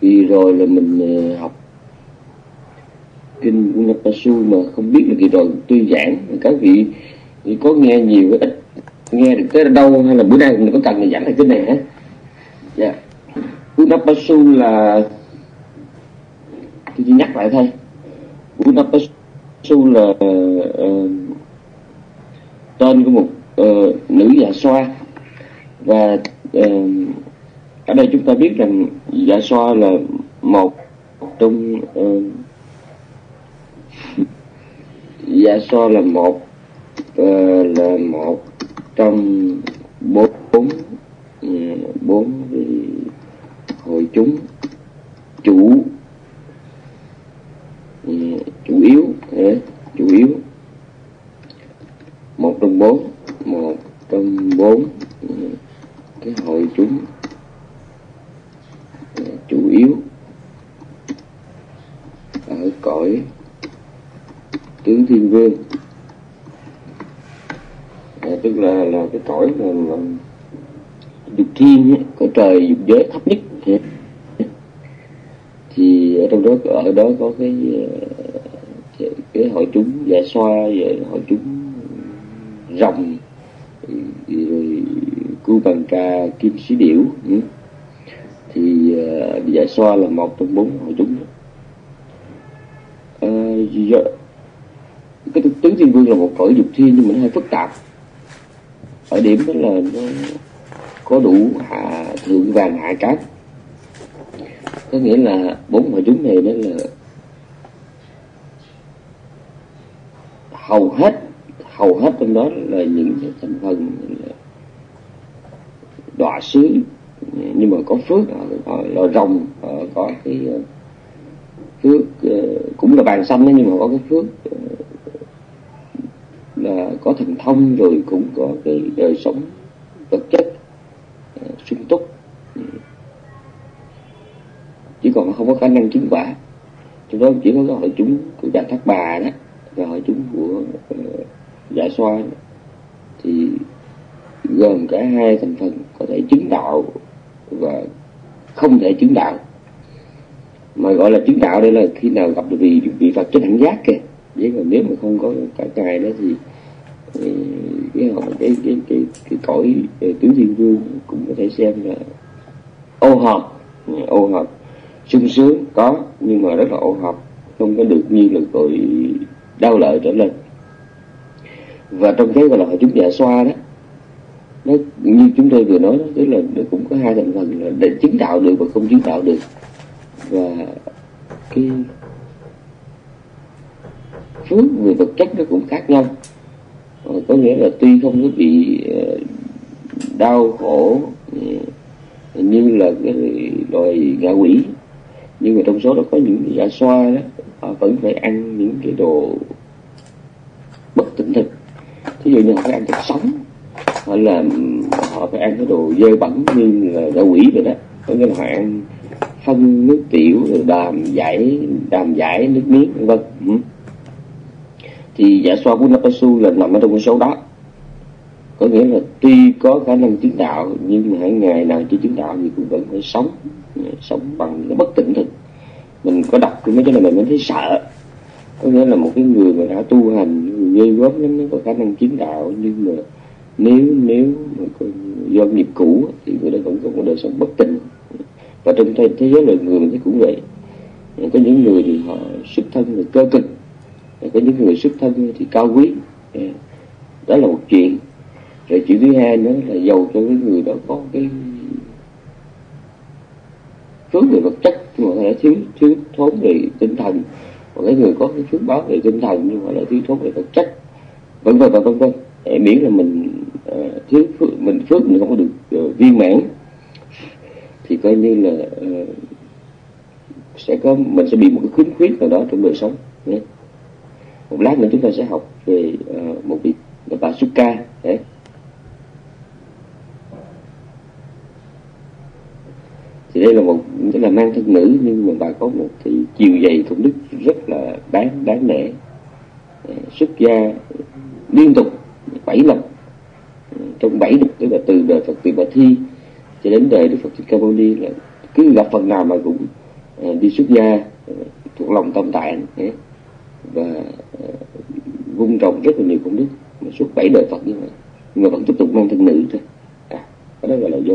Vì rồi là mình học kinh Unapasu mà không biết được gì rồi tuy giảng các vị có nghe nhiều cái ít nghe được tới đâu, hay là bữa nay mình có cần mình giảng lại kinh này hả? Dạ. Unapasu là tôi chỉ nhắc lại thôi. Unapasu là tên của một nữ Dạ Xoa, và ở đây chúng ta biết rằng Dạ Xoa là một trong Dạ Xoa là một trong bốn hội chúng chủ yếu một trong bốn cái hội chúng chủ yếu ở cõi Tứ Thiên Vương, tức là cái cõi là dục thiên, cõi trời dục giới thấp nhất. Thì ở trong đó có cái hội chúng Dạ Xoa, hội chúng rồng, rồi cưu bằng trà, kim sĩ điểu. Thì Dạ Xoa là một trong bốn hội chúng. Cái Tứ Thiên Vương là một cõi dục thiên nhưng mà nó hơi phức tạp ở điểm đó là nó có đủ hạ thượng vàng hạ cát, có nghĩa là bốn hội chúng này đó là hầu hết trong đó là những thành phần đọa xứ nhưng mà có phước, là rồng có cái phước cũng là bàn xanh đó, nhưng mà có cái phước là có thần thông, rồi cũng có cái đời sống vật chất sung túc, chỉ còn không có khả năng chứng quả. Trong đó chỉ có cái hội chúng của Dạ Thác Bà đó và hội chúng của Dạ Xoa đó. Thì gồm cả hai thành phần có thể chứng đạo và không thể chứng đạo. Mà gọi là chứng đạo đây là khi nào gặp được vị Phật trên hạnh giác kìa. Vậy còn nếu mà không có cả cài đó thì cái cõi Tứ Thiên Vương cũng có thể xem là ô hợp sung sướng có, nhưng mà rất là ô hợp, không có được như là cõi đau lợi trở lên. Và trong cái gọi là hội chúng Dạ Xoa đó, nó như chúng tôi vừa nói đó, tức là nó cũng có hai thành phần là để chứng đạo được và không chứng đạo được. Và cái phước về vật chất nó cũng khác nhau, có nghĩa là tuy không có bị đau khổ như là cái loài ngạ quỷ, nhưng mà trong số đó có những Dạ Xoa đó, họ vẫn phải ăn những cái đồ bất tỉnh thực. Thí dụ như họ phải ăn thịt sống, hoặc là họ phải ăn cái đồ dơ bẩn như là ngạ quỷ rồi đó, có nghĩa là họ ăn phân nước tiểu, đàm giải nước miếng vân. Thì Dạ Xoa của Unapasu là nằm ở trong con số đó, có nghĩa là tuy có khả năng chứng đạo nhưng mà hãy ngày nào chưa chứng đạo thì cũng vẫn phải sống bằng cái bất tỉnh thực. Mình có đọc cái mấy cái này mình mới thấy sợ, có nghĩa là một cái người mà đã tu hành ghê gớm lắm, nó có khả năng chứng đạo nhưng mà nếu mà do nghiệp cũ thì người đó cũng có đời sống bất tỉnh. Và trong thế giới loài người mình thấy cũng vậy, có những người thì họ xuất thân là cơ cực, có những người xuất thân thì cao quý, đó là một chuyện. Rồi chuyện thứ hai nữa là giàu cho cái người đó có cái phước về vật chất nhưng mà có thể thiếu thốn về tinh thần, còn cái người có cái phước báo về tinh thần nhưng mà lại thiếu thốn về vật chất, vân vân. Miễn là mình thiếu phước, mình không có được viên mãn thì coi như là mình sẽ bị một cái khiếm khuyết nào đó trong đời sống. Một lát nữa chúng ta sẽ học về một vị bà Sukkā. Thì đây là một, tức là mang thân nữ nhưng mà bà có một cái chiều dày công đức rất là đáng nể. Xuất gia liên tục 7 lần, trong 7 lần, tức là từ đời Phật Từ Bà Thi cho đến đời Đức Phật Thích Ca là cứ gặp phần nào mà cũng đi xuất gia thuộc lòng tâm tạng và vun trồng rất là nhiều công đức suốt 7 đời Phật như vậy, nhưng mà vẫn tiếp tục mang thân nữ thôi. Đó gọi là do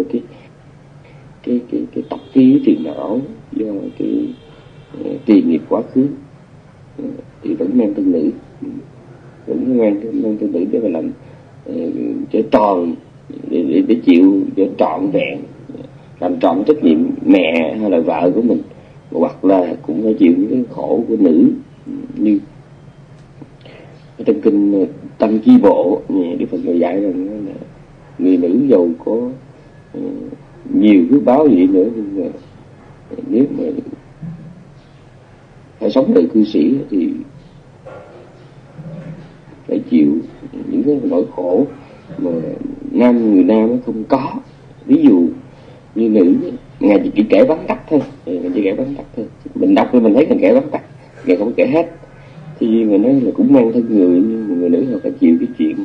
cái tập khí phiền não, do cái tiền nghiệp quá khứ thì vẫn mang thân nữ, vẫn mang thân nữ để mà làm để tròn, để chịu, để trọn vẹn, làm trọn trách nhiệm mẹ hay là vợ của mình, hoặc là cũng phải chịu những cái khổ của nữ. Như trong kinh Tăng Chi Bộ, Đức Phật Ngài dạy rằng là người nữ giàu có nhiều phước báo gì nữa, nhưng mà nếu mà phải sống đời cư sĩ thì phải chịu những cái nỗi khổ mà người nam nó không có. Ví dụ như nữ, Ngài chỉ kể vắn tắt thôi, mình đọc thì mình thấy Ngài kể vắn tắt, Ngài không kể hết. Thì người nói là cũng mang thân người, nhưng mà người nữ họ phải chịu cái chuyện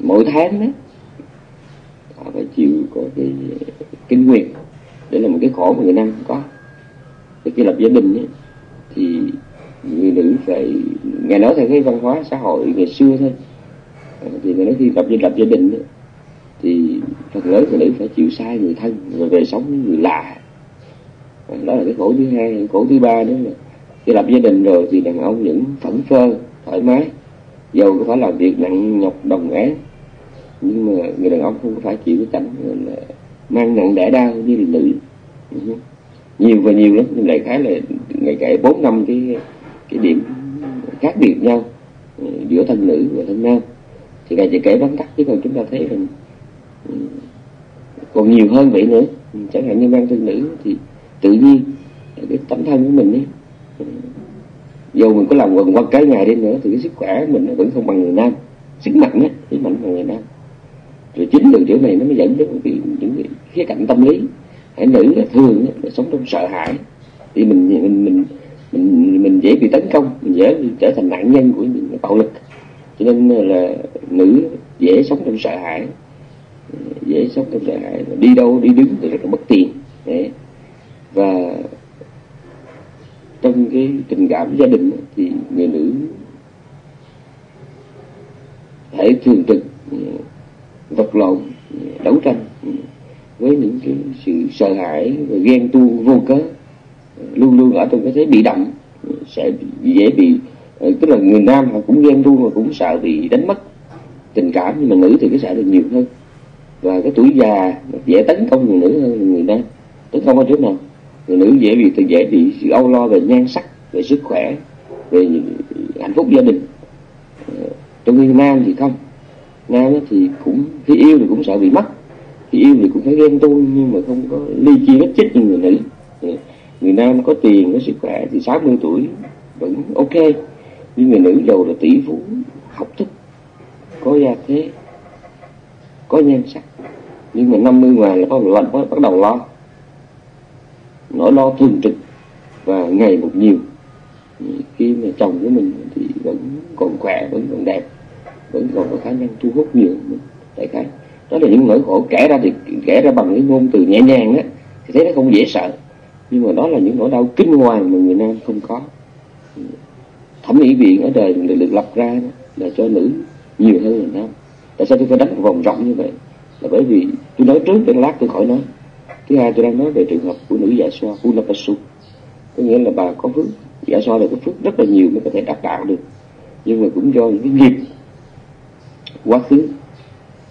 mỗi tháng đó họ phải chịu có cái kinh nguyệt, để là một cái khổ mà người nam không có. Thì khi lập gia đình ấy, thì người nữ phải, Ngài nói theo cái văn hóa xã hội ngày xưa thôi, thì Ngài nói khi lập gia đình ấy, thì phần lớn người nữ phải chịu sai người thân rồi về sống với người lạ. Đó là cái khổ thứ hai. Cái khổ thứ ba đó là khi lập gia đình rồi thì đàn ông vẫn phẫn phơ thoải mái, dầu có phải làm việc nặng nhọc đồng áng, nhưng mà người đàn ông không phải chịu cái cảnh là mang nặng đẻ đau như là nữ. Nhiều và nhiều lắm, nhưng đại khái là ngày kể 4-5 cái điểm khác biệt nhau giữa thân nữ và thân nam, thì Ngài chỉ kể vắn tắt, chứ còn chúng ta thấy rằng còn nhiều hơn vậy nữa. Chẳng hạn như mang thân nữ thì tự nhiên cái tấm thân của mình ấy, dù mình có làm quần qua cái ngày đi nữa thì cái sức khỏe mình vẫn không bằng người nam, sức mạnh á, sức mạnh bằng người nam. Rồi chính từ chỗ này nó mới dẫn đến những cái khía cạnh tâm lý. Hãy nữ là thường là sống trong sợ hãi, thì mình dễ bị tấn công, mình dễ trở thành nạn nhân của những cái bạo lực. Cho nên là nữ dễ sống trong sợ hãi, đi đâu đi đứng thì rất là bất tiện. Và trong cái tình cảm gia đình thì người nữ hãy thường trực vật lộn, đấu tranh với những cái sự sợ hãi và ghen tuông vô cớ, luôn luôn ở trong cái thế bị động, sẽ dễ bị, tức là người nam họ cũng ghen tuông và cũng sợ bị đánh mất tình cảm, nhưng mà nữ thì cái sợ được nhiều hơn. Và cái tuổi già dễ tấn công người nữ hơn người nam, tấn công ở chỗ nào người nữ dễ bị sự âu lo về nhan sắc, về sức khỏe, về hạnh phúc gia đình. Trong khi nam thì không, nam thì cũng khi yêu thì cũng sợ bị mất, khi yêu thì cũng phải ghen tuông, nhưng mà không có ly chi rất chết như người nữ. Người nam có tiền, có sức khỏe thì 60 tuổi vẫn ok, nhưng người nữ giàu là tỷ phú, học thức, có gia thế, có nhan sắc, nhưng mà 50 ngoài là bắt đầu lo, nỗi lo thường trực và ngày một nhiều. Khi mà chồng của mình thì vẫn còn khỏe, vẫn còn đẹp, vẫn còn có khả năng thu hút nhiều mình, đại khái. Đó là những nỗi khổ kể ra bằng những ngôn từ nhẹ nhàng á thì thấy nó không dễ sợ, nhưng mà đó là những nỗi đau kinh hoàng mà người nam không có. Thẩm mỹ viện ở đời được lập ra là cho nữ nhiều hơn là nam. Tại sao tôi phải đánh một vòng rộng như vậy? Là bởi vì tôi nói trước, đến lát tôi khỏi nói. Thứ hai, tôi đang nói về trường hợp của nữ Dạ Xoa Unapasu, có nghĩa là bà có phước. Dạ Xoa là có phước rất là nhiều mới có thể đắc đạo được, nhưng mà cũng do những cái nghiệp quá khứ,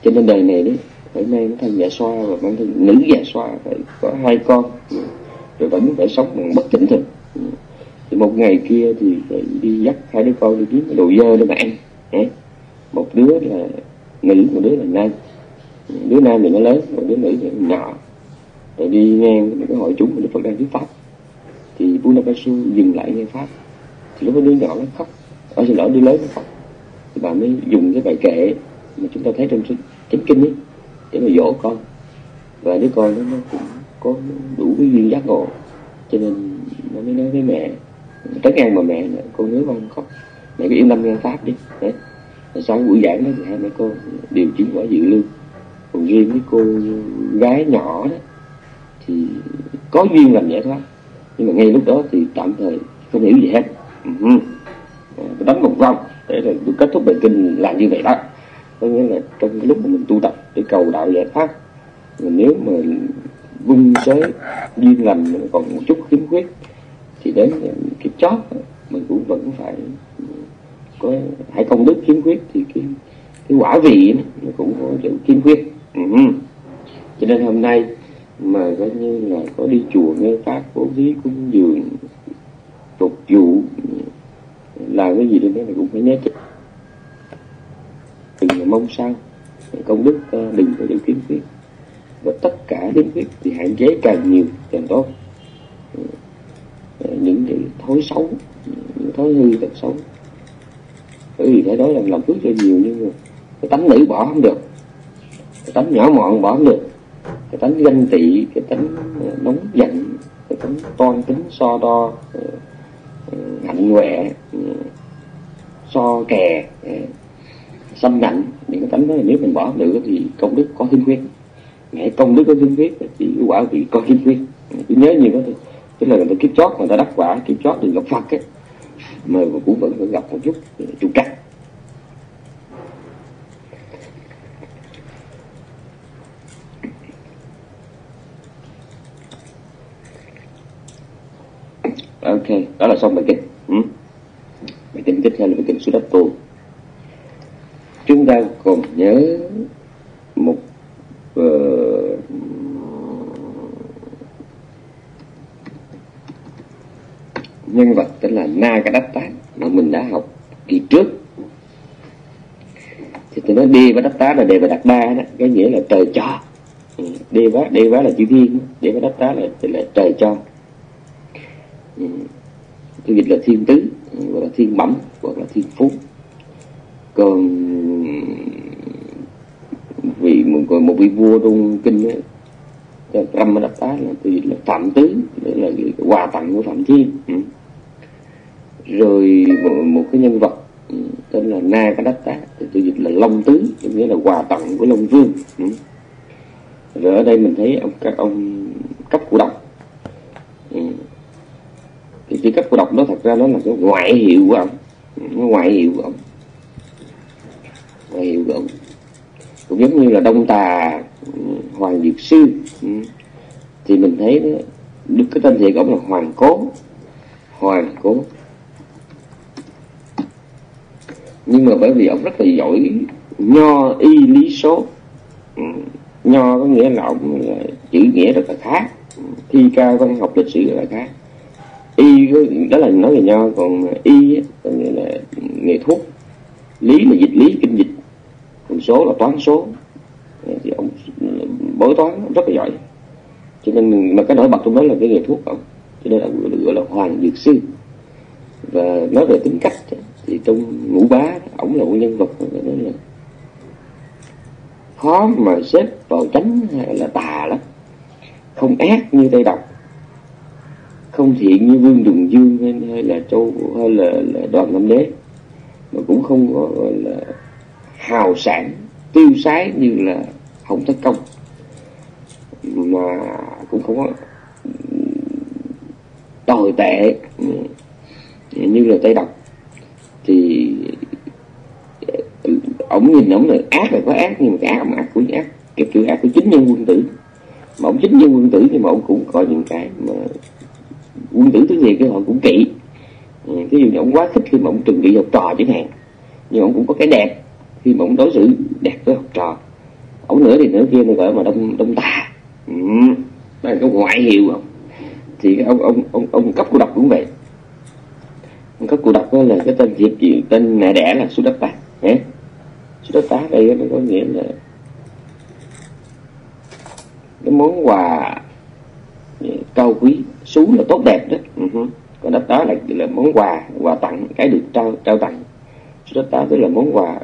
cho nên đời này đấy phải mang thân Dạ Xoa và mang thân nữ Dạ Xoa, phải có 2 con, rồi vẫn phải sống bằng bất tỉnh thực. Thì một ngày kia thì phải đi dắt 2 đứa con đi kiếm đồ dơ để mà ăn. Một đứa là nữ, một đứa là nam. Đứa nam thì nó lớn, một đứa nữ thì nó nhỏ. Rồi đi ngang một cái hội chúng, Đức Phật đang thuyết pháp, thì Unapasu dừng lại nghe pháp. Thì lúc đó đứa nhỏ nó khóc, đứa lớn nó khóc, thì bà mới dùng cái bài kệ mà chúng ta thấy trong Chánh Kinh ấy để mà dỗ con. Và đứa con nó cũng có đủ cái duyên giác ngộ, cho nên nó mới nói với mẹ, trấn an mà mẹ, con nhớ con khóc, mẹ cứ yên tâm nghe pháp đi. Sau buổi giảng đó thì 2 mẹ con đều chứng quả dự lưu. Còn riêng cái cô gái nhỏ đó thì có duyên làm giải thoát, nhưng mà ngay lúc đó thì tạm thời không hiểu gì hết. Tôi đánh một vòng để rồi tôi kết thúc bài kinh là như vậy đó. Có nghĩa là trong cái lúc mà mình tu tập để cầu đạo giải thoát, nếu mà vung tới duyên lành mình còn một chút khiếm khuyết thì đến cái chót mình cũng vẫn phải có, hãy công đức khiếm khuyết thì cái quả vị nó cũng hỗ trợ khiếm khuyết. Cho nên hôm nay mà coi như là có đi chùa nghe pháp, bố thí, cúng dường, phục vụ, làm cái gì đó mình cũng phải nhớ chứ, đừng mong sao công đức đừng có điều khiếm khuyết, và tất cả khiếm khuyết thì hạn chế càng nhiều càng tốt. Những cái thói xấu, những thói hư tật xấu, bởi vì phải nói là làm phước cho nhiều, nhưng mà cái tánh nữ bỏ không được, cái tánh nhỏ mọn bỏ không được, cái tánh ganh tị, cái tánh nóng giận, cái tánh toan tính so đo, hạnh huệ, so kè, sanh nặng, những cái tánh đó nếu mình bỏ được thì công đức có khiếm khuyết. Nghĩa công đức có khiếm khuyết thì quả vị có khiếm khuyết. Cứ nhớ nhiều đó thôi. Tức là người ta kiếp chót mà ta đắc quả, kiếp chót đừng gặp Phật ấy, mà cũng vẫn phải gặp một chút trục trặc. Ok, đó là xong bài kinh. Bài kinh tiếp theo là bài kinh Sudatta. Chúng ta còn nhớ một nhân vật tên là Nagadatta mà mình đã học kỳ trước. Thì tôi nói Devadatta là Devadatta đó, có nghĩa là trời cho. Deva là chữ thiên, Devadatta là trời cho. Tôi dịch là thiên tứ, hoặc là thiên bẩm, hoặc là thiên phú. Còn vì một vị vua trong kinh ấy, Brahmadatta là tôi dịch là Phạm Tứ, là quà tặng của Phạm Thiên. Rồi một cái nhân vật tên là Nagadatta thì tôi dịch là Long Tứ, nghĩa là quà tặng của Long Vương. Rồi ở đây mình thấy các ông Cấp Cô Độc. Thì cái Cấp Cô Độc đó thật ra nó là cái ngoại hiệu của ông, ngoại hiệu của ông cũng giống như là Đông Tà, Hoàng Dược Sư. Thì mình thấy đó, được cái tên thiệt của ông là Hoàng Cố. Nhưng mà bởi vì ông rất là giỏi nho y lý số. Nho có nghĩa là ông chữ nghĩa rất là khác, thi ca văn học lịch sử rất là khác. Y đó là nói về nho, còn y có nghĩa là nghề thuốc, lý là dịch lý kinh dịch, còn số là toán số. Thì ông bói toán rất là giỏi, cho nên mà cái nổi bật trong đó là cái nghề thuốc ông, cho nên là gọi là Hoàng Dược Sư. Và nói về tính cách thì trong Ngũ Bá ổng là một nhân vật là khó mà xếp vào chánh hay là tà lắm, không ác như Tây Độc, không thiện như Vương Trùng Dương hay là Đoàn Nam Đế, mà cũng không gọi là hào sản tiêu sái như là Hồng Thất Công, mà cũng không có tồi tệ như là Tây Độc. Thì ổng nhìn ổng là ác, là có ác, nhưng mà cái ác ổng ác cái kiểu ác của chính nhân quân tử. Mà ổng chính nhân quân tử nhưng mà ổng cũng có những cái mà quân tử thứ gì cái họ cũng kỹ. Ví dụ như ổng quá khích khi mà ổng trừng trị học trò chẳng hạn, nhưng ổng cũng có cái đẹp khi mà ổng đối xử đẹp với học trò. Ổng nữa thì nữa kia nó gọi mà đông tà. Đó là cái ngoại hiệu không. Thì cái ông Cấp Cô Độc cũng vậy. Ông Cấp Cô Độc là cái tên thiệt gì, tên mẹ đẻ là Sudatta. Sudatta đây nó có nghĩa là cái món quà cao quý, sú là tốt đẹp đó. Còn đáp đó là món quà tặng, cái được trao tặng. Sudatta tức là món quà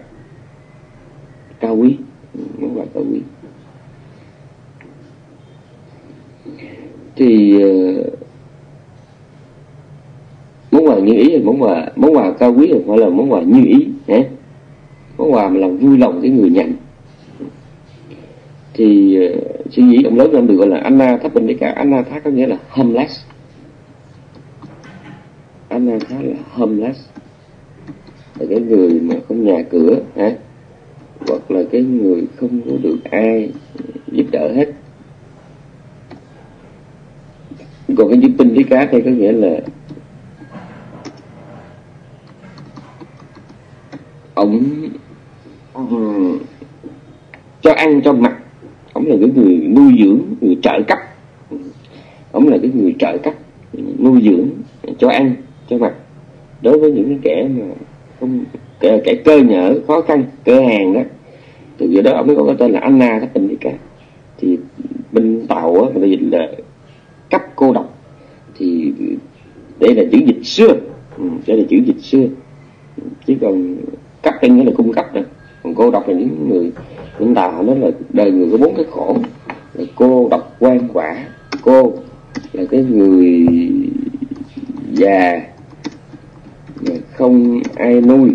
cao quý, Thì món quà như ý, món quà cao quý không phải là món quà như ý, món quà mà làm vui lòng cái người nhận. thì suy nghĩ ông lớn ông được gọi là Anāthapiṇḍika. Anātha có nghĩa là homeless. Anātha là homeless, là cái người mà không nhà cửa hả, hoặc là cái người không có được ai giúp đỡ hết. Còn cái chữ Piṇḍika thì có nghĩa là ổng cho ăn cho mặc, ổng là cái người nuôi dưỡng, người trợ cấp. Ổng là cái người trợ cấp, nuôi dưỡng, cho ăn cho mặc đối với những cái kẻ mà không, kẻ cơ nhở, khó khăn, cơ hàng đó. Từ giờ đó ổng mới có tên là Anāthapiṇḍika. Thì bên Tàu á, người ta dịch là Cấp Cô Độc. Thì đây là chữ dịch xưa, đây là chữ dịch xưa. Chứ còn cấp đây nghĩa là cung cấp nữa. Còn cô độc là những người chúng ta nói là đời người có bốn cái khổ là cô độc quan quả. Cô là cái người già không ai nuôi.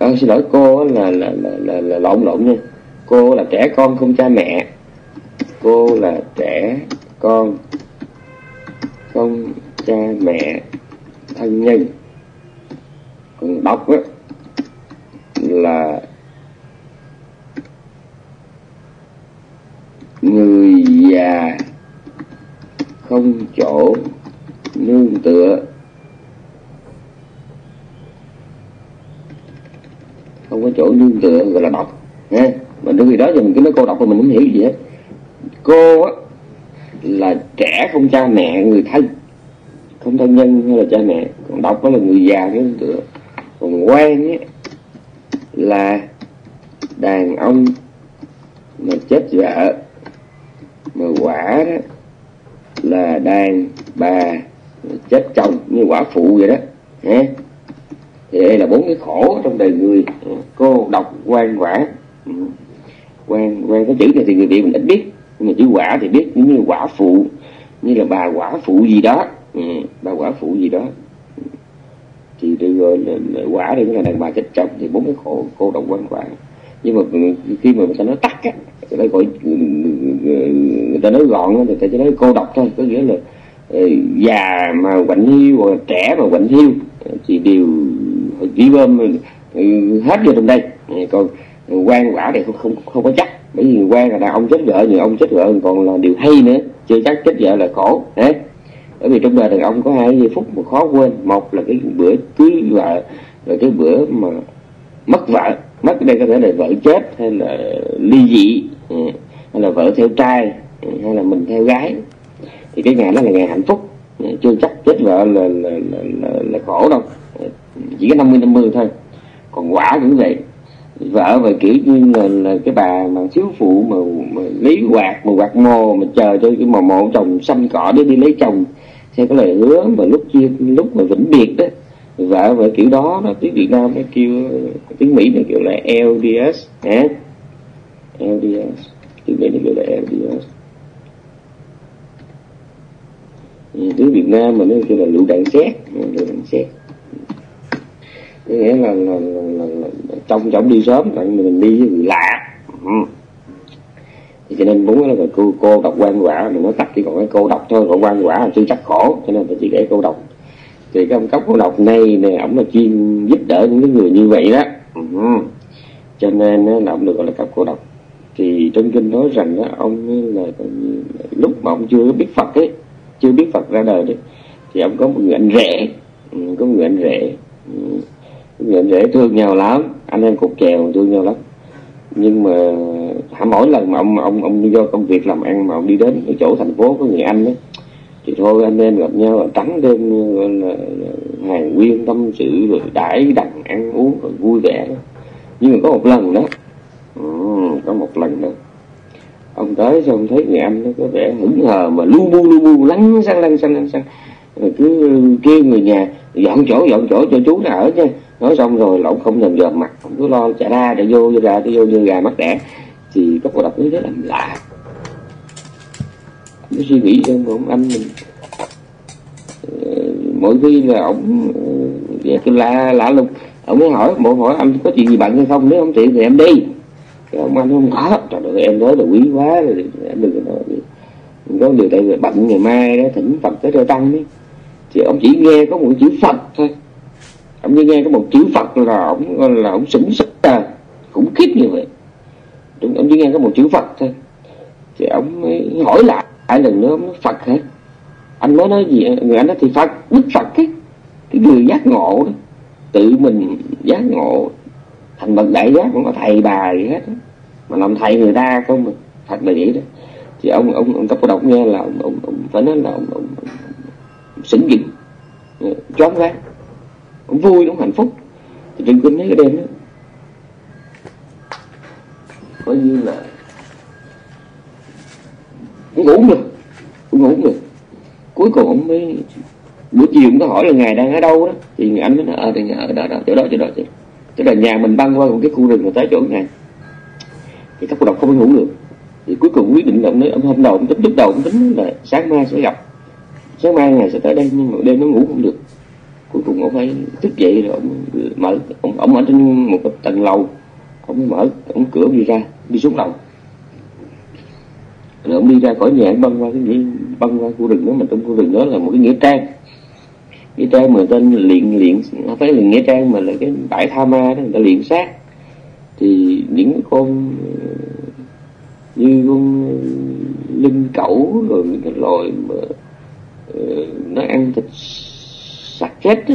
Xin lỗi, cô là lộn nha. Cô là trẻ con không cha mẹ. Cô là trẻ con không cha mẹ thân nhân. Còn độc á là người già không chỗ nương tựa, không có chỗ nương tựa gọi là độc nha. Mà đôi khi đó giờ mình cứ nói cô độc mà mình không hiểu gì hết. Cô á là trẻ không cha mẹ, người thân không thân nhân hay là cha mẹ. Còn độc đó là người già không nương tựa. Còn quan á là đàn ông mà chết vợ, mà quả đó là đàn bà chết chồng như quả phụ vậy đó. Thì đây là bốn cái khổ trong đời người: cô độc quan quả. Quan cái chữ này thì người Việt mình ít biết, nhưng mà chữ quả thì biết, như quả phụ, như là bà quả phụ gì đó, bà quả phụ gì đó. Thì được rồi, quả đây cũng là đàn bà chết chồng. Thì bốn cái khổ cô độc quan quả. Nhưng mà khi mà người ta nói tắt á, người ta nói gọn á, người ta chỉ nói cô độc thôi. Có nghĩa là già mà quạnh hiu hoặc trẻ mà quạnh hiu thì đều chỉ bơm hết vô trong đây. Còn quan quả này không có chắc. Bởi vì quan là đàn ông chết vợ, người ông chết vợ còn là điều hay nữa, chưa chắc chết vợ là khổ. Bởi vì trong đời đàn ông có hai giây phút mà khó quên. Một là cái bữa cưới vợ, rồi cái bữa mà mất vợ. Mất ở đây có thể là vợ chết, hay là ly dị, hay là vợ theo trai, hay là mình theo gái. Thì cái ngày đó là ngày hạnh phúc. Chưa chắc chết vợ là khổ đâu. Chỉ có 50-50 thôi. Còn quả cũng vậy. Vợ mà kiểu như là cái bà mà thiếu phụ mà lấy quạt, mà quạt mồ, mà chờ cho cái mồ chồng xanh cỏ để đi lấy chồng theo cái lời hứa mà lúc mà vĩnh biệt đó. Vợ mà kiểu đó, nó tiếng Việt Nam nó kêu, tiếng Mỹ nó kêu là LDS hả? LDS, tiếng Mỹ nó kêu là LDS. Tiếng Việt Nam mà nó kêu là lựu đạn xét, lựu đạn xét. Có nghĩa là trong đi sớm mình đi với người lạ. Thì cho nên muốn là cô độc quan quả, mình nói tắt chỉ còn cái cô độc thôi. Còn quan quả là chưa chắc khổ, cho nên mình chỉ để cô độc. Thì cái ông Cấp Cô Độc này nè, ổng là chuyên giúp đỡ những cái người như vậy đó. Cho nên là ổng được gọi là Cấp Cô Độc. Thì trong kinh nói rằng đó, ông là lúc mà ông chưa biết Phật ấy, chưa biết Phật ra đời đấy, thì ông có một người anh rể, có người anh rể thương nhau lắm, anh em cột kèo thương nhau lắm. Nhưng mà mỗi lần mà ông do công việc làm ăn mà ông đi đến cái chỗ thành phố của người anh ấy, thì thôi anh em gặp nhau là trắng đêm hàng nguyên tâm sự, rồi đãi đặng ăn uống rồi vui vẻ đó. Nhưng mà có một lần đó, ông tới xong thấy người anh nó có vẻ hững hờ mà lu bu lăn xăng, rồi cứ kêu người nhà dọn chỗ cho chú nó ở nha. Nói xong rồi là ông không thèm dòm mặt, ông cứ lo chạy ra chạy vô vô như gà mắc đẻ. Thì các cô đọc nó rất là lạ, nó suy nghĩ xem ông anh mình mỗi khi là ổng lạ lùng, ổng mới hỏi anh có chuyện gì bận hay không, nếu không tiện thì em đi. Cái ông anh không có, trời ơi em tới là quý quá rồi, em đừng có điều tại người bệnh ngày mai đó, thỉnh Phật tới trợ tăng ấy. Thì ông chỉ nghe có một chữ Phật thôi, ông chỉ nghe có một chữ Phật là ông sững sờ, khủng khiếp như vậy. Ông chỉ nghe có một chữ Phật thôi, thì ông mới hỏi lại lần nữa, ông nói Phật hả? Anh mới nói gì? Người anh nói thì Phật, Đức Phật ấy, cái người giác ngộ đó, tự mình giác ngộ thành bậc đại giác, cũng có thầy bà gì hết đó. Mà làm thầy người ta không, Phật là vậy đó. Thì ông Cấp Cô Độc nghe là ông phải nói là ông sững dững, choáng váng, ông vui, ông hạnh phúc. Thì trên kinh mấy cái đêm đó coi như là ngủ được. Cuối cùng ông mới buổi chiều cũng có hỏi là ngài đang ở đâu đó, thì anh mới nói thì ở đó, chỗ đó tức là nhà mình băng qua một cái khu rừng rồi tới chỗ ngài. Thì Cấp Cô Độc không ngủ được, thì cuối cùng quyết định là ông hôm đầu ông tính là sáng mai sẽ gặp, sáng mai ngài sẽ tới đây, nhưng mà đêm nó ngủ không được. Cuối cùng ông phải thức dậy rồi ông mở, ông ở trên một tầng lầu, ông mở ông cửa đi ra, đi xuống lầu. Rồi ông đi ra khỏi nhà, băng qua khu rừng đó. Mà trong khu rừng đó là một cái nghĩa trang, mà tên luyện không phải là nghĩa trang mà là cái bãi tha ma đó, người ta luyện xác. Thì những con như con linh cẩu rồi cái loại mà nó ăn thịt sạc chết đó,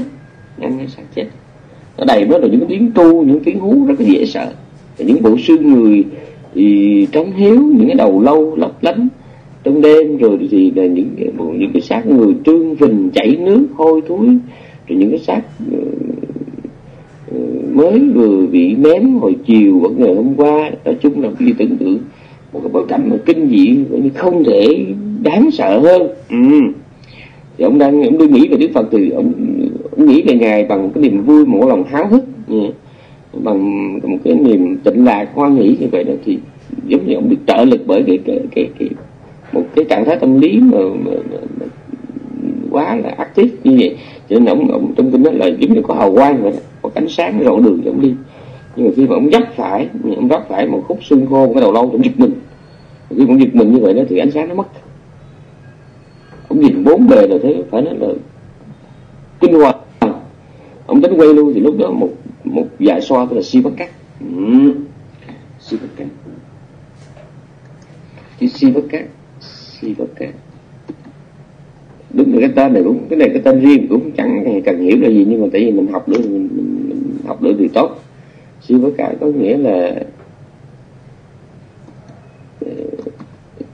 nó đầy đó là những tiếng tru, những tiếng hú rất là dễ sợ, và những bộ xương người thì trống hiếu, những cái đầu lâu lấp lánh trong đêm. Rồi thì là những cái xác người trương phình chảy nước hôi thối, rồi những cái xác mới vừa bị ném hồi chiều vẫn ngày hôm qua. Nói chung là khi tưởng tượng một cái bối cảnh mà kinh dị không thể đáng sợ hơn. Thì ông đang nghĩ về Đức Phật, thì ông nghĩ về ngài bằng cái niềm vui, một lòng háo hức, bằng một cái niềm tịnh lạc hoan hỷ như vậy đó. Thì giống như ông được trợ lực bởi một cái trạng thái tâm lý mà quá là active như vậy. Cho nên ông trong kinh đó là giống như có hào quang vậy đó, có ánh sáng rọi đường cho ông đi. Nhưng mà khi mà ông dắt phải một khúc xương khô, một cái đầu lâu, ông giật mình. Khi ông giật mình như vậy đó thì ánh sáng nó mất. Ông nhìn bốn bề rồi thấy phải nói là kinh hoàng. Ông tính quay luôn, thì lúc đó một dạ xoa tức là Si Vật Cát. Si Vật Cát. Đúng là cái tên này, đúng cái này cái tên riêng cũng chẳng cần hiểu là gì, nhưng mà tại vì mình học được, mình học được thì tốt. Si Vật Cát có nghĩa là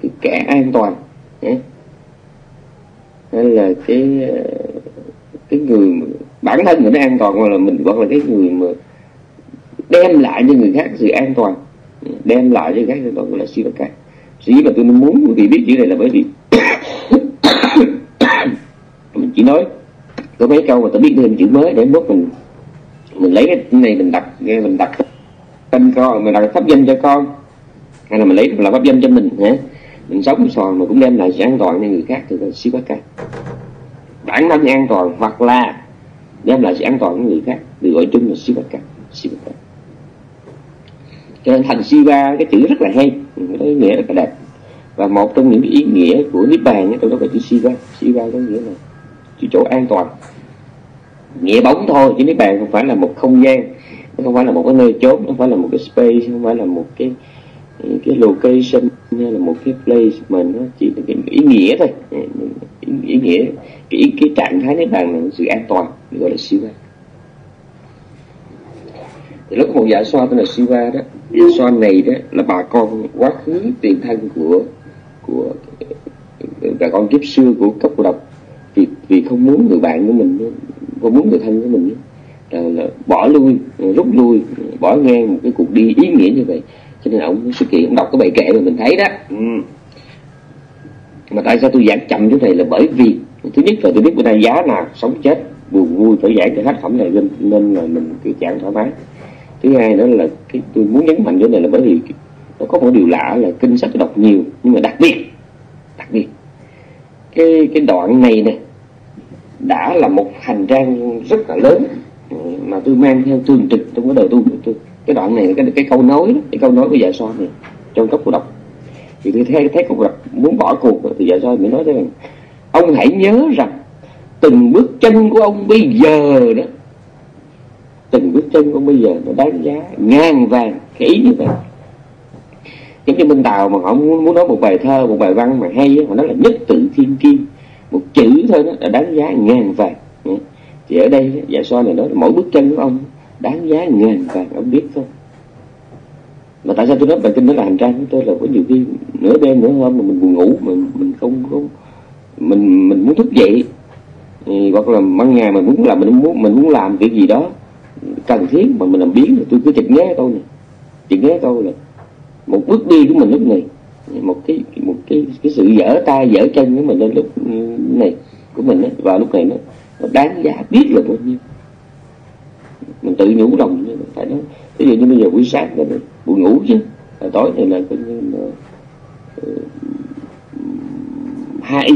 cái kẻ an toàn, hay là cái người bản thân mình nó an toàn, hoặc là mình, hoặc là cái người mà đem lại cho người khác sự an toàn, gọi là Si Vật Cát. Sĩ mà tôi muốn quý vị biết chữ này là bởi vì mình chỉ nói có mấy câu mà tôi biết thêm chữ mới để mốt mình lấy cái này mình đặt tên con, mình đặt pháp danh cho con, hay là mình lấy là pháp danh cho mình nhé. Mình sống sòn mà cũng đem lại sự an toàn cho người khác thì là Si Vật Cát. Bản thân an toàn hoặc là đem lại sự an toàn cho người khác thì gọi chung là Si Vật Cát. Cho nên thành Siva cái chữ rất là hay, cái nghĩa rất là đẹp, và một trong những cái ý nghĩa của Niết Bàn trong đó là chữ Siva. Siva có nghĩa là chữ chỗ an toàn, nghĩa bóng thôi, chứ Niết Bàn không phải là một không gian, nó không phải là một cái nơi chốn, nó không phải là một cái space, không phải là một cái location hay là một cái place, mà nó chỉ là cái ý nghĩa thôi, ý nghĩa cái trạng thái Niết Bàn là sự an toàn, gọi là Siva. Thì lúc có một dạ xoa tên là Siva đó, dạ xoa này đó là bà con quá khứ tiền thân của bà con kiếp xưa của Cấp Cô Độc, vì không muốn người bạn của mình, không muốn người thân của mình là bỏ lui, rút lui, bỏ ngang một cái cuộc đi ý nghĩa như vậy. Cho nên ông xuất hiện, ông đọc cái bài kệ mà mình thấy đó. Mà tại sao tôi giảng chậm chỗ này là bởi vì thứ nhất là tôi biết bữa nay giá nào sống chết buồn vui phải giảng cho tác phẩm này, nên là mình cứ giảng thoải mái. Thứ hai nữa là tôi muốn nhấn mạnh chỗ này là bởi vì nó có một điều lạ là kinh sách tôi đọc nhiều, nhưng mà đặc biệt cái đoạn này nè đã là một hành trang rất là lớn mà tôi mang theo thường trực trong cái đời tu của tôi. Cái đoạn này, cái câu nói đó, cái câu nói của Dạ Xoa này trong Cấp Cô Độc, thì tôi thấy Cô Độc muốn bỏ cuộc thì Dạ Xoa mới nói thế rằng: ông hãy nhớ rằng từng bước chân của ông bây giờ đó, từng bước chân của ông bây giờ nó đáng giá ngàn vàng. Cái ý như vậy, giống như bên Tàu mà họ muốn nói một bài thơ, một bài văn mà hay, họ nói là nhất tự thiên kim, một chữ thôi đó là đáng giá ngàn vàng. Thì ở đây Dạ Xoa này nói mỗi bước chân của ông đáng giá ngàn vàng, ông biết không? Mà tại sao tôi nói bài kinh đó là hành trang của tôi, là có nhiều khi nửa đêm nửa hôm mà mình buồn ngủ, mình không mình muốn thức dậy, hoặc là ban ngày mình muốn làm, mình muốn làm việc gì đó cần thiết mà mình làm biến, tôi cứ chợt nhớ câu này, chợt nhớ câu là một bước đi của mình lúc này, một cái sự dở tay dở chân của mình lên lúc này của mình ấy, và lúc này nó đáng giá biết là bao nhiêu. Mình tự nhủ lòng như vậy, phải nói ví dụ như bây giờ buổi sáng là buồn ngủ chứ, là tối này là coi như là 2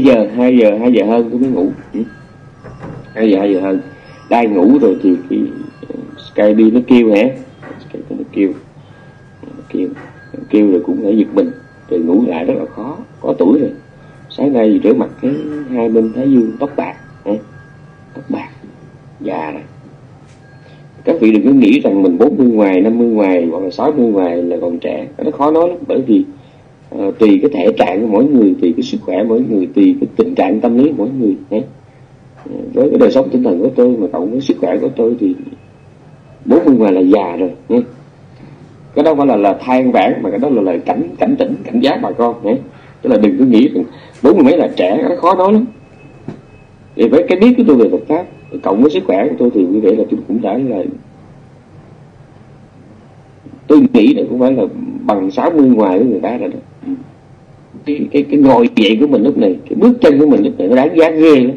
giờ hơn tôi mới ngủ, 2 giờ hơn đang ngủ rồi thì cái Skype nó kêu hả, Skype nó kêu rồi cũng phải giật mình rồi ngủ lại rất là khó, có tuổi rồi. Sáng nay thì rửa mặt cái hai bên thái dương tóc bạc, tóc bạc già rồi. Các vị đừng có nghĩ rằng mình 40 ngoài, 50 ngoài hoặc là 60 ngoài là còn trẻ, nó khó nói lắm. Bởi vì tùy cái thể trạng của mỗi người, tùy cái sức khỏe mỗi người, tùy cái tình trạng tâm lý mỗi người. Với cái đời sống tinh thần của tôi mà cộng với sức khỏe của tôi thì 40 ngoài là già rồi. Cái đó không phải là than vãn, mà cái đó là lời cảnh tỉnh, cảnh giác bà con. Tức là đừng có nghĩ rằng 40 mấy là trẻ, nó khó nói lắm. Thì với cái biết của tôi về Phật Pháp cộng với sức khỏe của tôi thì như vậy là tôi cũng đã là, tôi nghĩ là cũng phải là bằng 60 ngoài với người ta rồi đó. Cái ngồi dậy của mình lúc này, cái bước chân của mình lúc này nó đáng giá ghê lắm.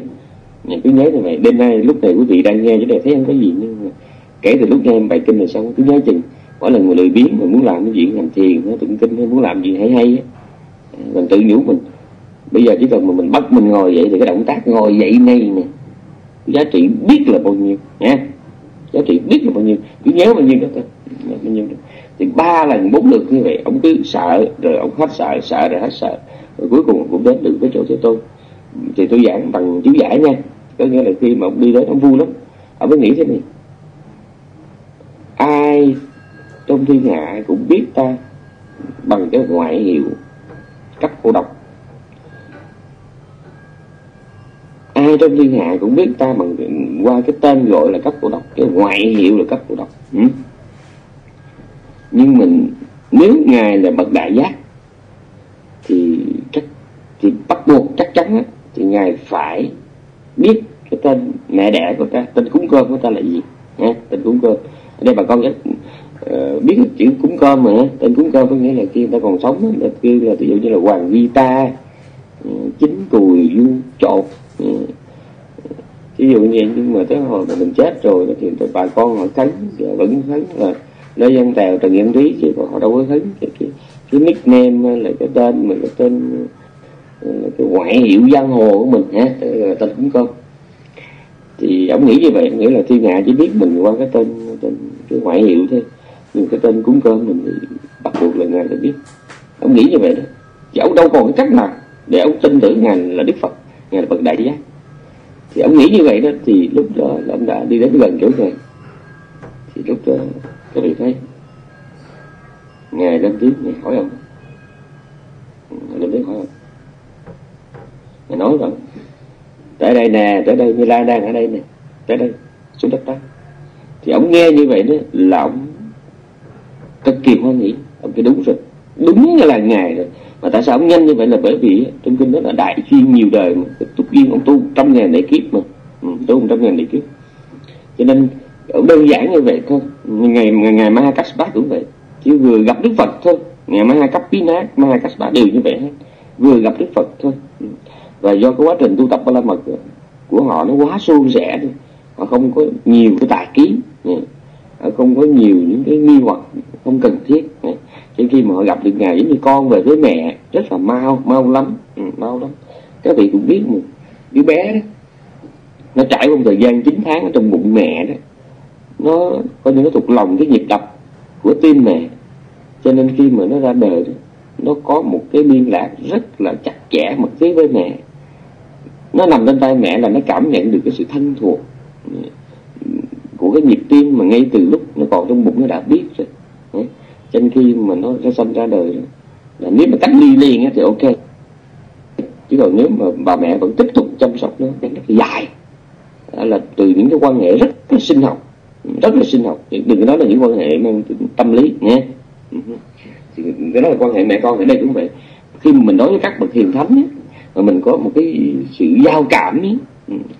Mình cứ nhớ như vậy, đêm nay lúc này quý vị đang nghe chứ để thấy không có gì, nhưng mà kể từ lúc nghe bài kinh này xong cứ nhớ chừng mỗi lần người lười biếng mà muốn làm cái chuyện làm thiền hay tụng kinh hay muốn làm gì hay mình tự nhủ mình bây giờ chỉ cần mà mình bắt mình ngồi dậy thì cái động tác ngồi dậy này nè giá trị biết là bao nhiêu nha, giá trị biết là bao nhiêu, cứ nhớ bao nhiêu đó thôi, bao nhiêu đó. Thì 3 lần 4 lượt như vậy ông cứ sợ rồi ông hết sợ, sợ rồi hết sợ, rồi cuối cùng cũng đến được với chỗ Thế Tôn. Thì tôi giảng bằng chú giải nha, có nghĩa là khi mà ông đi đến ông vui lắm, ông mới nghĩ thế này: ai trong thiên hạ cũng biết ta bằng cái ngoại hiệu Cấp Cô Độc, ai trong thiên hạ cũng biết ta bằng qua cái tên gọi là Cấp Cô Độc, cái ngoại hiệu là Cấp Cô Độc. Nhưng mình nếu ngài là bậc đại giác thì bắt buộc chắc chắn thì ngài phải biết cái tên mẹ đẻ của ta, tên cúng cơm của ta là gì nha, tên cúng cơm. Ở đây bà con biết chữ cúng cơm mà tên cúng cơm có nghĩa là khi người ta còn sống đó, kêu là ví dụ như là Hoàng Vi Ta, Chính Cùi Du Trột. Ví dụ như vậy, nhưng mà tới hồi mà mình chết rồi thì bà con họ khấn, vẫn khấn là Lê Văn Tèo, Trần Văn Thúy, chứ họ đâu có khấn cái nickname hay là cái tên mà cái ngoại hiệu giang hồ của mình ha, tên cúng cơm. Thì ông nghĩ như vậy, nghĩa là thiên hạ chỉ biết mình qua cái tên cái ngoại hiệu thôi, nhưng cái tên cúng cơm mình thì bắt buộc là ngài phải biết. Ông nghĩ như vậy đó, chứ ông đâu còn cái cách nào để ông tin tưởng ngài là Đức Phật, ngài là bậc đại giác. Thì ông nghĩ như vậy đó, thì lúc đó là ông đã đi đến gần chỗ ngài. Thì lúc đó các vị thấy ngài lên tiếng, ngài hỏi ông, ngài lên tiếng hỏi ông, ngài nói rằng: tới đây nè, tới đây, Như Lai đang ở đây nè, tới đây, xuống đất đó. Thì ông nghe như vậy đó là ông cực kỳ hoan hỉ, ông cái đúng rồi, đúng là ngài rồi. Mà tại sao ông nhanh như vậy là bởi vì trong kinh đó là đại chuyên nhiều đời mà, túc duyên ông tu 100.000 đại kiếp mà, tu 100.000 đại kiếp, cho nên ông đơn giản như vậy thôi. Ngày Mahā Kassapa cũng vậy, chứ vừa gặp Đức Phật thôi, ngày Mahā Kappina, Mahā Kassapa đều như vậy hết, vừa gặp Đức Phật thôi. Và do cái quá trình tu tập Ba La Mật của họ nó quá suôn sẻ thôi, họ không có nhiều cái tà kiến, họ không có nhiều những cái nghi hoặc không cần thiết. Cho khi mà họ gặp được ngài giống như con về với mẹ, rất là mau lắm. Các vị cũng biết mà, đứa bé đó nó trải qua một thời gian 9 tháng ở trong bụng mẹ đó, nó coi như nó thuộc lòng cái nhịp đập của tim mẹ. Cho nên khi mà nó ra đời, nó có một cái liên lạc rất là chặt chẽ mật thiết với mẹ. Nó nằm trên tay mẹ là nó cảm nhận được cái sự thân thuộc của cái nhịp tim mà ngay từ lúc nó còn trong bụng nó đã biết rồi. Cho nên khi mà nó sanh ra đời là nếu mà cách ly liền thì ok, chứ còn nếu mà bà mẹ vẫn tiếp tục chăm sóc nó dài là từ những cái quan hệ rất là sinh học, rất là sinh học, đừng nói là những quan hệ mang tâm lý nghe. Cái đó là quan hệ mẹ con ở đây cũng vậy. Khi mà mình nói với các bậc hiền thánh ấy, mà mình có một cái sự giao cảm ấy,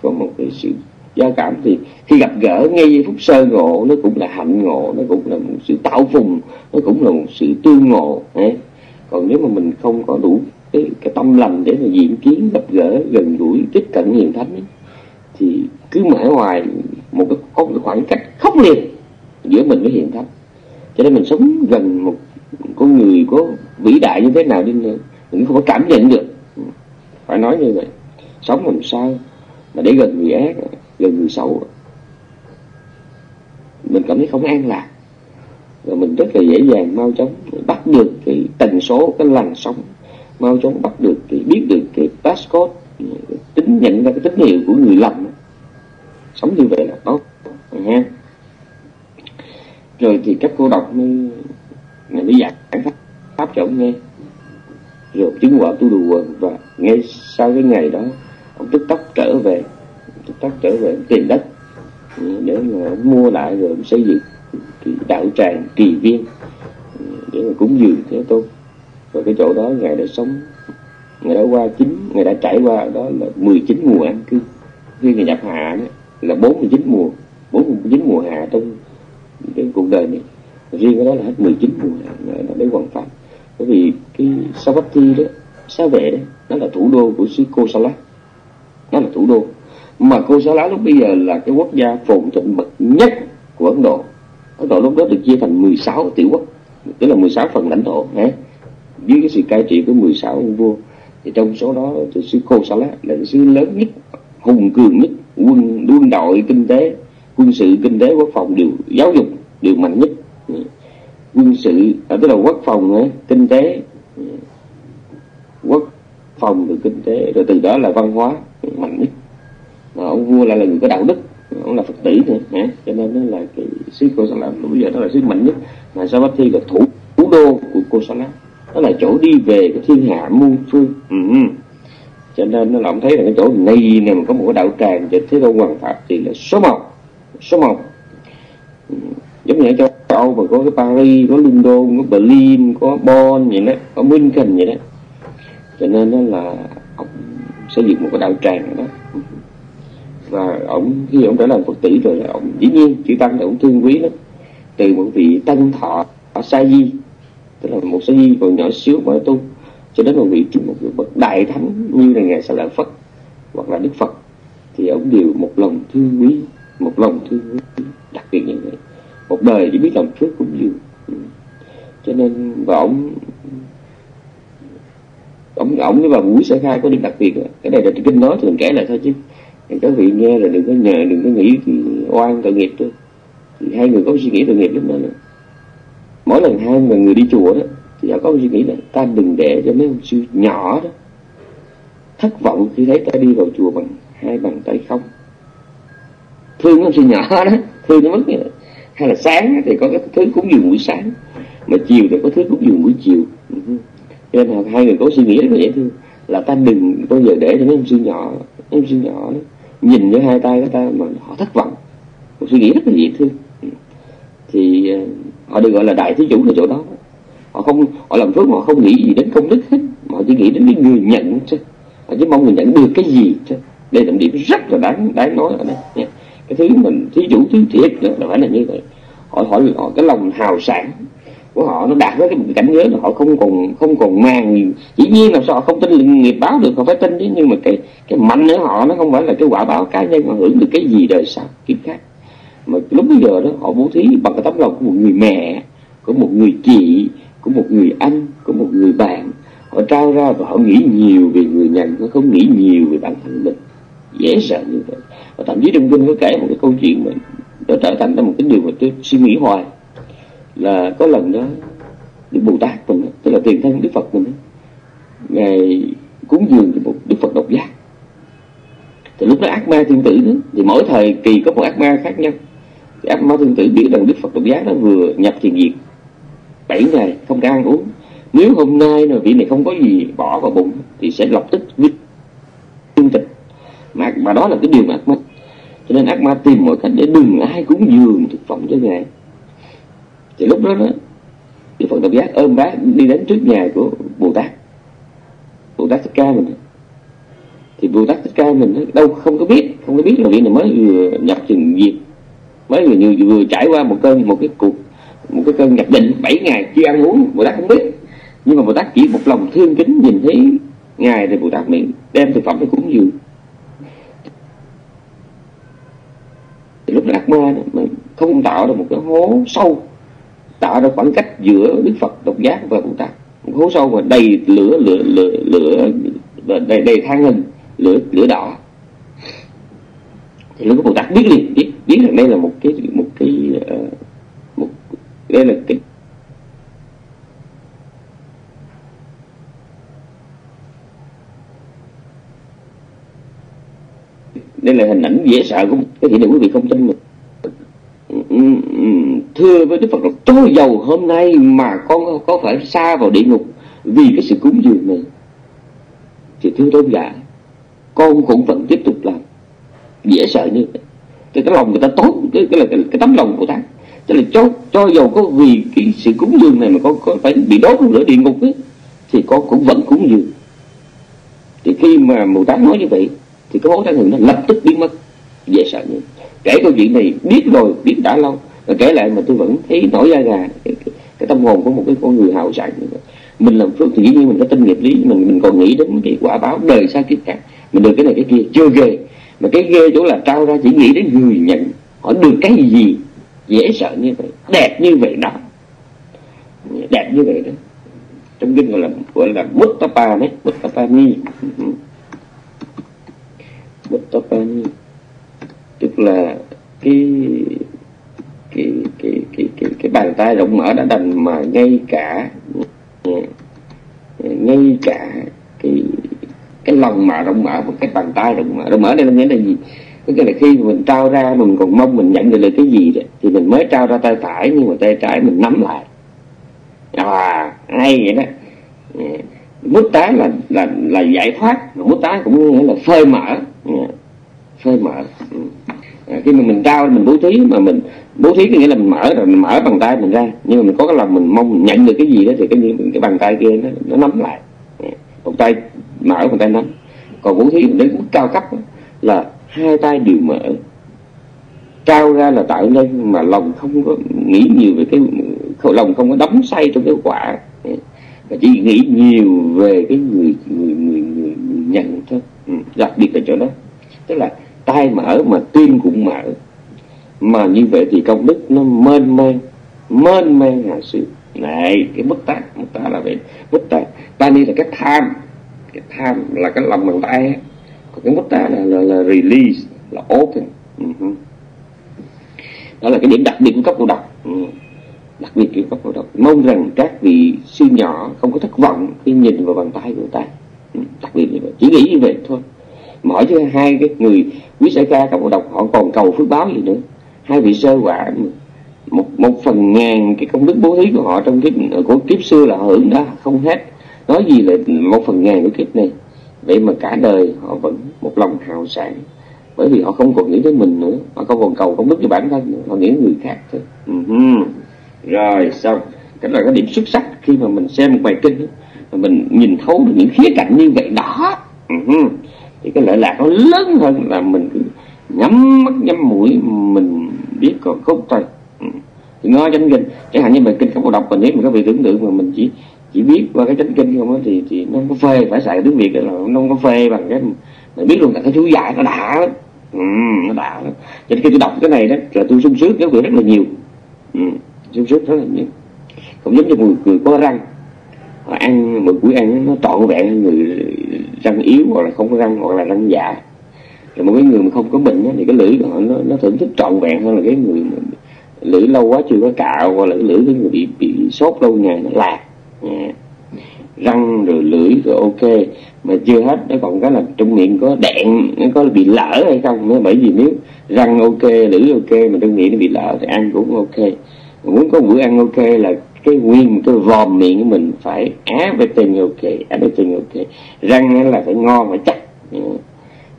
có một cái sự giao cảm thì khi gặp gỡ ngay phút sơ ngộ nó cũng là hạnh ngộ, nó cũng là một sự tạo phùng, nó cũng là một sự tương ngộ ấy. Còn nếu mà mình không có đủ cái tâm lành để mà diện kiến, gặp gỡ, gần gũi, tiếp cận hiền thánh ấy, thì cứ mãi hoài một cái khoảng cách khốc liệt giữa mình với hiền thánh. Cho nên mình sống gần một con người có vĩ đại như thế nào đi nữa mình không có cảm nhận được. Phải nói như vậy, sống làm sao mà để gần người ác, gần người xấu mình cảm thấy không an lạc, rồi mình rất là dễ dàng mau chóng bắt được cái tần số, cái làn sóng, mau chóng bắt được cái, biết được cái passcode, tính nhận ra cái tín hiệu của người lầm. Sống như vậy là tốt ha. Rồi thì các cô độc mới giảng pháp cho ông nghe, rồi chứng quả tu đù quần. Và ngay sau cái ngày đó ông tức tốc trở về, tìm đất để mà mua lại rồi xây dựng cái đạo tràng Kỳ Viên để mà cúng dường Thế Tôn. Và cái chỗ đó ngài đã sống, ngài đã qua ngài đã trải qua đó là 19 mùa an cư. Khi ngài nhập hạ đó là 49 mùa hạ trong cái cuộc đời này, riêng cái đó là hết 19 mùa hạ để hoàn pháp. Bởi vì cái Savati đó, Xá Vệ đó, nó là thủ đô của xứ Kosala, nó là thủ đô. Mà Kosala lúc bây giờ là cái quốc gia phồn thịnh bậc nhất của Ấn Độ. Ấn Độ lúc đó được chia thành 16 tiểu quốc, tức là 16 phần lãnh thổ, dưới cái sự cai trị của 16 ông vua. Thì trong số đó thì xứ Kosala là xứ lớn nhất, hùng cường nhất, quân đội, kinh tế, quân sự, kinh tế, quốc phòng, đều giáo dục, đều mạnh nhất. Quân sự, tức là quốc phòng ấy, kinh tế, quốc phòng rồi kinh tế, rồi từ đó là văn hóa mạnh nhất. Mà ông vua lại là người có đạo đức, ông là Phật tử thôi, cho nên nó là cái xứ Kosala bây giờ nó là xứ mạnh nhất. Mà Savati là thủ đô của Kosala, đó là chỗ đi về của thiên hạ muôn phương. Cho nên nó ông thấy là cái chỗ này nè có một đạo tràng cho Thế Tôn hoằng pháp thì là số một. Giống như ở châu Âu mà có cái Paris, có London, có Berlin, có Bonn vậy đó, có München vậy đó. Cho nên đó là ông xây dựng một cái đạo tràng đó. Và khi ông trở thành Phật tử rồi là ông dĩ nhiên chữ tăng là ông thương quý lắm. Từ một vị tăng thọ ở Sa Di, tức là một Sa Di còn nhỏ xíu mà tu, cho đến một vị bậc đại thánh như là ngài Xá Lợi Phất hoặc là Đức Phật, thì ông đều một lòng thương quý, đặc biệt như vậy. Một đời chỉ biết làm phước cũng nhiều. Cho nên và ông với bà Mũi Sở Khai có điểm đặc biệt. Cái này là kinh nói thường kể lại thôi chứ các vị nghe là đừng có nhờ, đừng có nghĩ oan tội nghiệp thôi. Thì hai người có suy nghĩ tội nghiệp lúc đó nữa. Mỗi lần hai người đi chùa đó thì đã có suy nghĩ là ta đừng để cho mấy ông sư nhỏ đó thất vọng khi thấy ta đi vào chùa bằng hai bàn tay không. Thương ông sư nhỏ đó, thương nó mất. Hay là sáng thì có cái thứ cúng dường buổi sáng, mà chiều thì có thứ cúng dường buổi chiều. Cho nên hai người có suy nghĩ rất là dễ thương, là ta đừng bao giờ để cho mấy em sư nhỏ đó nhìn với hai tay của ta mà họ thất vọng. Một suy nghĩ rất là dễ thương. Thì họ được gọi là đại thí chủ ở chỗ đó. Họ làm phước mà họ không nghĩ gì đến công đức hết, mà họ chỉ nghĩ đến cái người nhận chứ. Họ chỉ mong người nhận được cái gì chứ. Đây là một điểm rất là đáng nói ở đây nha. Cái thứ mình thí chủ thứ thiệt là phải là như vậy. Họ cái lòng hào sảng của họ nó đạt tới cái cảnh giới là họ không còn màng gì. Dĩ nhiên là sao họ không tin nghiệp báo được, họ phải tin chứ, nhưng mà cái mạnh ở họ nó không phải là cái quả báo cá nhân, họ hưởng được cái gì đời sau kiếp khác. Mà lúc bây giờ đó họ bố thí bằng cái tấm lòng của một người mẹ, của một người chị, của một người anh, của một người bạn. Họ trao ra và họ nghĩ nhiều về người nhận, họ không nghĩ nhiều về bản thân mình. Dễ sợ như vậy. Và thậm chí trong kinh có kể một cái câu chuyện mà nó trở thành ra một cái điều mà tôi suy nghĩ hoài. là có lần đó Đức Bồ Tát mình, tức là tiền thân Đức Phật mình, ngài cúng dường cho một Đức Phật Độc Giác. Thì lúc đó ác ma thiên tử đó, thì mỗi thời kỳ có một ác ma khác nhau. Thì ác ma thiên tử biết rằng Đức Phật Độc Giác nó vừa nhập thiền viện 7 ngày không ra ăn uống, nếu hôm nay mà vị này không có gì bỏ vào bụng thì sẽ lập tức vứt tương tịch. Mà đó là cái điều mà ác ma, cho nên ác ma tìm mọi cách để đừng ai cúng dường thực phẩm cho ngài. Thì lúc đó đó Đức Phật Độc Giác ôm bác đi đến trước nhà của Bồ Tát Thích Ca mình. Thì Bồ Tát Thích Ca mình đâu không có biết là vị này mới vừa nhập trình diệt, mới vừa trải qua một cái cơn nhập định 7 ngày chưa ăn uống. Bồ Tát không biết, nhưng mà Bồ Tát chỉ một lòng thương kính nhìn thấy ngài thì Bồ Tát mới đem thực phẩm để cúng dường. Thì lúc đó ác ma không tạo ra một cái hố sâu, tạo ra khoảng cách giữa Đức Phật Độc Giác và Bồ Tát, một hố sâu và đầy lửa đầy than hình, lửa đỏ. Thì lúc đó Bồ Tát biết liền, biết rằng đây là một cái đây là hình ảnh dễ sợ của cái gì này, quý vị không tin mình. Thưa với Đức Phật, trôi dầu hôm nay mà con có phải xa vào địa ngục vì cái sự cúng dường này. Thì thưa tôn giả, con cũng vẫn tiếp tục làm. Dễ sợ như vậy. Cái lòng người ta tốt, cái tấm lòng của ta. Tức là cho dầu có vì cái sự cúng dường này mà con có phải bị đốt nữa địa ngục ấy, thì con cũng vẫn cúng dường. Thì khi mà Bồ Tát nói như vậy thì cái hố than hừng nó lập tức biến mất. Dễ sợ như vậy. Kể câu chuyện này biết rồi, biết đã lâu, rồi kể lại mà tôi vẫn thấy nổi da gà. Cái tâm hồn của một cái con người hào sảng. Mình làm phước thì dĩ nhiên mình có tin nghiệp lý, mình còn nghĩ đến cái quả báo đời sau kiếp khác. Mình được cái này cái kia chưa ghê, mà cái ghê chỗ là trao ra chỉ nghĩ đến người nhận họ được cái gì. Dễ sợ như vậy, đẹp như vậy đó, đẹp như vậy đó. Trong kinh gọi là Muttapa đấy, Muttapa ni, tức là cái bàn tay rộng mở đã đành mà ngay cả cái lòng mà rộng mở, một cái bàn tay rộng mở đây là nghĩa là gì? Cái là khi mình trao ra mình còn mong mình nhận được là cái gì đó, thì mình mới trao ra tay phải nhưng mà tay trái mình nắm lại. Hay vậy đó. Mút tá là giải thoát, mút tá cũng nghĩa là phơi mở. Khi mà mình trao mình bố thí, mà mình bố thí có nghĩa là mình mở rồi, mình mở bàn tay mình ra, nhưng mà mình có cái lòng mình mong mình nhận được cái gì đó thì cái bàn tay kia nó nắm lại. Một tay mở, một tay nắm. Còn bố thí mình đến mức cao cấp là hai tay đều mở, trao ra là tạo nên mà lòng không có nghĩ nhiều về cái, lòng không có đắm say trong cái quả, mà chỉ nghĩ nhiều về cái người nhận thôi. Đặc biệt là chỗ đó, tức là tay mở mà tim cũng mở, mà như vậy thì công đức nó mênh mang hà sự này. Cái bất tác là vậy. Bất tác ta đi là cái tham là cái lòng bàn tay ấy. Còn cái bất tác là release, là open. Đó là cái điểm đặc biệt của Cấp Cô Độc. Mong rằng các vị sư nhỏ không có thất vọng khi nhìn vào bàn tay của ta. Đặc biệt như vậy, chỉ nghĩ như vậy thôi. Mỗi thứ hai cái người quý sĩ ca Cấp Cô Độc họ còn cầu phước báo gì nữa. Hai vị sơ quả một phần ngàn cái công đức bố thí của họ trong kiếp xưa là hưởng đó không hết, nói gì là 1/1000 của kiếp này. Vậy mà cả đời họ vẫn một lòng hào sảng, bởi vì họ không còn nghĩ đến mình nữa, họ không còn cầu công đức cho bản thân nữa, họ nghĩ đến người khác thôi. Rồi xong, cái là cái điểm xuất sắc khi mà mình xem một bài kinh mà mình nhìn thấu được những khía cạnh như vậy đó. Thì cái lợi lạc nó lớn hơn là mình cứ nhắm mắt nhắm mũi mình biết còn khúc tay. Thì ngó chánh kinh, chẳng hạn như bài kinh Cấp Cô Độc, mà nếu mà các vị tưởng tượng mà mình chỉ biết qua cái chánh kinh không đó, thì nó không có phê, phải xài tiếng Việt là nó không có phê bằng cái mình biết luôn là cái chú giải nó đã lắm. Nó đã lắm. Cho nên khi tôi đọc cái này đó là tôi sung sướng các vị rất là nhiều. Sung sướng rất là nhiều. Không giống như người có răng, họ ăn một buổi ăn nó trọn vẹn người răng yếu hoặc là không có răng hoặc là răng giả. Rồi một cái người mà không có bệnh đó, thì cái lưỡi của họ nó thưởng thức trọn vẹn hơn là cái người lưỡi lâu quá chưa có cạo, hoặc là lưỡi bị sốt lâu ngày nó lạc răng rồi lưỡi rồi ok. Mà chưa hết, nó còn cái là trong miệng có đạn, nó có bị lỡ hay không nữa. Bởi vì nếu răng ok, lưỡi ok mà trong miệng nó bị lỡ thì ăn cũng ok. Muốn có bữa ăn ok là cái nguyên cái vòm miệng của mình phải á về tên ok, răng là phải ngon phải chắc,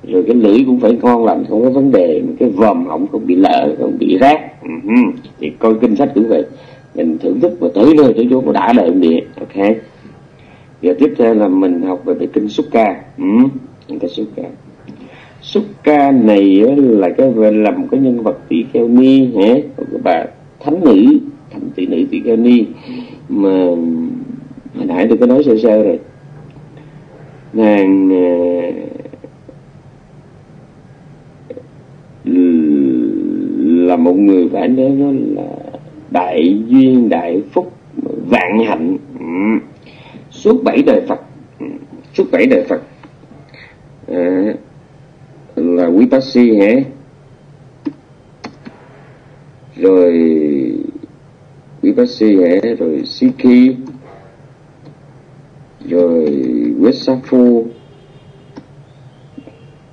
rồi cái lưỡi cũng phải ngon lành không có vấn đề, cái vòm họng không bị lỡ, không bị rác. Thì coi kinh sách cũng vậy, mình thưởng thức và tới nơi tới chỗ nó đã đợi địa. Ok, giờ tiếp theo là mình học về kinh Sukkā. Sukkā này là cái làm một cái nhân vật tỷ kheo ni, các bạn, thánh nữ, thánh tỷ nữ tỷ kheo ni mà hồi nãy tôi có nói sơ sơ rồi. Nàng là một người phải nói nó là đại duyên đại phúc vạn hạnh, suốt 7 đời Phật, suốt 7 đời Phật là quý bác sĩ rồi rồi Sikhi, rồi Wesafu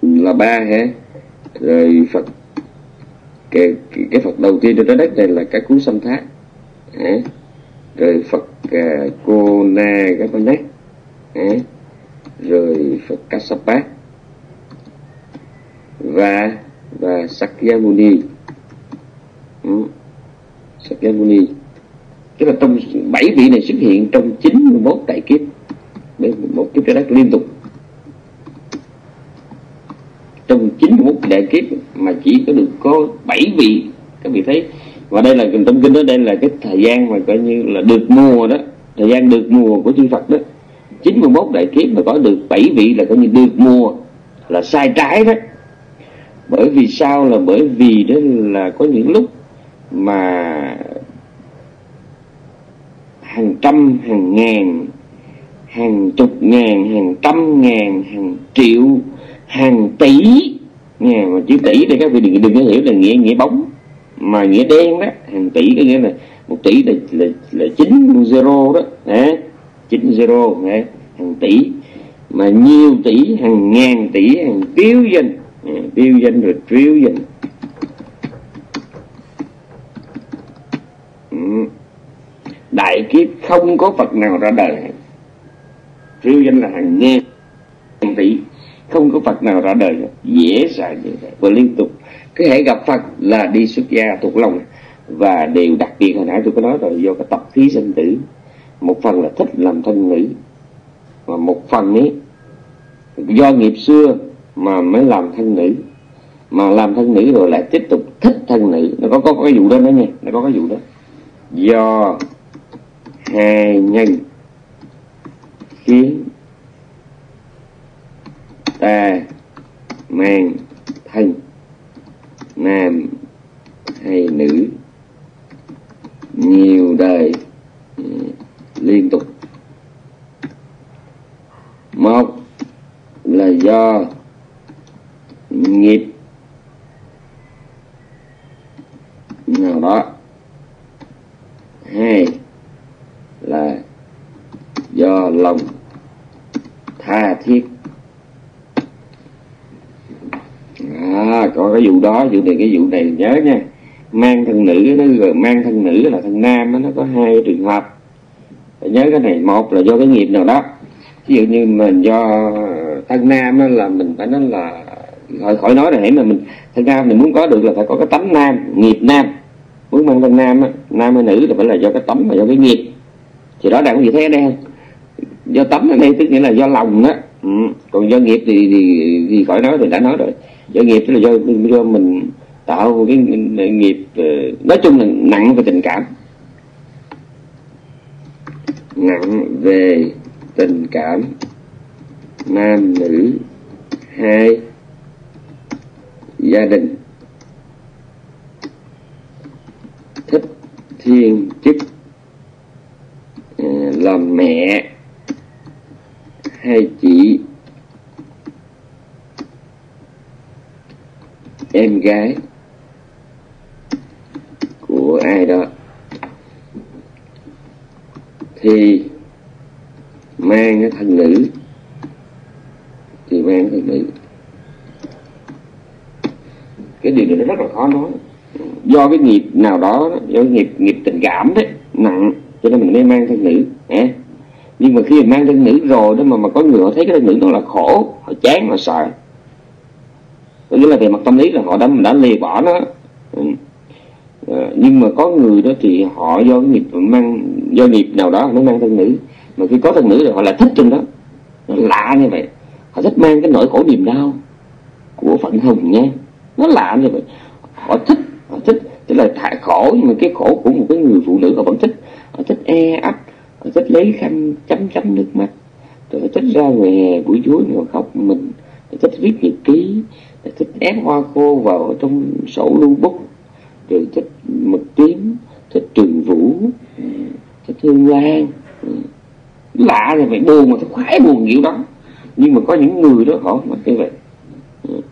là 3 rồi Phật. Cái Phật đầu tiên trên trái đất này là cái Cú Sanh Thác, rồi Phật Cô Na các con nét, rồi Phật Kassapa và Sakyamuni. Sakyamuni tức là trong 7 vị này xuất hiện trong 91 đại kiếp, 1 kiếp trái đất liên tục. Trong 91 đại kiếp mà chỉ có được có 7 vị, các vị thấy. Và đây là trong kinh đó, đây là cái thời gian mà coi như là được mùa đó, thời gian được mùa của chư Phật đó. 91 đại kiếp mà có được 7 vị là coi như được mùa, là sai trái đó. Bởi vì sao? Là bởi vì đó là có những lúc mà hàng trăm, hàng ngàn, hàng chục ngàn, hàng trăm ngàn, hàng triệu, hàng tỷ. Mà chữ tỷ thì các vị đừng có hiểu là nghĩa bóng mà nghĩa đen đó. Hàng tỷ có nghĩa là 1 tỷ là 9 zero đó, 9 zero, hàng tỷ. Mà nhiều tỷ, hàng ngàn tỷ, hàng tiêu danh, rồi triệu danh. Đại kiếp không có Phật nào ra đời. Triệu danh là hàng ngàn, hàng tỷ, không có Phật nào ra đời. Dễ sợ như vậy. Và liên tục cứ hãy gặp Phật là đi xuất gia thuộc lòng. Và điều đặc biệt hồi nãy tôi có nói rồi, do cái tập khí sinh tử. Một phần là thích làm thân nữ, và một phần ấy do nghiệp xưa mà mới làm thân nữ. Mà làm thân nữ rồi lại tiếp tục thích thân nữ. Nó có cái vụ đó nữa nha, nó có cái vụ đó. Do hai nhân khiến ta mang thân nam hay nữ nhiều đời liên tục. Một là do nghiệp nào đó, hai là do lòng tha thiết. Có cái vụ đó, cái vụ này nhớ nha. Mang thân nữ nó, mang thân nữ là thân nam đó, nó có 2 trường hợp. Phải nhớ cái này. Một là do cái nghiệp nào đó, ví dụ như mình do thân nam đó, là mình phải nói là khỏi nói này, mà mình thân nam mình muốn có được là phải có cái tánh nam, nghiệp nam. Muốn mang thân nam đó, nam hay nữ là phải là do cái tấm và do cái nghiệp. Thì đó đang có gì thế ở đây không? Do tấm ở đây tức nghĩa là do lòng đó. Còn do nghiệp thì khỏi nói, thì đã nói rồi. Do nghiệp tức là do mình tạo một cái nghiệp, nói chung là nặng về tình cảm. Nam nữ, hai, gia đình, thích thiên chức, làm mẹ hay chị, em gái của ai đó thì mang cái thân nữ, thì mang cái thân nữ. Cái điều này nó rất là khó nói, do cái nghiệp nào đó, do cái nghiệp tình cảm đấy nặng, cho nên mình mới mang thân nữ. Nhưng mà khi mình mang thân nữ rồi đó mà có người họ thấy cái thân nữ nó là khổ, họ chán, họ sợ, có nghĩa là về mặt tâm lý là họ đã lìa bỏ nó. Nhưng mà có người đó thì họ do cái nghiệp mang, do nghiệp nào đó nó mang thân nữ, mà khi có thân nữ rồi họ lại thích trong đó. Nó lạ như vậy, họ thích mang cái nỗi khổ niềm đau của phận hồng nha, nó lạ như vậy. Họ thích tức là thả khổ, nhưng mà cái khổ của một cái người phụ nữ họ vẫn thích. Họ thích e ấp, họ thích lấy khăn chấm chấm nước mắt, rồi họ thích ra ngoài hè buổi chuối họ khóc mình, họ thích viết nhật ký, họ thích ép hoa khô vào trong sổ lưu bút, rồi thích mực tím, thích trường vũ, thích hương lan. Lạ là vậy, buồn mà khoái buồn kiểu đó. Nhưng mà có những người đó họ không như vậy,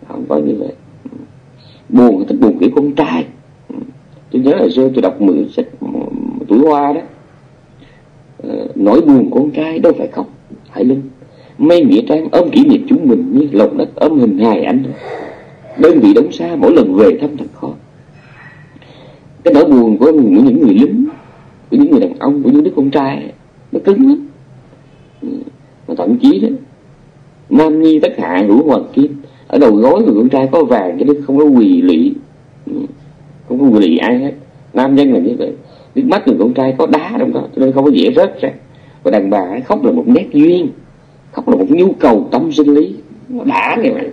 họ không có như vậy. Buồn thì thích buồn kiểu con trai. Tôi nhớ là xưa tôi đọc mười sách Tuổi Hoa đó, nỗi buồn con trai đâu phải khóc, hãy linh mây nghĩa trang ôm kỷ niệm chúng mình như lòng đất ôm hình hài anh. Đơn vị đóng xa mỗi lần về thăm thật khó. Cái nỗi buồn của những người lính, của những người đàn ông, của những đứa con trai nó cứng lắm. Mà thậm chí đó, nam nhi tất hạ hữu hoàng kim, ở đầu gối người con trai có vàng cho nên không có quỳ lụy, không có quỳ lụy ai hết. Nam nhân là như vậy. Nước mắt người con trai có đá trong đó cho nên không có dễ rớt ra. Và đàn bà khóc là một nét duyên, khóc là một nhu cầu tâm sinh lý, nó đã như vậy.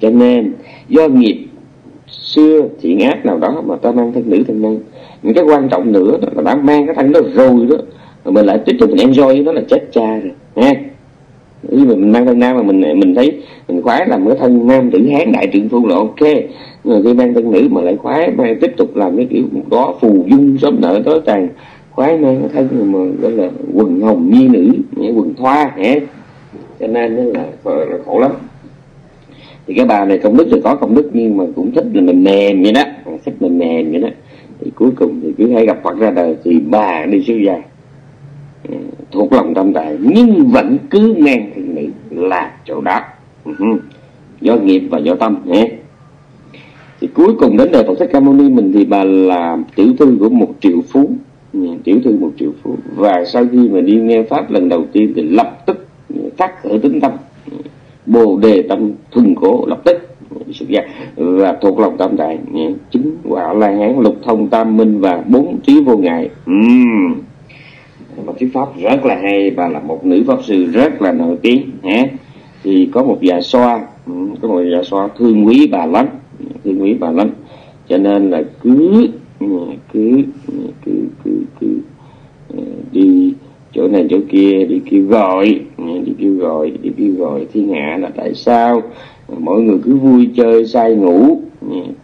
Cho nên do nghiệp xưa thiện ác nào đó mà ta mang thân nữ thân nam. Những cái quan trọng nữa là đã mang cái thân đó rồi đó, mà mình lại tiếp tục mình enjoy với nó là chết cha rồi nha. Nhưng mà mình mang thân nam mà mình thấy mình khoái làm cái thân nam tử hán đại trượng phu là ok. Nhưng mà khi mang thân nữ mà lại khoái mà tiếp tục làm cái kiểu đó phù dung xóm nợ tối tàn, khoái mang cái thân mà gọi là quần hồng nhi nữ, quần thoa hả, cho nên là khổ lắm. Thì cái bà này công đức thì có công đức, nhưng mà cũng thích là mình mềm vậy đó, thích mình mềm vậy đó. Thì cuối cùng thì cứ hay gặp Phật ra đời thì bà đi siêu dài, thuộc lòng tâm đại, nhưng vẫn cứ ngang thì nghĩ là chỗ đó, do nghiệp và do tâm. Thì cuối cùng đến đời Phật Thích Ca Mâu Ni mình thì bà là tiểu thư của một triệu phú, tiểu thư một triệu phú. Và sau khi mà đi nghe pháp lần đầu tiên thì lập tức phát khởi tính tâm bồ đề tâm thuần cố, lập tức và thuộc lòng tâm đại, chứng quả La Hán, lục thông tam minh và bốn trí vô ngại. Một thuyết pháp rất là hay, và là một nữ pháp sư rất là nổi tiếng. Thì có một Dạ Xoa, có một Dạ Xoa thương quý bà lắm, thương quý bà lắm, cho nên là cứ đi chỗ này chỗ kia đi kêu gọi thiên hạ là tại sao mọi người cứ vui chơi say ngủ,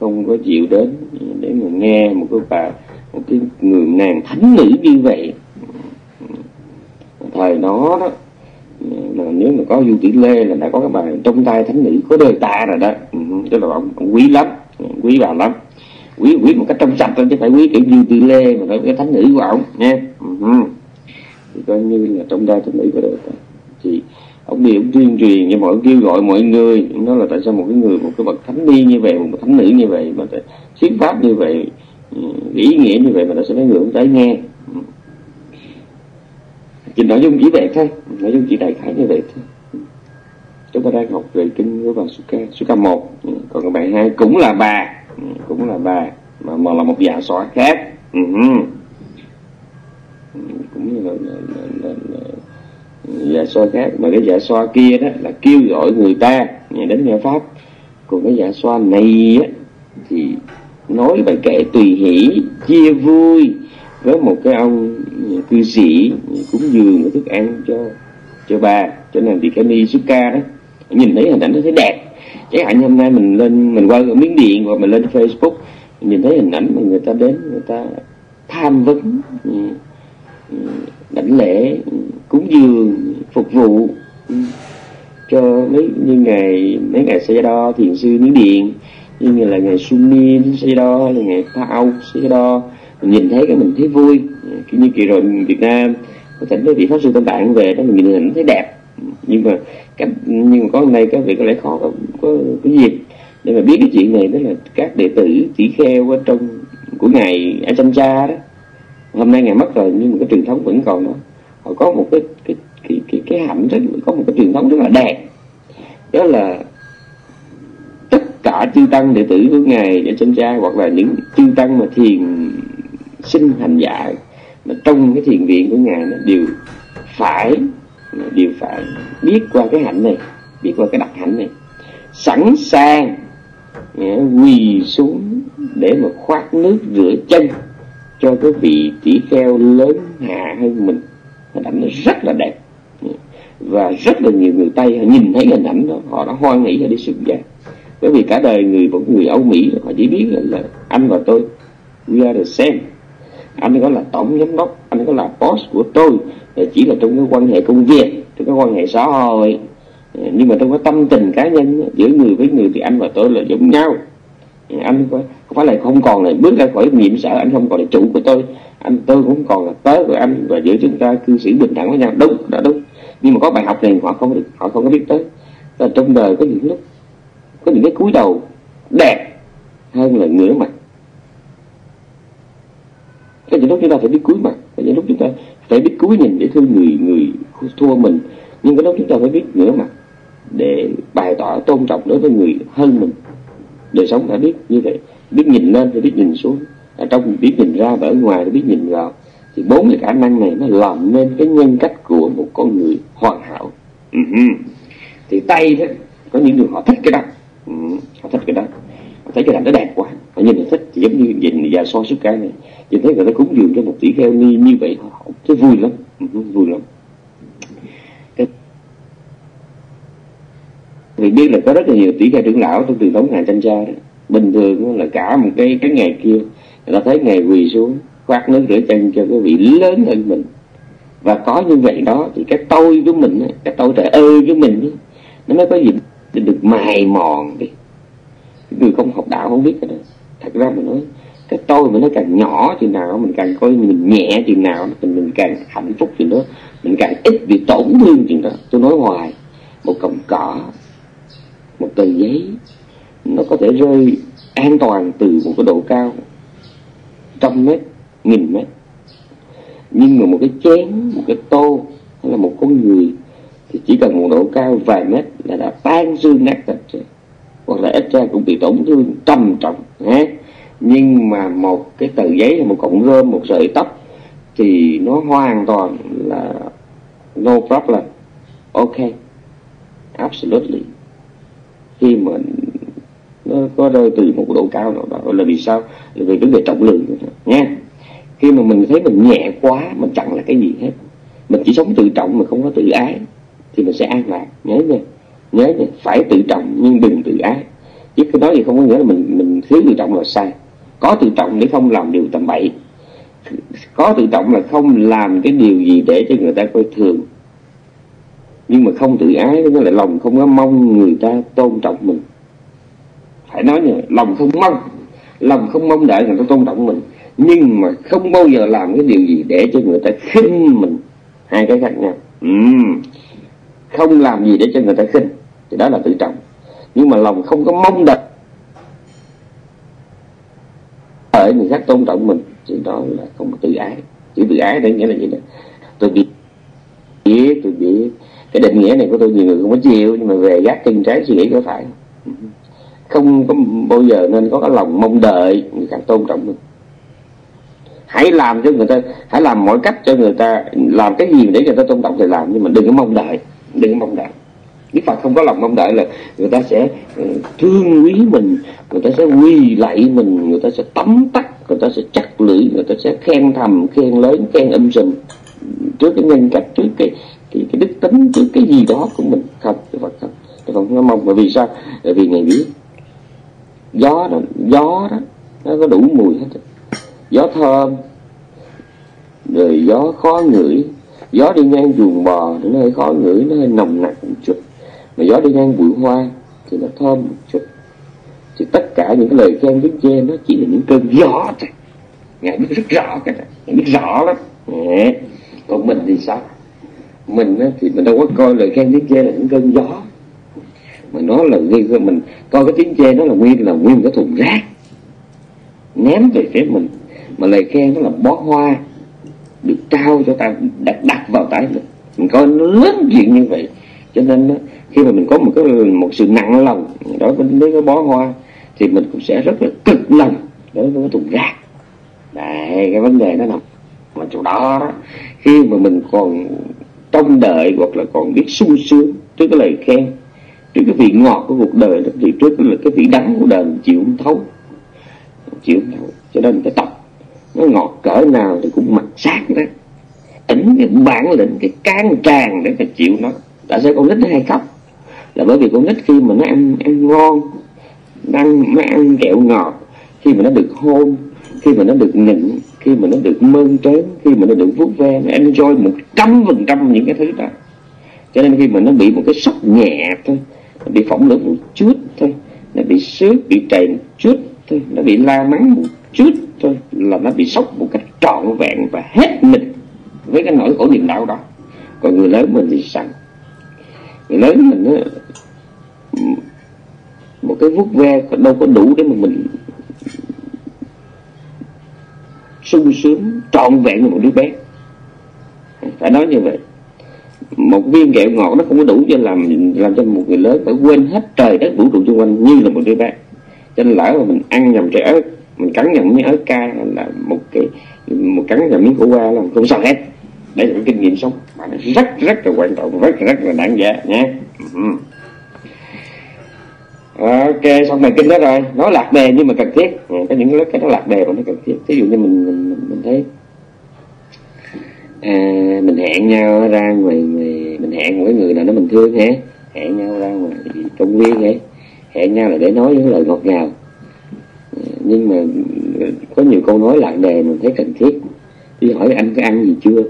không có chịu đến để mà nghe một cái bà, một cái người nàng thánh nữ như vậy. Thời nó đó mà nếu mà có Du Tỷ Lê là đã có cái bài Trong Tay Thánh Nữ Có Đời Ta rồi đó, tức là ông quý lắm, quý bà lắm, quý một cách trong sạch thôi, chứ phải quý kiểu Du Tỷ Lê mà phải cái thánh nữ của ông nha. Thì coi như là Trong Tay Thánh Nữ Có Đời Ta, thì ông đi ông tuyên truyền cho mọi, kêu gọi mọi người, nó là tại sao một cái người, một cái bậc thánh ni như vậy, một bậc thánh nữ như vậy mà thuyết pháp như vậy, ý nghĩa như vậy mà tại sao mấy người cũng tới nghe. Chỉ nội dung chỉ vậy thôi, nội dung chỉ đại khái như vậy thôi. Chúng ta đang học về kinh của bà Sukkā, Sukkā 1. Còn cái bài 2 cũng là bà, mà là một Dạ Xoa khác, cũng là Dạ Xoa khác. Mà cái Dạ Xoa kia đó là kêu gọi người ta đến nghe pháp, còn cái Dạ Xoa này á thì nói bài kệ tùy hỷ chia vui với một cái ông cư sĩ cúng dường thức ăn cho bà, cho nên thì cái ni Sukkā đó nhìn thấy hình ảnh nó thấy đẹp. Chẳng hạn như hôm nay mình lên, mình qua ở Miến Điện hoặc mình lên Facebook, mình nhìn thấy hình ảnh mà người ta đến, người ta tham vấn, đảnh lễ, cúng dường, phục vụ cho mấy ngày Gia Do thiền sư Miến Điện, như là ngày Sumin sĩ đo hay là ngày Pao sĩ đo, mình nhìn thấy cái mình thấy vui. Kiểu như kỳ rồi Việt Nam có thỉnh với vị pháp sư Tâm Tạng về đó, mình nhìn hình thấy đẹp, nhưng mà có hôm nay các vị có lẽ khó có dịp để mà biết cái chuyện này. Đó là các đệ tử tỷ kheo ở trong của ngài Ajahn Chah đó, hôm nay ngài mất rồi nhưng mà cái truyền thống vẫn còn đó. Họ có một cái hạnh rất, có một cái truyền thống rất là đẹp, đó là tất cả chư tăng đệ tử của ngài Ajahn Chah hoặc là những chư tăng mà thiền sinh hành giả mà trong cái thiền viện của ngài nó đều phải biết qua cái hạnh này, biết qua cái đặc hạnh này, sẵn sàng quỳ xuống để mà khoát nước rửa chân cho cái vị tỷ kheo lớn hạ hơn mình. Hình ảnh nó rất là đẹp, và rất là nhiều người Tây họ nhìn thấy hình ảnh đó, họ đã hoan hỉ họ đi xuất gia. Bởi vì cả đời người Âu Mỹ họ chỉ biết là anh và tôi, we are the same. Anh có là tổng giám đốc, anh có là boss của tôi, chỉ là trong cái quan hệ công việc, trong cái quan hệ xã hội. Nhưng mà trong cái tâm tình cá nhân giữa người với người thì anh và tôi là giống nhau. Anh không phải là không còn là bước ra khỏi nhiệm sở, anh không còn là chủ của tôi, tôi cũng còn là tớ của anh, và giữa chúng ta cư xử bình đẳng với nhau. Đúng, đã đúng. Nhưng mà có bài học này họ không có biết tới. Và trong đời có những lúc, có những cái cúi đầu đẹp hơn là ngửa mặt. Có những lúc chúng ta phải biết cúi mặt, có những lúc chúng ta phải biết cúi nhìn để thương người thua mình. Nhưng có lúc chúng ta phải biết ngửa mặt để bày tỏ tôn trọng đối với người hơn mình. Đời sống đã biết như vậy, biết nhìn lên thì biết nhìn xuống, ở trong biết nhìn ra và ở ngoài thì biết nhìn vào. Thì bốn cái khả năng này nó làm nên cái nhân cách của một con người hoàn hảo. Thì Tây đó, có những người họ thích cái đó, họ thích cái đó, họ thấy cái đàn nó đẹp quá, họ nhìn họ thích. Thì giống như nhìn Dạ So Sukkā này, nhìn thấy người ta cúng dường cho một tỷ kheo như vậy họ thấy vui lắm, vui lắm. Vì biết là có rất là nhiều tỷ kheo trưởng lão trong truyền thống ngài Ajahn Chah đó, bình thường là cả một cái ngày kia người ta thấy ngày quỳ xuống khoát nước rửa chân cho cái vị lớn hơn mình. Và có như vậy đó thì cái tôi của mình, cái tôi trời ơi của mình nó mới có dịp được mài mòn đi. Cái người không học đạo không biết cái đó. Thật ra mình nói cái tôi mình nó càng nhỏ chừng nào, mình càng coi mình nhẹ chừng nào, mình càng hạnh phúc chừng đó, mình càng ít bị tổn thương chừng đó. Tôi nói hoài, một cọng cỏ, một tờ giấy nó có thể rơi an toàn từ một cái độ cao 100 mét, 1000 mét. Nhưng mà một cái chén, một cái tô hay là một con người thì chỉ cần một độ cao vài mét là đã tan xương nát thịt rồi, hoặc là ít ra cũng bị tổn thương trầm trọng. Nhưng mà một cái tờ giấy, một cọng rơm, một sợi tóc thì nó hoàn toàn là no problem, ok, absolutely. Khi mà nó có rơi từ một độ cao nào đó là vì sao? Là vì vấn đề trọng lượng nha. Khi mà mình thấy mình nhẹ quá, mình chẳng là cái gì hết, mình chỉ sống tự trọng mà không có tự ái thì mình sẽ an lạc. Nhớ nha, phải tự trọng nhưng đừng tự ái. Chứ cái đó thì không có nghĩa là mình thiếu tự trọng là sai. Có tự trọng để không làm điều tầm bậy, có tự trọng là không làm cái điều gì để cho người ta coi thường. Nhưng mà không tự ái nó lại lòng không có mong người ta tôn trọng mình. Phải nói như vậy, lòng không mong đợi người ta tôn trọng mình, nhưng mà không bao giờ làm cái điều gì để cho người ta khinh mình. Hai cái khác nhau. Không làm gì để cho người ta khinh thì đó là tự trọng. Nhưng mà lòng không có mong đợi ở người khác tôn trọng mình thì đó là không có tự ái. Chữ tự ái đấy nghĩa là gì đó? Tôi biết cái định nghĩa này của tôi nhiều người không có chịu, nhưng mà về gác chân trái suy nghĩ có phải không có bao giờ nên có cái lòng mong đợi người khác tôn trọng mình. Hãy làm mọi cách cho người ta, làm cái gì để người ta tôn trọng thì làm, nhưng mà đừng có mong đợi. Đức Phật không có lòng mong đợi là người ta sẽ thương quý mình, người ta sẽ quy lạy mình, người ta sẽ tấm tắc, người ta sẽ chắc lưỡi, người ta sẽ khen thầm, khen lớn, khen sùm trước cái nhân cách, trước cái đức tính, trước cái gì đó của mình. Không, Đức Phật không. Đức Phật nó mong. Bởi vì sao? Bởi vì Ngài biết gió đó nó có đủ mùi hết rồi. Gió thơm, rồi gió khó ngửi, gió đi ngang chuồng bò thì nó hơi khó ngửi, nó hơi nồng nặc một chút. Mà gió đi ngang bụi hoa thì nó thơm một chút. Thì tất cả những cái lời khen đứng trên nó chỉ là những cơn gió thôi. Ngài biết rất rõ cái này, Ngài biết rõ lắm. Còn mình thì sao? Mình thì mình đâu có coi lời khen tiếng chê là những cơn gió. Mình nói là mình coi cái tiếng chê nó là nguyên cái thùng rác ném về phía mình, mà lời khen nó là bó hoa được trao cho ta, đặt vào tay mình. Mình coi nó lớn chuyện như vậy, cho nên khi mà mình có một sự nặng lòng đối với cái bó hoa thì mình cũng sẽ rất là cực lòng đối với cái thùng rác. Đấy, cái vấn đề nó nằm mà chỗ đó, đó. Khi mà mình còn trông đợi hoặc là còn biết sung sướng trước cái lời khen, trước cái vị ngọt của cuộc đời đó, thì trước là cái vị đắng của đời mình chịu không thấu, cho nên cái tộc nó ngọt cỡ nào thì cũng mặc sát đó, tỉnh cái bản lĩnh, cái can tràn để mà chịu nó. Tại sao con nít nó hay khóc? Là bởi vì con nít khi mà nó ăn ngon, nó ăn kẹo ngọt, khi mà nó được hôn, khi mà nó được nịnh, khi mà nó được mơn trớn, khi mà nó được vuốt ve, nó enjoy 100% những cái thứ đó. Cho nên khi mà nó bị một cái sốc nhẹ thôi, nó bị phỏng lưỡng một chút thôi, nó bị xước, bị trầy một chút thôi, nó bị la mắng một chút thôi, là nó bị sốc một cách trọn vẹn và hết mình với cái nỗi khổ niềm đau đó. Còn người lớn mình thì sao? Người lớn mình đó, một cái vuốt ve đâu có đủ để mà mình sung sướng trọn vẹn như một đứa bé. Phải nói như vậy. Một viên kẹo ngọt nó không có đủ cho làm cho một người lớn phải quên hết trời đất vũ trụ xung quanh như là một đứa bé. Cho nên lỡ mà mình ăn nhầm trái ớt, mình cắn nhầm miếng ớt cay, là một cắn nhầm miếng khổ qua là không sao hết. Đây là cái kinh nghiệm sống mà nó rất là quan trọng, rất là đáng giá nhé. Ok, xong bài kinh đó rồi. Nó lạc đề nhưng mà cần thiết. Có những cái nó lạc đề mà nó cần thiết. Ví dụ như mình thấy mình hẹn nhau ra ngoài, mình hẹn với người nào đó mình thương hả? Hẹn nhau ra ngoài công viên hả? Hẹn nhau là để nói những lời ngọt ngào. Nhưng mà có nhiều câu nói lạc đề mình thấy cần thiết. Đi hỏi anh có ăn gì chưa?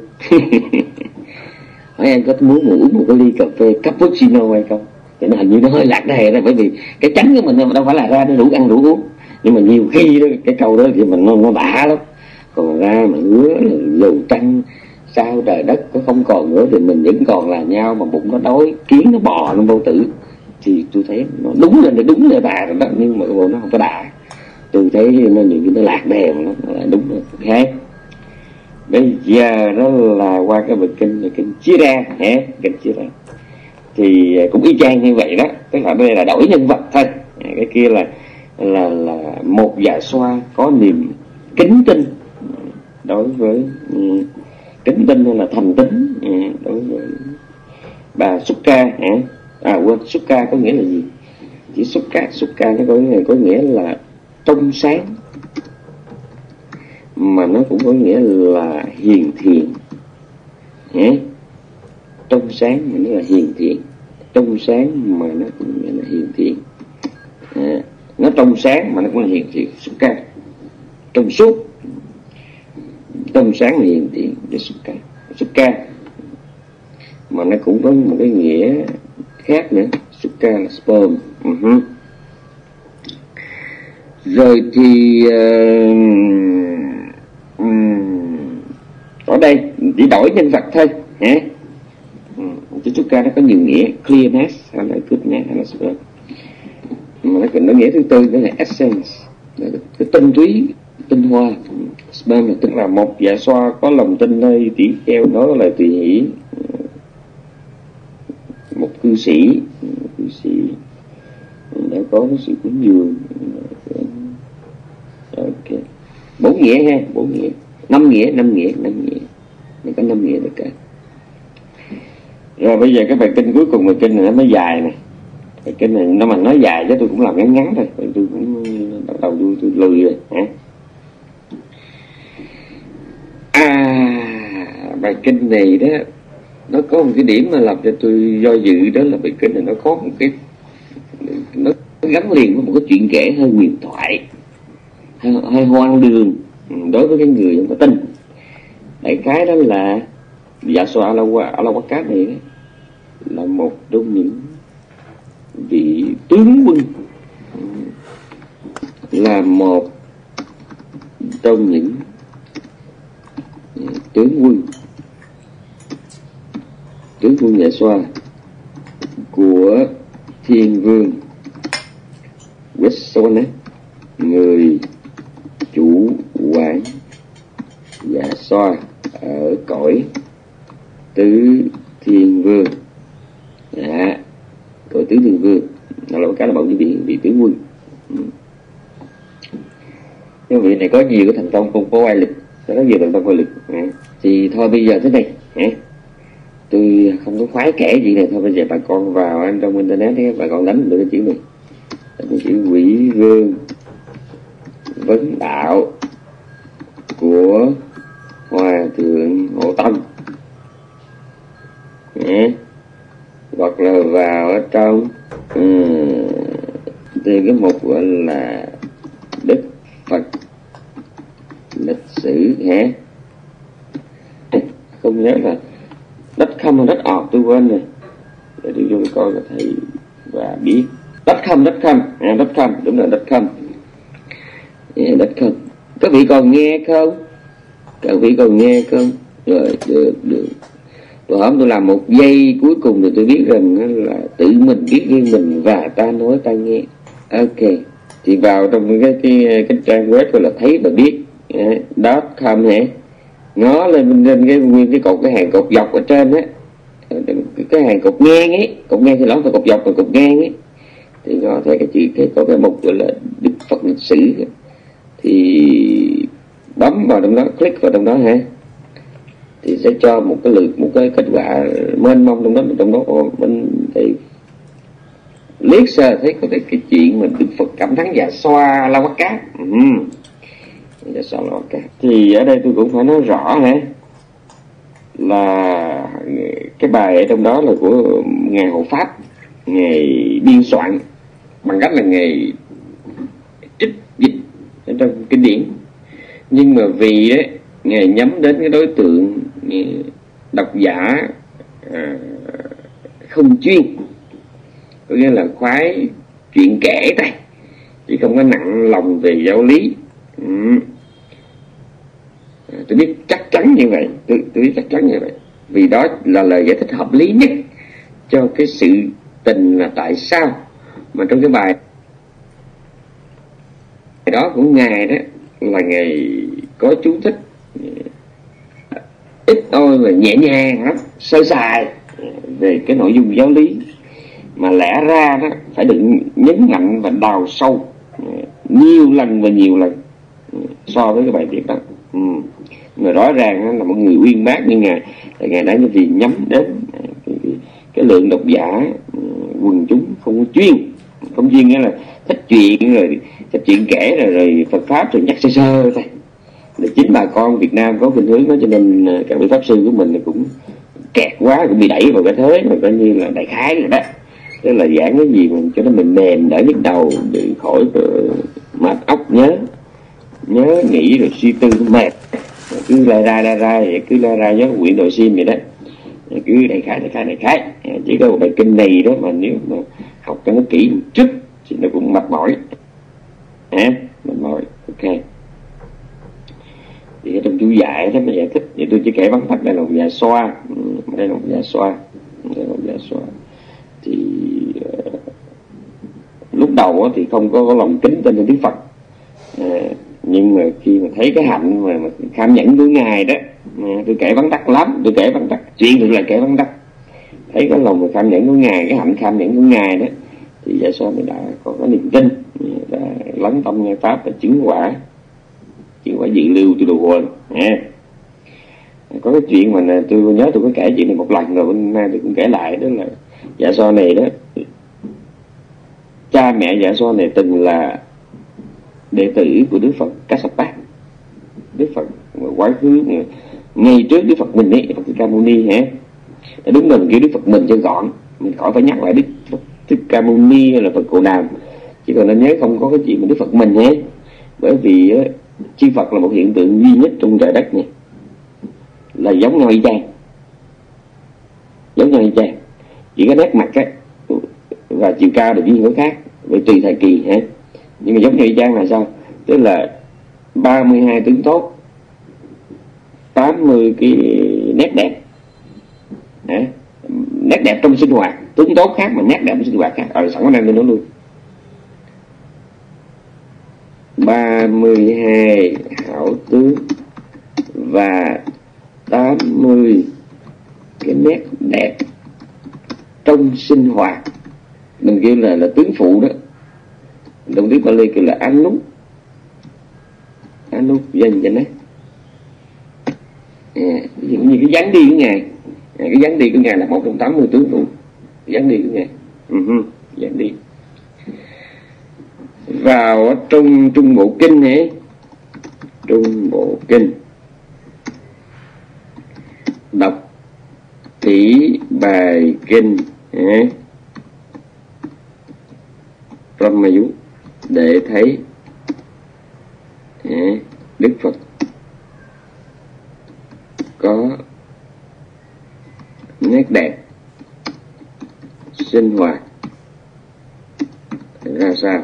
Hỏi anh có muốn uống một cái ly cà phê cappuccino hay không? Thì nó hình như nó hơi lạc đề ra, bởi vì cái tránh của mình đâu phải là ra để đủ ăn đủ uống, nhưng mà nhiều khi đó, cái câu đó thì mình nó bả lắm. Còn ra mà hứa lù trăng sao trời đất có không còn nữa thì mình vẫn còn là nhau, mà bụng nó đói, kiến nó bò nó vô tử, thì tôi thấy nó đúng là bà rồi đó, nhưng mà bộ nó không có đà. Tôi thấy nó nhiều khi nó lạc đề mà nó lại đúng rồi khác. Bây giờ đó là qua cái bài kinh chia ra hả? Kinh chia ra thì cũng y chang như vậy đó, tức là đây là đổi nhân vật thôi. Cái kia là một Dạ Xoa có niềm kính tin đối với kính tin hay là thành tín đối với bà Sukkā. Quên, Sukkā có nghĩa là gì? Chỉ Sukkā nó có nghĩa là trong sáng, mà nó cũng có nghĩa là hiền thiện. Trong sáng mà nó là hiền thiện, trong sáng mà nó cũng là hiền thiện, nó trong sáng mà nó cũng là hiền thiện. Sukkā trong suốt, trong sáng là hiền thiện. Để Sukkā mà nó cũng có một cái nghĩa khác nữa. Sukkā là sperm. Rồi thì ở đây chỉ đổi nhân vật thôi hả? Chữ Sukkā nó có nhiều nghĩa: clearness hay là goodness hay là sperm. Mà nó còn nghĩa thứ tư đó là essence, là cái tinh túy, tinh hoa. Sperm là tức là một Dạ Xoa có lòng tin nơi tỷ kheo, đó là tùy hỷ, một cư sĩ đã có sự cúng dường. Ok, bốn nghĩa ha, bốn nghĩa, năm nghĩa, mình có 5 nghĩa được cả. Rồi bây giờ cái bài kinh cuối cùng, bài kinh này nó mới dài nè. Bài kinh này nó mà nói dài chứ tôi cũng làm ngắn thôi, tôi cũng bắt đầu tôi lười rồi hả? Bài kinh này đó nó có một cái điểm mà làm cho tôi do dự, đó là bài kinh này nó có một cái, nó gắn liền với một cái chuyện kể hơi huyền thoại, hơi hoang đường đối với cái người không có tin. Đại khái đó là Dạ Xoa Lâu Qua này đó, là một trong những vị tướng quân một trong những tướng quân Dạ Xoa của Thiên Vương Quyết Sô Nét, người chủ quản Dạ Xoa ở cõi Tứ Thiên Vương. Dạ, cõi Tứ Thiên Vương đó là một cái là bọn vị tướng quân. Cái vị này có nhiều cái thành công không có oai lực, có nhiều thành công oai lực. Thì thôi bây giờ thế này, tôi không có khoái kể gì này, thôi bây giờ bà con vào trong internet ấy, bà con đánh được cái chữ này, cái chữ Quỷ Vương Vấn Đạo của Hòa Thượng Hộ Tâm, hoặc là vào ở trong thì cái mục gọi là Đức Phật lịch sử hả, không nhớ là đất không đất ọt, tôi quên rồi, để tôi vô coi cho thầy và biết. Đất không đúng là đất không. Các vị còn nghe không? Rồi được. Tôi hôm tôi làm một giây cuối cùng thì tôi biết rằng là tự mình biết riêng mình và ta nói ta nghe. Ok, thì vào trong cái trang web gọi là thấy và biết .com hả, ngó lên nguyên cái cột, cái hàng cột dọc ở trên á, cái hàng cột ngang ấy, cột ngang thì lót vào cột dọc và cột ngang ấy, thì ngó thấy cái chữ, cái có cái mục gọi là Đức Phật lịch sử, thì bấm vào trong đó, click vào trong đó hả, thì sẽ cho một cái lượt, một cái kết quả mênh mông trong đó. Mình thì liếc sơ thấy có thể cái chuyện mình Đức Phật cảm thắng Dạ Xoa Lâu Qua. Dạ Xoa Lâu Qua thì ở đây tôi cũng phải nói rõ hả, là cái bài ở trong đó là của ngài hộ pháp, ngài biên soạn bằng cách là ngài trích dịch ở trong kinh điển, nhưng mà vì đấy ngài nhắm đến cái đối tượng độc giả không chuyên, có nghĩa là khoái chuyện kể thôi, chứ không có nặng lòng về giáo lý. Tôi biết chắc chắn như vậy, tôi biết chắc chắn như vậy, vì đó là lời giải thích hợp lý nhất cho cái sự tình là tại sao mà trong cái bài đó của ngài đó là ngài có chú thích ít ôi và nhẹ nhàng lắm, sơ sài về cái nội dung giáo lý mà lẽ ra đó phải được nhấn mạnh và đào sâu nhiều lần so với cái bài viết đó. Người rõ ràng là một người uyên bác như ngài, tại ngài đã vì nhắm đến cái lượng độc giả quần chúng không chuyên, nghĩa là thích chuyện rồi thích chuyện kể rồi Phật pháp rồi nhắc sơ sơ thôi. Là chính bà con Việt Nam có khuynh hướng đó, cho nên các vị pháp sư của mình cũng kẹt quá, cũng bị đẩy vào cái thế mà coi như là đại khái rồi đó, tức là giảng cái gì mình cho nó mình mềm đỡ nhức đầu, để khỏi mệt óc nhớ nghĩ rồi suy tư mệt, cứ la ra giống quyển đồ sim vậy đó, cứ đại khái. Chỉ có một bài kinh này đó mà nếu mà học cho nó kỹ một chút thì nó cũng mệt mỏi. Ok, thì trong chú giải đó mà giải thích, vậy tôi chỉ kể vắn tắt. Đây là một Dạ Xoa, thì lúc đầu thì không có lòng kính tên Đức Phật, nhưng mà khi mà thấy cái hạnh mà kham nhẫn của ngài đó, tôi kể vắn tắt lắm, thấy cái lòng kham nhẫn của ngài, cái hạnh kham nhẫn của ngài đó, thì Dạ Xoa mình đã có niềm tin, đã lắng tâm nghe pháp và chứng quả dự lưu từ đồ quên. Có cái chuyện mà tôi nhớ tôi có kể chuyện này một lần rồi, hôm nay tôi cũng kể lại, đó là Dạ Xoa này đó, cha mẹ Dạ Xoa này từng là đệ tử của Đức Phật Kassapa. Đức Phật quá khứ ngay trước Đức Phật mình ấy, Phật Thích Ca Muni hả, đúng là mình kêu Đức Phật mình cho gọn, mình khỏi phải nhắc lại Đức Phật Thích Ca Muni hay là Phật Cồ Đàm, chỉ còn nên nhớ không có cái chuyện mà Đức Phật mình hả, bởi vì chư Phật là một hiện tượng duy nhất trong trời đất này, là giống nhau y chang, chỉ có nét mặt á và chiều cao được riêng với khác, vì tùy thời kỳ hả, nhưng mà giống nhau y chang là sao? tức là 32 tướng tốt, 80 cái nét đẹp. Đấy, nét đẹp trong sinh hoạt, tướng tốt khác mà nét đẹp trong sinh hoạt khác, ở sẵn có năng lượng luôn. 32 hảo tướng và 80 cái nét đẹp trong sinh hoạt, mình kêu là tướng phụ đó. Đồng tiếng Bali kêu là Anúc dân vậy đấy. Ví dụ như cái dáng đi của Ngài, cái dáng đi của Ngài là một trong 80 tướng phụ. Dáng đi của Ngài, dáng đi. Vào trong Trung Bộ Kinh này, Trung Bộ Kinh đọc tỷ bài kinh Brahma Yuni để thấy Đức Phật có nét đẹp sinh hoạt ra sao.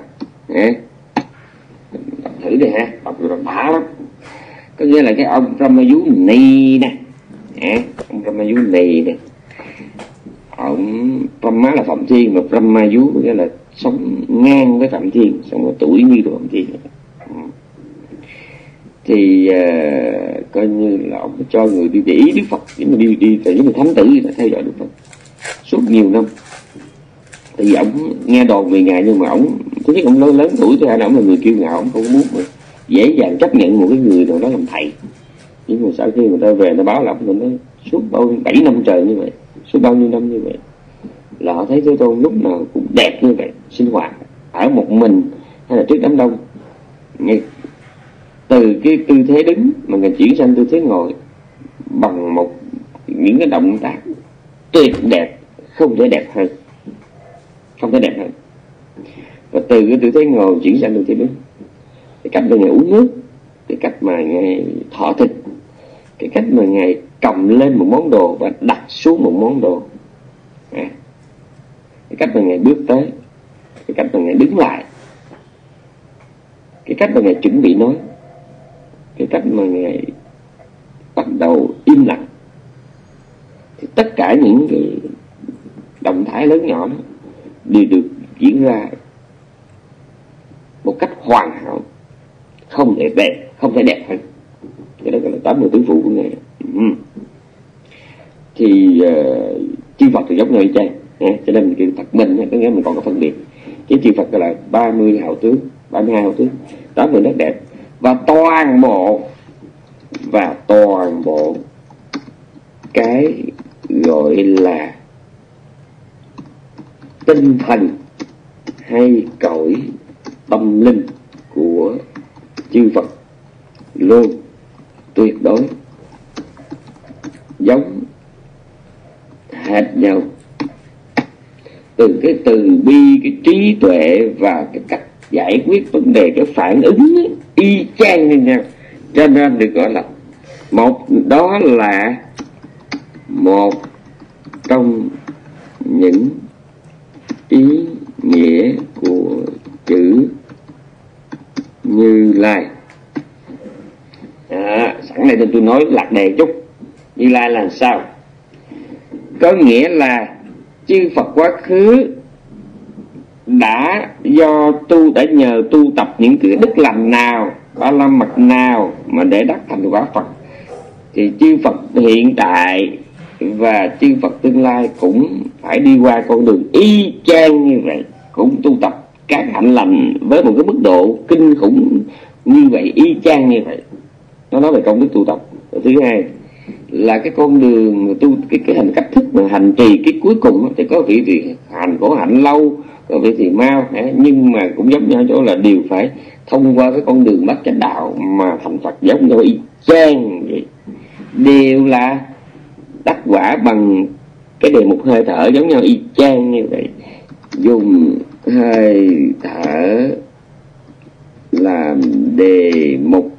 Đọc thử đi ha, đọc rồi bả lắm. Có nghĩa là cái ông Brahma Yuni nè, ông Brahma Yuni nè, ông Brahma là Phạm Thiên, mà Brahma Yuni nghĩa là sống ngang với Phạm Thiên, sống ở tuổi như Phạm Thiên. Thì coi như là ông cho người đi để ý Đức Phật, đi tại những người thánh tử là theo dõi Đức Phật suốt nhiều năm. Tại vì ổng nghe đồn về Ngài, nhưng mà ổng có biết ổng lớn tuổi cho nên ổng là người kiêu ngạo, ổng không muốn mà dễ dàng chấp nhận một cái người nào đó làm thầy. Nhưng mà sau khi người ta về người ta báo lại mình nói suốt bao nhiêu 7 năm trời như vậy, suốt bao nhiêu năm như vậy là họ thấy Thế Tôn lúc nào cũng đẹp như vậy, sinh hoạt ở một mình hay là trước đám đông. Ngay từ cái tư thế đứng mà Ngài chuyển sang tư thế ngồi bằng một những cái động tác tuyệt đẹp, không thể đẹp hơn, không thể đẹp hơn. Và từ cái tư thế ngồi chuyển sang tư thế đứng, cái cách mà Ngài uống nước, cái cách mà Ngài thọ thịt, cái cách mà Ngài cầm lên một món đồ và đặt xuống một món đồ, cái cách mà Ngài bước tới, cái cách mà Ngài đứng lại, cái cách mà Ngài chuẩn bị nói, cái cách mà Ngài bắt đầu im lặng. Thì tất cả những cái động thái lớn nhỏ đó đều được diễn ra một cách hoàn hảo, không thể đẹp, không thể đẹp hơn. Cái đó gọi là 80 tướng phụ của Ngài. Thì chư Phật thì giống nhau như vậy, cho nên mình kêu thật mình, có nghĩa mình còn có phân biệt. Chứ chư Phật là 30 hảo tướng, 32 hảo tướng, 80 nét đẹp và toàn bộ cái gọi là tinh thần hay cõi tâm linh của chư Phật luôn tuyệt đối giống hệt nhau, từ cái từ bi, cái trí tuệ và cái cách giải quyết vấn đề, cái phản ứng ấy, y chang như nhau. Cho nên được gọi là một, đó là một trong những ý nghĩa của chữ Như Lai. Sẵn này tôi nói lạc đề chút. Như Lai là sao? Có nghĩa là chư Phật quá khứ đã đã nhờ tu tập những cái đức lành nào, ba la mật nào mà để đắc thành quả Phật. Thì chư Phật hiện tại và chư Phật tương lai cũng phải đi qua con đường y chang như vậy, cũng tu tập các hạnh lành với một cái mức độ kinh khủng như vậy, y chang như vậy. Nó nói về công đức tu tập. Thứ hai là cái con đường tu, cái hình cách thức mà hành trì cái cuối cùng thì có vị thì hành khổ hạnh lâu, có vị thì mau, nhưng mà cũng giống nhau chỗ là đều phải thông qua cái con đường Bát Chánh Đạo mà thành Phật, giống nhau y chang vậy, đều là đắc quả bằng cái đề mục hơi thở giống nhau y chang như vậy. Dùng hơi thở làm đề mục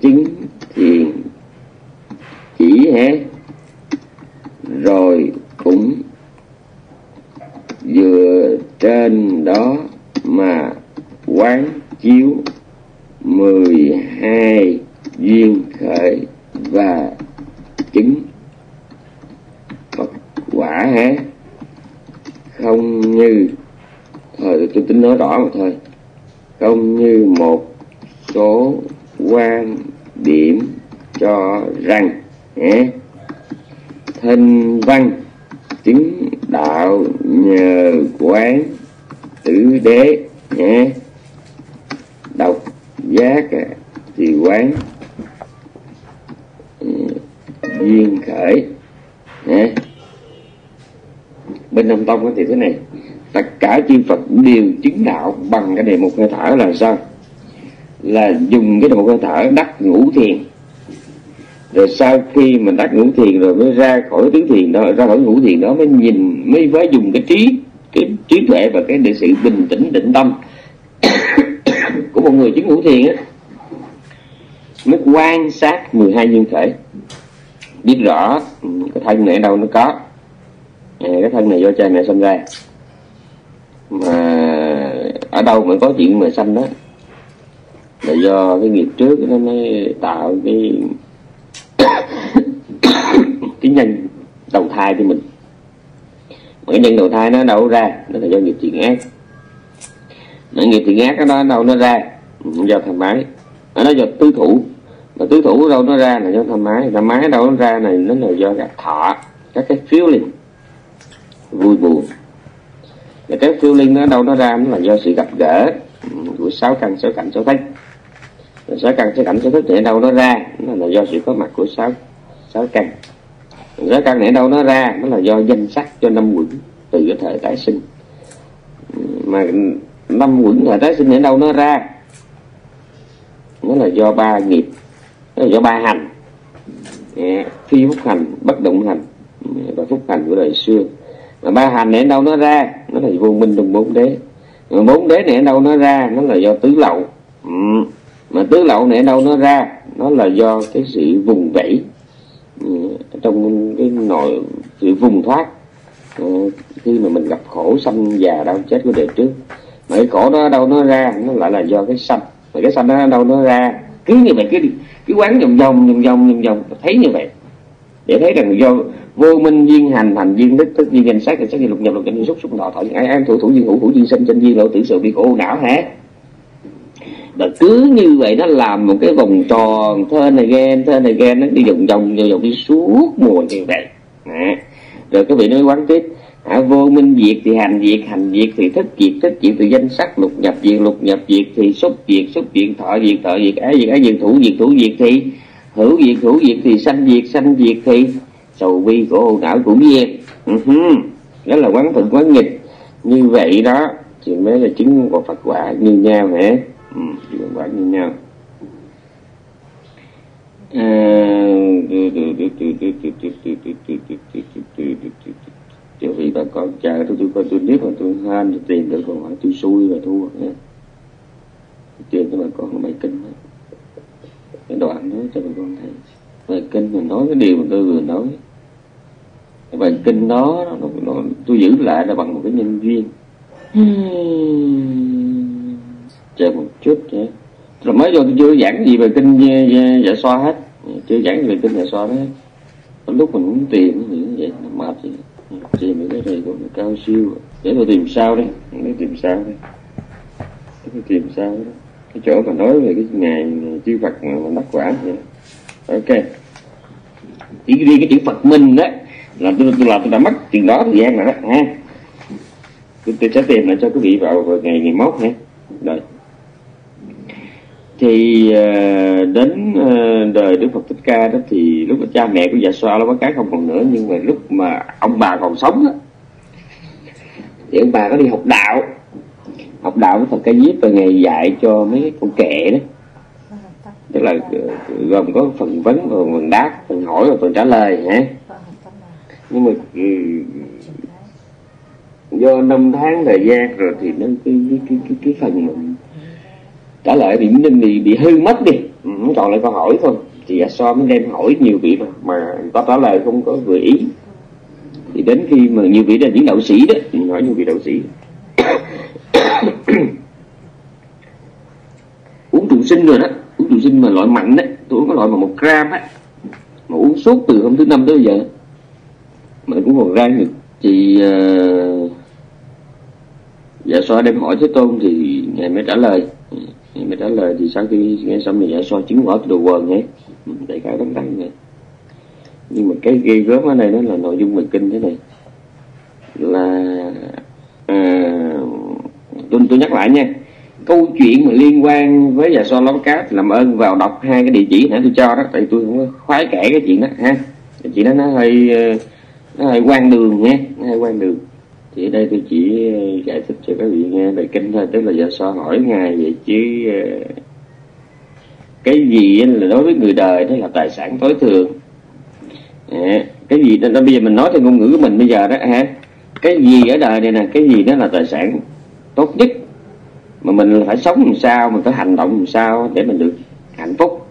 chứng thiền chỉ rồi cũng dựa trên đó mà quán chiếu 12 duyên khởi và chứng Phật quả hả? Không như tôi tính nói rõ mà thôi. Không như một số quan điểm cho rằng Thinh Văn chứng đạo nhờ quán tử đế, Độc Giác thì quán duyên khởi. Bên Đông Tông thì thế này: tất cả chư Phật đều chứng đạo bằng cái đề mục hơi thở là sao? Là dùng cái đề mục hơi thở đắc ngũ thiền. Rồi sau khi mình đắc ngũ thiền rồi mới ra khỏi tứ thiền đó, ra khỏi ngũ thiền đó mới nhìn, mới với dùng cái trí tuệ và cái sự bình tĩnh định tâm của một người chứng ngũ thiền á, mới quan sát 12 duyên khởi, biết rõ cái thân này ở đâu nó có, cái thân này do cha mẹ sanh ra, mà ở đâu mà có chuyện mà sanh đó là do cái nghiệp trước nó mới tạo cái nhân đầu thai cho mình. Mà cái nhân đầu thai nó đâu ra, nó là do nghiệp thiện ác. Mà nghiệp thiện ác đó đâu nó ra, do tham ái. Nó do tứ thủ, mà tứ thủ đâu nó ra là do tham ái. Tham ái đâu nó ra này, nó là do các thọ, các cái feeling vui buồn. Và các feeling nó đâu nó ra, nó là do sự gặp gỡ của sáu căn sáu cảnh sáu thức. Sáu căn sáu cảnh sáu thức này đâu nó ra, nó là do sự có mặt của sáu căn. Sáu căn này đâu nó ra, nó là do danh sắc, cho năm quẩn từ cái thời tái sinh. Mà năm quẩn thời tái sinh này đâu nó ra, nó là do ba nghiệp, nó là do ba hành: phi phúc hành, bất động hành và phúc hành của đời xưa. Mà ba hành này đâu nó ra, nó là vô minh đồng bốn đế. Mà bốn đế này đâu nó ra, nó là do tứ lậu. Mà tứ lậu này đâu nó ra, nó là do cái sự vùng vẫy trong cái nội, sự vùng thoát khi mà mình gặp khổ sanh già đau chết của đời trước. Mà cái khổ đó đâu nó ra, nó lại là do cái sanh. Mà cái sanh đó đâu nó ra, cứ như vậy cứ quán vòng vòng thấy như vậy để thấy rằng do vô minh duyên hành, hành duyên đức, tức duyên danh sắc, danh sắc duyên lục nhập, lục nhập duyên xúc, xúc thọ, thọ duyên ái, ái thủ duyên hữu, hữu duyên sinh, sinh duyên lộ tử sự bị khổ não hả? Và cứ như vậy nó làm một cái vòng tròn thơ này ghen nó đi vòng vòng đi suốt mùa như vậy. Rồi các vị nói quán tiếp: vô minh diệt thì hành diệt thì thức diệt thì danh sắc lục nhập diệt thì xúc diệt thọ diệt ái thủ diệt thì hữu diệt thì sanh diệt thì sầu bi của ô não cũng diệt. Đó là quán thuận quán nghịch, như vậy đó thì mới là chứng của Phật quả như nhau hả? Quả như nhau. Chứ vì bà con chờ tôi coi tôi biết mà tôi hên tôi tìm được còn hỏi tôi xui và thua nha. Tiền cho bà con bài kinh đó, cái đoạn đó cho bà con thấy. Bài kinh mình nói cái điều mà tôi vừa nói, cái bài kinh đó nó tôi giữ lại là bằng một cái nhân duyên. Chờ một chút vậy. Rồi mới vô tôi chưa giảng gì về kinh Dạ Xoa hết, chưa giảng gì về kinh Dạ Xoa đấy. Lúc mình muốn tìm thì nó vậy, nó mệt vậy. Tìm cái này cũng cao siêu. Để tôi tìm sao đây, để tìm sao đó. Cái chỗ mà nói về cái ngày chư Phật mà đắc quả vậy. Ok. Chỉ riêng cái chữ Phật Minh đó là tôi đã mất chuyện đó thời gian rồi đó ha. Tôi sẽ tìm lại cho quý vị vào ngày mốt ha. Rồi. Thì đến đời Đức Phật Thích Ca đó, thì lúc đó cha mẹ của Dạ Xoa Lâu Quá không còn nữa, nhưng mà lúc mà ông bà còn sống đó, thì ông bà có đi học đạo với Phật Ca Diếp, và ngày dạy cho mấy con kệ đó, tức là gồm có phần vấn và phần đáp, phần hỏi và phần trả lời hả. Nhưng mà do năm tháng thời gian rồi thì nó cái phần mình trả lời bị hư mất đi, còn lại câu hỏi thôi. Thì Dạ Xoa mới đem hỏi nhiều vị mà có trả lời không có vừa ý. Thì đến khi mà nhiều vị là những đạo sĩ đó, thì hỏi nhiều vị đạo sĩ uống trụ sinh rồi đó, Dù sinh mà loại mạnh đấy, tôi uống cái loại mà 1 gram á, mà uống suốt từ hôm thứ Năm tới giờ, mà cũng còn ra được. Thì Dạ Xoa đem hỏi Thế Tôn thì Ngài mới trả lời. Ngài mới trả lời thì sau khi nghe xong thì Dạ Xoa chứng quả đồ quần nhé, đại khái đóng đắn này. Nhưng mà cái ghi gớm ở đây đó là nội dung về kinh thế này. Là tôi nhắc lại nha, câu chuyện mà liên quan với Dạ Xoa Lóng Cát, làm ơn vào đọc 2 cái địa chỉ nãy tôi cho đó, tại tôi cũng khoái kể cái chuyện đó ha. Cái chuyện đó nó hơi quan đường nha, nó hơi quan đường. Thì ở đây tôi chỉ giải thích cho các vị nghe về kinh thôi, tức là Dạ Xoa hỏi Ngài vậy chứ cái gì là đối với người đời đó là tài sản tối thượng. Cái gì đó bây giờ mình nói theo ngôn ngữ của mình bây giờ đó ha, cái gì ở đời này nè, cái gì đó là tài sản tốt nhất mà mình phải sống làm sao, mình phải hành động làm sao để mình được hạnh phúc,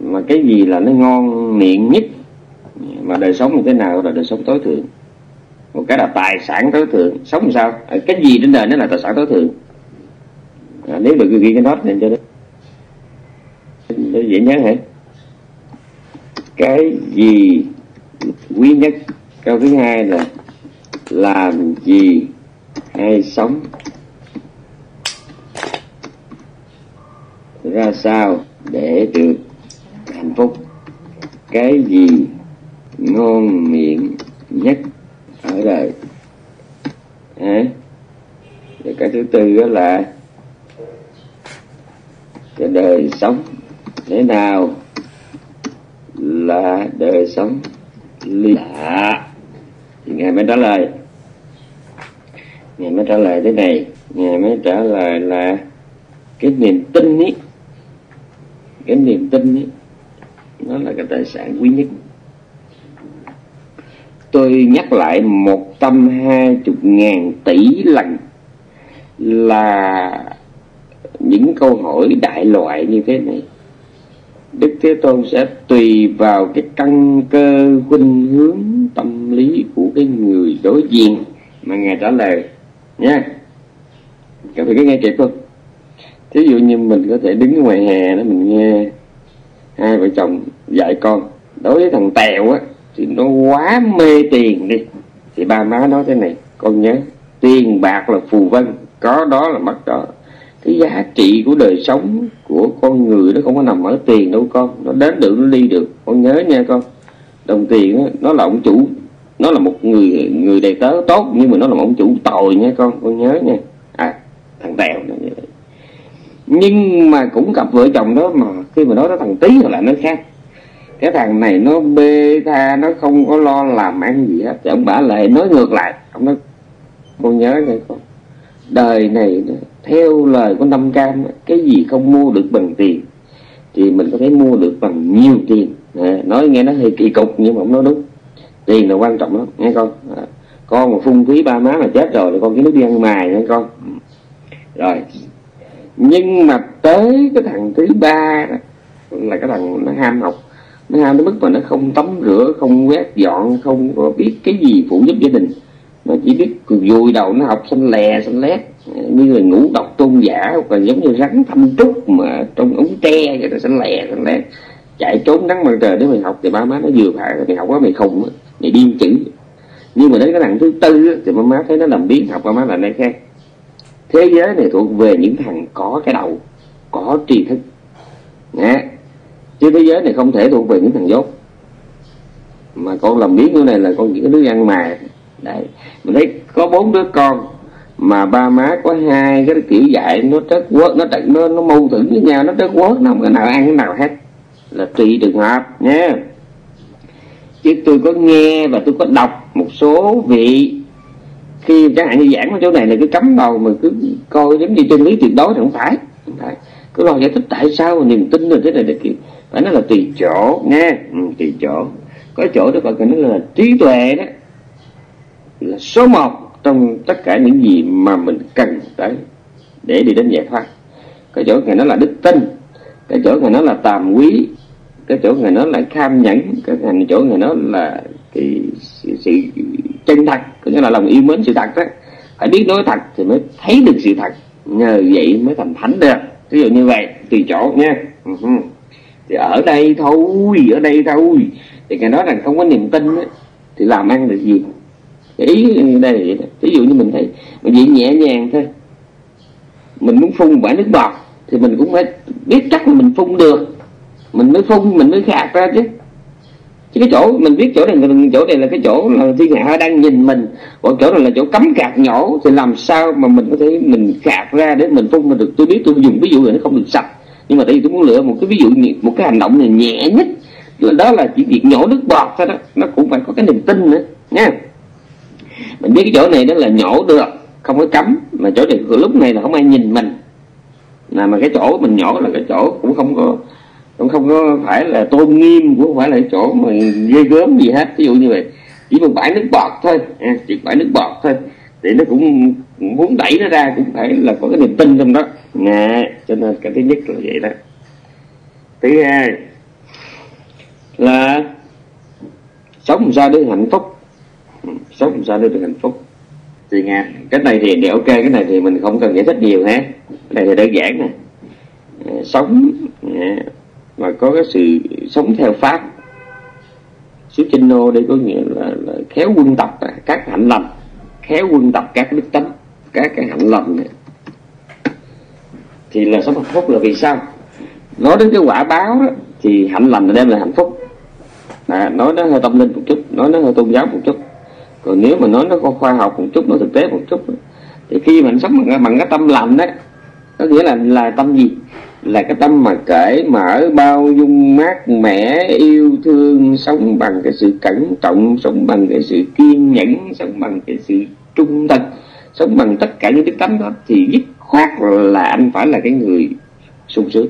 mà cái gì là nó ngon miệng nhất, mà đời sống như thế nào là đời sống tối thượng, một cái là tài sản tối thượng. Sống làm sao, cái gì trên đời nó là tài sản tối thượng à, nếu được ghi cái nốt này cho nó dễ nhớ hả. Cái gì quý nhất, câu thứ hai là làm gì hay sống ra sao để được hạnh phúc, cái gì ngon miệng nhất ở đời à. Rồi cái thứ tư đó là cái đời sống thế nào là đời sống ly lạ. Thì Ngài mới trả lời, Ngài mới trả lời thế này. Ngài mới trả lời là cái niềm tin ấy, cái niềm tin ấy nó là cái tài sản quý nhất. Tôi nhắc lại 120.000 tỷ lần là những câu hỏi đại loại như thế này, Đức Thế Tôn sẽ tùy vào cái căn cơ khuynh hướng tâm lý của cái người đối diện mà Ngài trả lời nha. Các vị có nghe kịp không? Thí dụ như mình có thể đứng ngoài hè đó, mình nghe hai vợ chồng dạy con. Đối với thằng Tèo á thì nó quá mê tiền đi, thì ba má nói thế này: con nhớ tiền bạc là phù vân, có đó là mất đó. Cái giá trị của đời sống của con người nó không có nằm ở tiền đâu con, nó đến được nó đi được, con nhớ nha con. Đồng tiền đó, nó là ông chủ, nó là một người đầy tớ tốt, nhưng mà nó là một ông chủ tồi nha con nhớ nha. À, thằng Tèo nó như vậy. Nhưng mà cũng cặp vợ chồng đó mà khi mà nói đó thằng Tí là nó khác. Cái thằng này nó bê tha, nó không có lo làm ăn gì hết, thì ông bả lại nói ngược lại. Ông nói con nhớ nha con, đời này theo lời của 5 cam, cái gì không mua được bằng tiền thì mình có thể mua được bằng nhiều tiền. Nói nghe nó hơi kỳ cục nhưng mà ông nói đúng. Tiền là quan trọng lắm nghe con. Con mà phung phí ba má mà chết rồi thì con kiếm nước đi ăn mài nghe con. Rồi, nhưng mà tới cái thằng thứ ba đó, là cái thằng nó ham học, nó ham đến mức mà nó không tắm rửa, không quét dọn, không có biết cái gì phụ giúp gia đình, mà chỉ biết vùi đầu nó học xanh lè xanh lét, như là ngũ độc tôn giả, hoặc là giống như rắn thâm trúc mà trong ống tre vậy, là xanh lè xanh lét, chạy trốn nắng mặt trời để mày học. Thì ba má nó vừa phải, mày học quá mày khùng, mày điên chữ. Nhưng mà đến cái thằng thứ tư thì ba má thấy nó làm biến học, ba má là này khác. Thế giới này thuộc về những thằng có cái đầu, có tri thức nè, chứ thế giới này không thể thuộc về những thằng dốt. Mà con làm biến như này là con chỉ có đứa ăn mà. Đấy, mình thấy có 4 đứa con mà ba má có 2 cái kiểu dạy nó trớt quớt, nó mâu thuẫn với nhau, nó trớt quớt, nó không có nào ăn cái nào hết, là tùy trường hợp nha. Chứ tôi có nghe và tôi có đọc một số vị khi chẳng hạn như giảng ở chỗ này là cứ cắm đầu mà cứ coi giống như chân lý tuyệt đối, thì không phải cứ lo giải thích tại sao mà niềm tin rồi thế này là kiểu phải, nó là tùy chỗ nha. Tùy chỗ, có chỗ đó gọi là trí tuệ, đó là số 1 trong tất cả những gì mà mình cần tới để đi đến giải thoát. Cái chỗ này nó là đức tin, cái chỗ này nó là tàm quý, cái chỗ này nó là kham nhẫn, cái chỗ này nó là cái sự chân thật, có nghĩa là lòng yêu mến sự thật đó. Phải biết nói thật thì mới thấy được sự thật, nhờ vậy mới thành thánh được. ví dụ như vậy, tùy chỗ nha. Thì ở đây thôi thì cái nói rằng không có niềm tin ấy, thì làm ăn được gì. Cái ý đây là vậy đó. Ví dụ như mình thấy mình vậy nhẹ nhàng thôi, mình muốn phun quả nước bọt thì mình cũng phải biết cách mà mình phun được, mình mới khạc ra chứ cái chỗ mình biết chỗ này là cái chỗ là thiên hạ đang nhìn mình, còn chỗ này là chỗ cấm khạc nhổ, thì làm sao mà mình có thể mình khạc ra để mình phun mình được. Tôi biết tôi dùng ví dụ là nó không được sạch, nhưng mà tại vì tôi muốn lựa một cái ví dụ, một cái hành động này nhẹ nhất, đó là chỉ việc nhổ nước bọt thôi đó, nó cũng phải có cái niềm tin nữa nha. Mình biết cái chỗ này đó là nhổ được, không có cấm, mà chỗ này lúc này là không ai nhìn mình, là mà cái chỗ mình nhổ là cái chỗ cũng không có phải là tôn nghiêm, cũng không phải là cái chỗ mà ghê gớm gì hết. Ví dụ như vậy, chỉ một bãi nước bọt thôi, thì nó cũng muốn đẩy nó ra cũng phải là có cái niềm tin trong đó nè. Cho nên cái thứ nhất là vậy đó. Thứ hai là sống sao để hạnh phúc, thì nghe cái này thì ok, cái này thì mình không cần giải thích nhiều ha, cái này thì đơn giản nè. Sống mà có cái sự sống theo pháp xứ chinh nô, để có nghĩa là khéo quân tập các hạnh lành, khéo quân tập các đức tánh, các cái hạnh lành này. Thì là sống hạnh phúc là vì sao? Nói đến cái quả báo đó, thì hạnh lành là đem lại hạnh phúc. Nói nó hơi tâm linh một chút, nói nó hơi tôn giáo một chút, còn nếu mà nói nó có khoa học một chút, nó thực tế một chút, thì khi mình sống bằng cái tâm lành đó, có nghĩa là tâm gì? Là cái tâm mà cởi mở, bao dung, mát mẻ, yêu thương, sống bằng cái sự cẩn trọng, sống bằng cái sự kiên nhẫn, sống bằng cái sự trung thực, sống bằng tất cả những cái tánh đó, thì dứt khoát là anh phải là cái người sung sướng.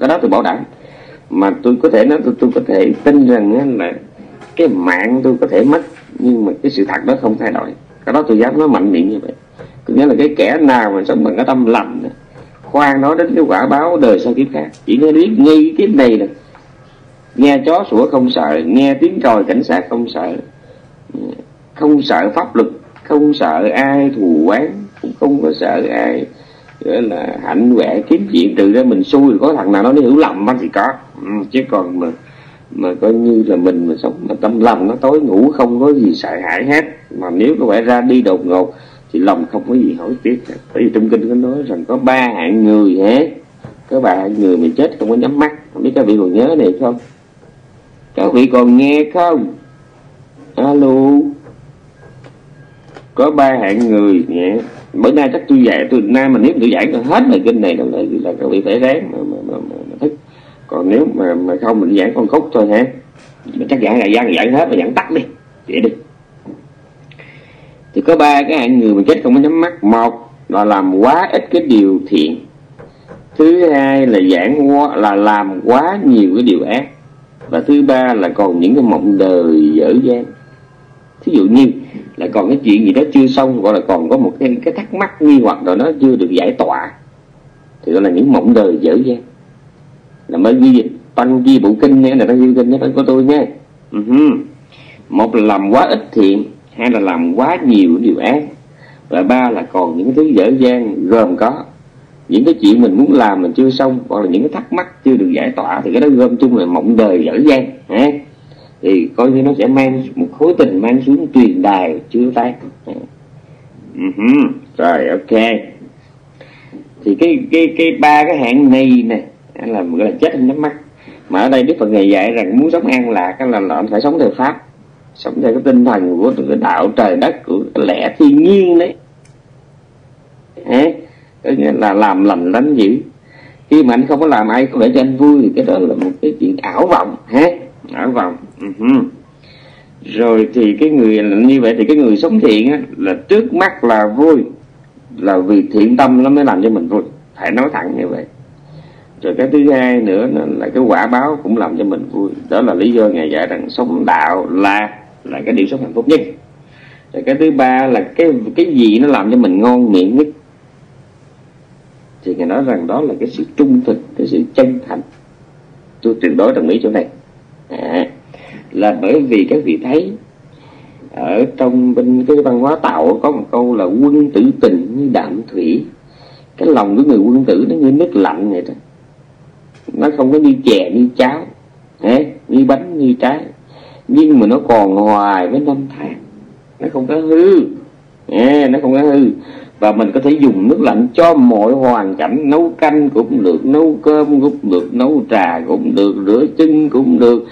Cái đó tôi bảo đảm, mà tôi có thể nói, tôi có thể tin rằng là cái mạng tôi có thể mất, nhưng mà cái sự thật đó không thay đổi. Cái đó tôi dám nói mạnh miệng như vậy. Có nghĩa là cái kẻ nào mà sống bằng cái tâm lành, khoan nói đến cái quả báo đời sau kiếp khác, chỉ nói biết ngay kiếp này là nghe chó sủa không sợ, nghe tiếng còi cảnh sát không sợ, không sợ pháp luật, không sợ ai thù oán, cũng không có sợ ai gọi là hạnh huệ kiếm chuyện. Trừ ra mình xui có thằng nào đó nó hiểu lầm thì có, chứ còn mà coi như là mình mà sống mà tâm lòng nó tối ngủ, không có gì sợ hãi hết. Mà nếu có phải ra đi đột ngột thì lòng không có gì hỏi tiếc. Bởi vì trong kinh có nói rằng có ba hạng người hết, có ba hạng người mà chết không có nhắm mắt. Không biết các vị còn nhớ này không? Các vị còn nghe không? Alo. Có ba hạng người nhé. Bữa nay chắc tôi dạy, nay mà nếu tôi giảng còn hết bài kinh này là các vị phải ráng mà thích. Còn nếu mà không mình giảng con khúc thôi hả? Mình chắc giảng hết, mà giảng tắt đi, vậy đi. Thì có ba cái hạng người mà chết không có nhắm mắt. Một là làm quá ít cái điều thiện. Thứ hai là làm quá nhiều cái điều ác. Và thứ ba là còn những cái mộng đời dở dang. Thí dụ như là còn cái chuyện gì đó chưa xong, gọi là còn có một cái thắc mắc nghi hoặc rồi nó chưa được giải tỏa, thì gọi là những mộng đời dở dang. Là mới ghi dịch Tăng Chi Bộ Kinh nha, là Tăng Chi Bộ Kinh nhé, phải của tôi nha. Một là làm quá ít thiện, hai là làm quá nhiều điều ác, và ba là còn những thứ dở dang, gồm có những cái chuyện mình muốn làm mình chưa xong, hoặc là những cái thắc mắc chưa được giải tỏa, thì cái đó gom chung là mộng đời dở dang. Thì coi như nó sẽ mang một khối tình mang xuống truyền đài chưa tan. Rồi ok, thì cái ba cái hạng này nè là gọi là chết không nhắm mắt. Mà ở đây Đức Phật Ngài dạy rằng muốn sống an lạc là anh phải sống theo pháp, sống theo cái tinh thần của cái đạo trời đất, của cái lẽ thiên nhiên đấy. Có nghĩa là làm lành lánh dữ. Khi mà anh không có làm ai có để cho anh vui thì cái đó là một cái chuyện ảo vọng. Ảo vọng. Rồi thì cái người như vậy, thì cái người sống thiện á, là trước mắt là vui, là vì thiện tâm nó mới làm cho mình vui, phải nói thẳng như vậy. Rồi cái thứ hai nữa là cái quả báo cũng làm cho mình vui. Đó là lý do Ngài dạy rằng sống đạo là cái điều sống hạnh phúc nhất. Rồi cái thứ ba là cái gì nó làm cho mình ngon miệng nhất, thì Ngài nói rằng đó là cái sự trung thực, cái sự chân thành. Tôi tuyệt đối đồng ý chỗ này. Là bởi vì các vị thấy ở trong bên cái văn hóa Tàu có một câu là quân tử tình như đạm thủy. Cái lòng của người quân tử nó như nước lạnh vậy đó, nó không có như chè như cháo, như bánh như trái, nhưng mà nó còn hoài với năm tháng, nó không có hư, nó không có hư. Và mình có thể dùng nước lạnh cho mọi hoàn cảnh, nấu canh cũng được, nấu cơm cũng được, nấu trà cũng được, rửa chân cũng được,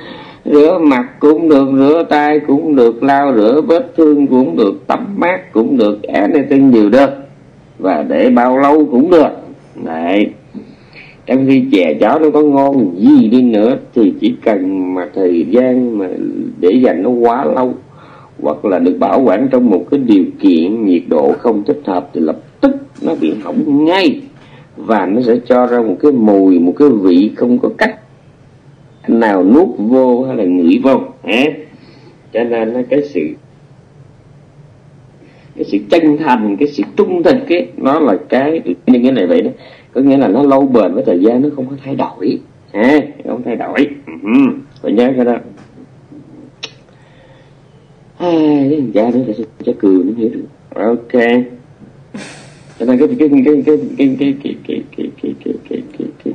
rửa mặt cũng được, rửa tay cũng được, lau rửa vết thương cũng được, tắm mát cũng được, án này tên nhiều đó. Và để bao lâu cũng được. Đấy. Trong khi chè cháo nó có ngon gì đi nữa thì chỉ cần mà thời gian mà để dành nó quá lâu, hoặc là được bảo quản trong một cái điều kiện nhiệt độ không thích hợp, thì lập tức nó bị hỏng ngay. Và nó sẽ cho ra một cái mùi, một cái vị không có cách nào nuốt vô hay là ngửi vô. Cho nên cái sự chân thành, cái sự trung thực ấy, nó là cái như cái này vậy đó. Có nghĩa là nó lâu bền với thời gian, nó không có thay đổi, không thay đổi. Phải nhớ cái đó. Dạ nữa sẽ cười nó hiểu được. Ok. Cho nên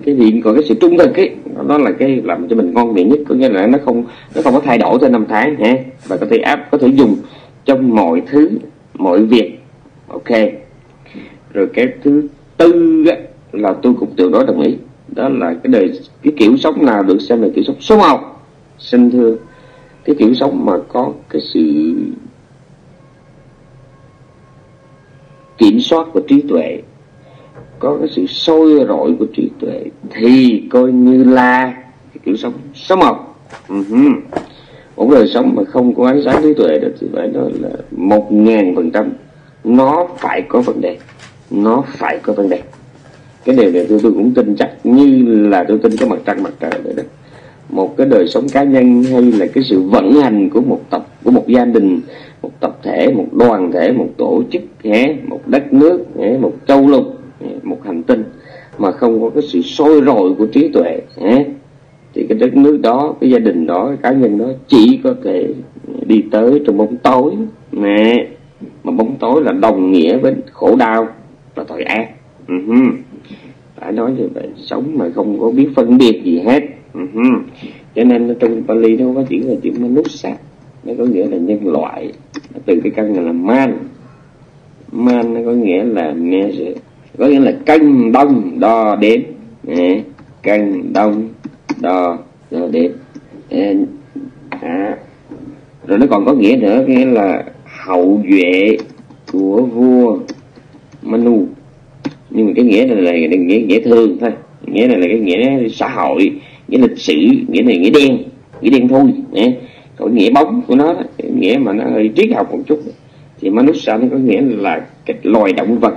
cái hiện của cái sự trung thực ấy, nó là cái làm cho mình ngon miệng nhất. Có nghĩa là nó không có thay đổi theo năm tháng, và có thể dùng trong mọi thứ, mọi việc. Ok. Rồi cái thứ tư á, là tôi cũng tuyệt đối đồng ý, đó là cái kiểu sống nào được xem là kiểu sống số 1. Xin thưa, cái kiểu sống mà có cái sự kiểm soát của trí tuệ, có cái sự sôi rọi của trí tuệ, thì coi như là cái kiểu sống số 1. Một đời sống mà không có ánh sáng trí tuệ được thì phải nói là 1000% nó phải có vấn đề. Cái điều này tôi cũng tin chắc như là tôi tin có mặt trăng mặt trời vậy đó. Một cái đời sống cá nhân hay là cái sự vận hành của một tập, của một gia đình, một tập thể, một đoàn thể, một tổ chức, một đất nước, một châu lục, một hành tinh mà không có cái sự sôi rọi của trí tuệ, thì cái đất nước đó, cái gia đình đó, cái cá nhân đó chỉ có thể đi tới trong bóng tối. Mà bóng tối là đồng nghĩa với khổ đau và tội ác. Phải nói như vậy, sống mà không có biết phân biệt gì hết. Cho nên trong Pali nó có chữ là chữ Manusa, nó có nghĩa là nhân loại, từ cái căn này là man, nó có nghĩa là cân đông đo đếm, rồi nó còn có nghĩa nữa, nghĩa là hậu duệ của vua Manu, nhưng mà cái nghĩa này là nghĩa thường thôi, nghĩa này là cái nghĩa xã hội, nghĩa lịch sử, nghĩa này nghĩa đen thôi. Còn nghĩa bóng của nó, nghĩa mà nó hơi triết học một chút, thì Manusa nó có nghĩa là cái loài động vật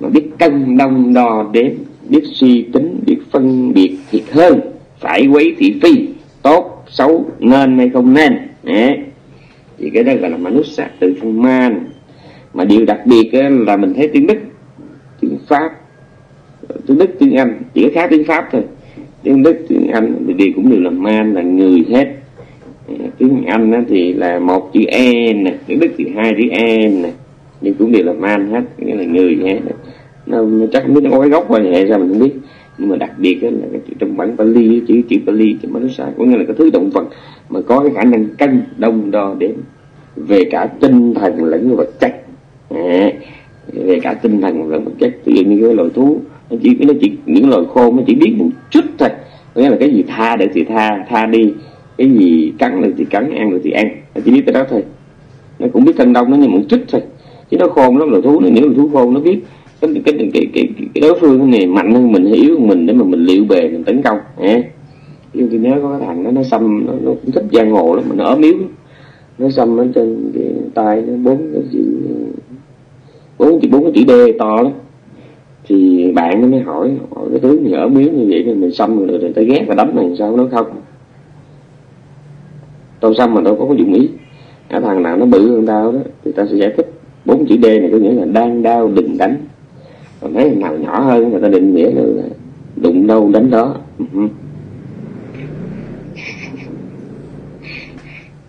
mà biết cân đông đo đếm, biết suy tính, biết phân biệt thiệt hơn, phải quấy thị phi, tốt xấu, nên hay không nên. Thì cái đó gọi là Manusa, từ phong man. Mà điều đặc biệt là mình thấy tiếng Đức, tiếng Pháp, tiếng Anh chỉ có khác tiếng Pháp thôi. Tiếng Đức, tiếng Anh thì cũng đều là man, là người hết. Tiếng Anh thì là một chữ e nè, tiếng Đức thì hai chữ e nè, nhưng cũng đều là man hết, nghĩa là người hết. Nó chắc không biết nó có cái gốc qua hệ sao mình không biết, nhưng mà đặc biệt là cái chữ trong bản Pali, chữ Pali thì mới nói sai, có nghĩa là cái thứ động vật mà có cái khả năng cân đông đo đếm về cả tinh thần lẫn vật chất, về cả tinh thần lẫn vật chất. Ví dụ như cái loài thú, nó chỉ những loài khô nó chỉ biết một chút thôi, nghĩa là cái gì tha được thì tha đi, cái gì cắn được thì cắn, ăn được thì ăn, nó chỉ biết cái đó thôi. Nó cũng biết cân đông nó như một chút thôi, chứ nó khôn lắm. Loài thú, những loài thú khôn nó biết cái đối phương này mạnh hơn mình, yếu hơn mình, để mà mình liệu bề mình tấn công. Ví dụ như nếu có cái thằng nó xăm, nó cũng thích giang hồ lắm, nó ốm yếu, nó xăm ở trên cái tay nó bốn cái chữ D to lắm, thì bạn nó mới hỏi cái thứ này ở miếng như vậy thì mình xăm rồi người ta ghét và đấm mình sao? Nó không, tao xăm mà tao có dụng ý. Thằng nào nó bự hơn tao đó thì tao sẽ giải thích 4 chữ D này có nghĩa là đang đau đừng đánh, còn mấy thằng nào nhỏ hơn người ta định nghĩa là đụng đâu đánh đó.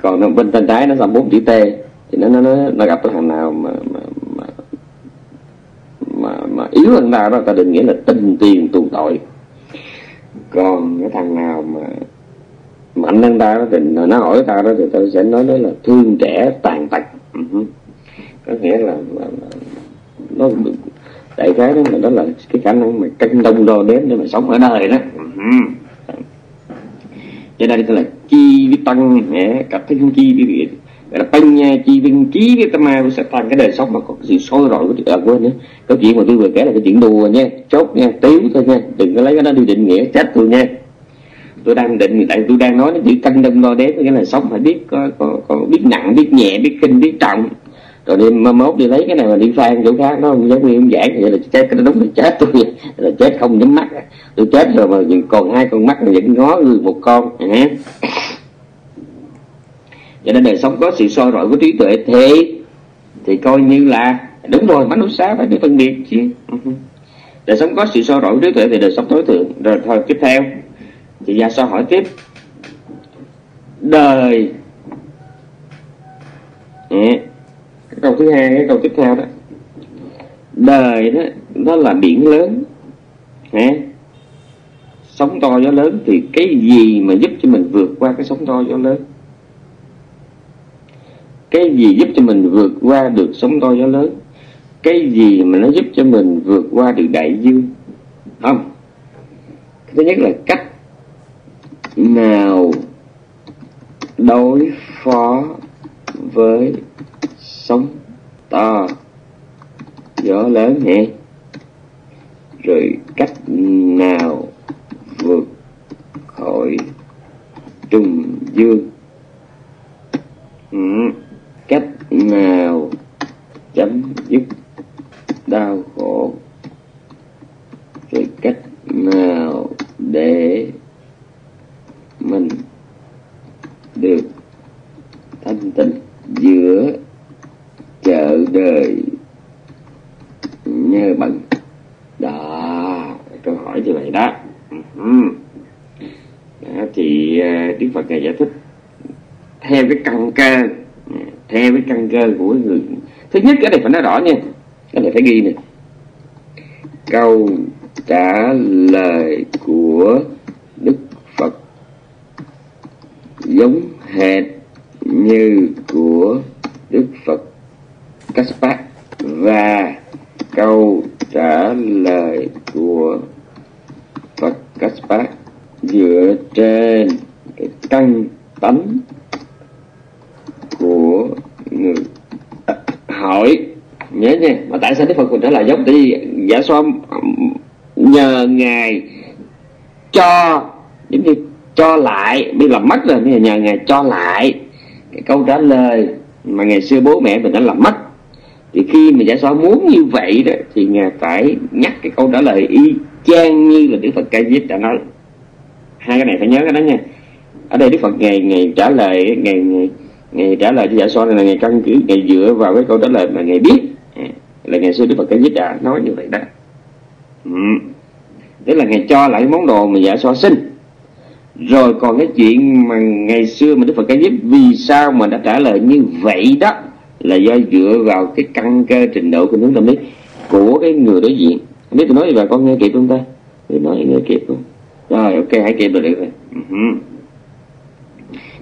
Còn bên tay trái nó xăm 4 chữ T thì nó gặp cái thằng nào mà yếu hơn ta đó, ta định nghĩa là tinh tiền tu tội. Còn cái thằng nào mà mạnh hơn ta đó, thì nó hỏi ta đó thì ta sẽ nói đó là thương trẻ tàn tật. Có nghĩa là nó đại khái đó, đó là cái khả năng mà cân đông đo đếm để mà sống ở đời đó. Cho nên là chi với tăng cặp cái chi với việc gọi là banh nha chi viên trí với tâm ma sẽ thành cái đời sống mà có sự sôi nổi của đời quên nữa. Cái chuyện mà tôi vừa kể là cái chuyện đùa nha, chốt nha, tiếu thôi nha, đừng có lấy cái đó đi định nghĩa chết tôi nha. Tôi đang định, tại tôi đang nói nó chỉ canh đông đo đếm, cái là sống phải biết có biết nặng, biết nhẹ, biết khinh, biết trọng. Rồi đêm mốt đi lấy cái này mà đi phan chỗ khác nó không giống như ông giảng vậy là chết, cái đó đúng là chết tôi là chết không nhắm mắt, tôi chết rồi mà còn hai con mắt mà vẫn ngó người một con. Cho nên đời sống có sự soi rọi của trí tuệ thì coi như là đúng rồi, bánh út xá phải biết phân biệt chứ. Đời sống có sự soi rọi của trí tuệ thì đời sống tối thượng. Rồi thôi tiếp theo thì Dạ Xoa hỏi tiếp đời cái câu thứ hai, cái câu tiếp theo đó, đời đó nó là biển lớn, sóng to gió lớn, thì cái gì mà giúp cho mình vượt qua cái sóng to gió lớn? Cái gì giúp cho mình vượt qua được sóng to gió lớn? Cái gì mà nó giúp cho mình vượt qua được đại dương? Không. Thứ nhất là cách nào đối phó với sóng to gió lớn nhỉ? Rồi cách nào vượt khỏi trùng dương? Cách nào chấm dứt đau khổ? Rồi cách nào để mình được thanh tịnh giữa chợ đời nhơ bẩn? Đó, câu hỏi như vậy đó. Đó thì Đức Phật Ngài giải thích theo cái căn cơ, theo cái căn cơ của người. Thứ nhất, cái này phải nói rõ nha, cái này phải ghi nè, câu trả lời của Đức Phật giống hệt như của Đức Phật Kassapa và câu trả lời của Phật Kassapa dựa trên cái căn tánh của người hỏi. Nhớ nha, mà tại sao Đức Phật mình trả lời giống? Tại vì Dạ Xoa nhờ Ngài cho, giống như cho lại, bây giờ làm mất rồi, nhờ Ngài cho lại cái câu trả lời mà ngày xưa bố mẹ mình đã làm mất. Thì khi mà Dạ Xoa muốn như vậy đó thì Ngài phải nhắc cái câu trả lời y chang như là Đức Phật Kassapa đã nói. Hai cái này phải nhớ cái đó nha. Ở đây Đức Phật Ngài trả lời, Ngài trả lời cho Dạ Xoa là Ngài căn cứ, Ngài dựa vào cái câu trả lời mà Ngài biết, là ngày xưa Đức Phật Kassapa đã nói như vậy đó. Tức là Ngài cho lại món đồ mà Dạ Xoa xin. Rồi còn cái chuyện mà ngày xưa mà Đức Phật Kassapa vì sao mà đã trả lời như vậy đó là do dựa vào cái căn cơ trình độ của hướng tâm lý của cái người đối diện. Nếu tôi nói như vậy con nghe kịp không ta? Tôi nói nghe kịp không? Rồi ok, hãy kịp được rồi.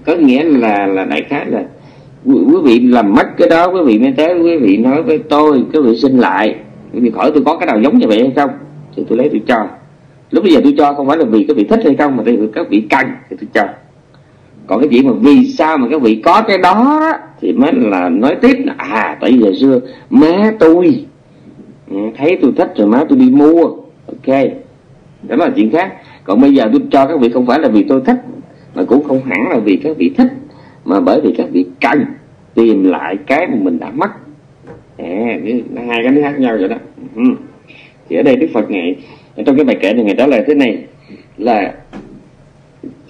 Có nghĩa là đại khái là quý vị làm mất cái đó, quý vị mới tới quý vị nói với tôi, quý vị xin lại, quý vị hỏi tôi có cái nào giống như vậy hay không thì tôi lấy tôi cho. Lúc bây giờ tôi cho không phải là vì các vị thích hay không, mà tại vì các vị cần thì tôi cho. Còn cái chuyện mà vì sao mà các vị có cái đó thì mới là nói tiếp là tại vì giờ xưa má tôi thấy tôi thích rồi má tôi đi mua, ok, đó là chuyện khác. Còn bây giờ tôi cho các vị không phải là vì tôi thích, mà cũng không hẳn là vì các vị thích, mà bởi vì các vị cần tìm lại cái mà mình đã mất. Hai cái nó khác nhau vậy đó. Thì ở đây Đức Phật Ngài trong cái bài kể này Ngài trả lời thế này là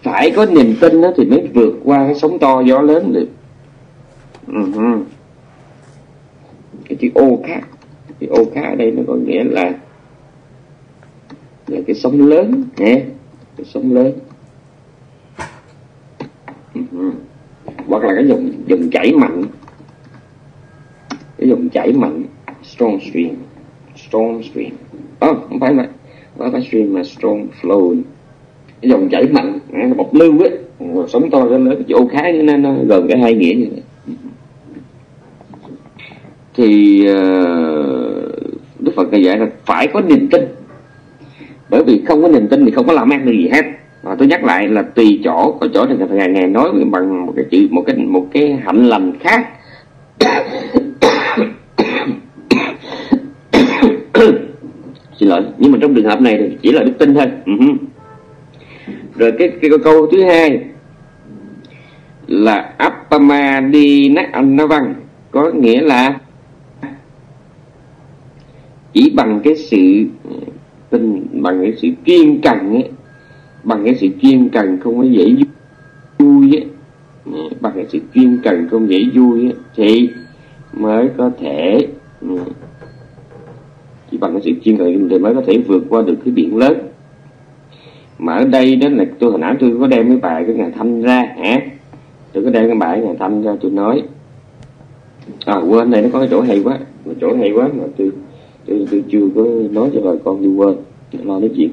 phải có niềm tin đó thì mới vượt qua cái sóng to gió lớn được. Cái chữ ô khác, chữ ô khác ở đây nó có nghĩa là cái sóng lớn, cái sóng lớn, hoặc là cái dòng chảy mạnh, cái dòng chảy mạnh, strong stream, Không phải vậy. Stream là strong flow, dòng chảy mạnh, bọc lưu ấy, sống to lên lớn, chỗ khá nên nó gần cái hai nghĩa như vậy. Thì Đức Phật dạy là phải có niềm tin, bởi vì không có niềm tin thì không có làm ăn được gì hết. Và tôi nhắc lại là tùy chỗ, có chỗ thì ngày nói bằng một cái chữ, một cái hạnh lành khác. Xin lỗi, nhưng mà trong trường hợp này thì chỉ là đức tin thôi. Rồi cái câu thứ hai là Appama đi nát anh nó văn, có nghĩa là chỉ bằng cái sự tin, bằng cái sự kiên cần ấy, bằng cái sự kiên cần không có dễ vui ấy, bằng cái sự kiên cần không dễ vui ấy, thì mới có thể chỉ bằng cái sự kiên cần thì mới có thể vượt qua được cái biển lớn. Mà ở đây đó là tôi hồi nãy tôi có đem cái bài cái Ngài Thăm ra hả, tôi có đem cái bài Ngài Thăm ra tôi nói. Quên, này nó có cái chỗ hay quá, một chỗ hay quá mà tôi chưa có nói cho bà con, đi quên lo nói chuyện.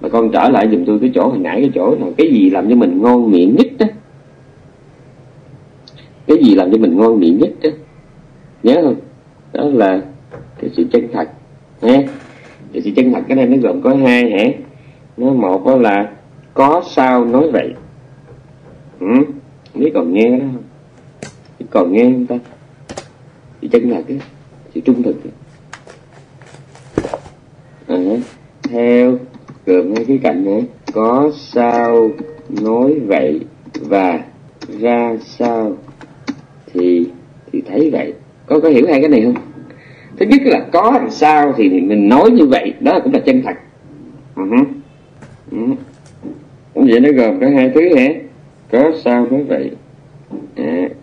Bà con trở lại dùm tôi cái chỗ hồi nãy, cái chỗ nào cái gì làm cho mình ngon miệng nhất đó, cái gì làm cho mình ngon miệng nhất đó, nhớ không? Đó là cái sự chân thật nha. Cái sự chân thật cái này nó gồm có hai hả. Nó một đó là có sao nói vậy. Không biết còn nghe đó không? Còn nghe không ta? Sự chân thật đó, sự trung thực đó. Theo gồm ngay cái cạnh nữa, có sao nói vậy và ra sao thì thấy vậy. Có hiểu hai cái này không? Thứ nhất là có làm sao thì mình nói như vậy, đó cũng là chân thật. Cũng vậy, nó gồm có hai thứ hả? Có sao nói vậy.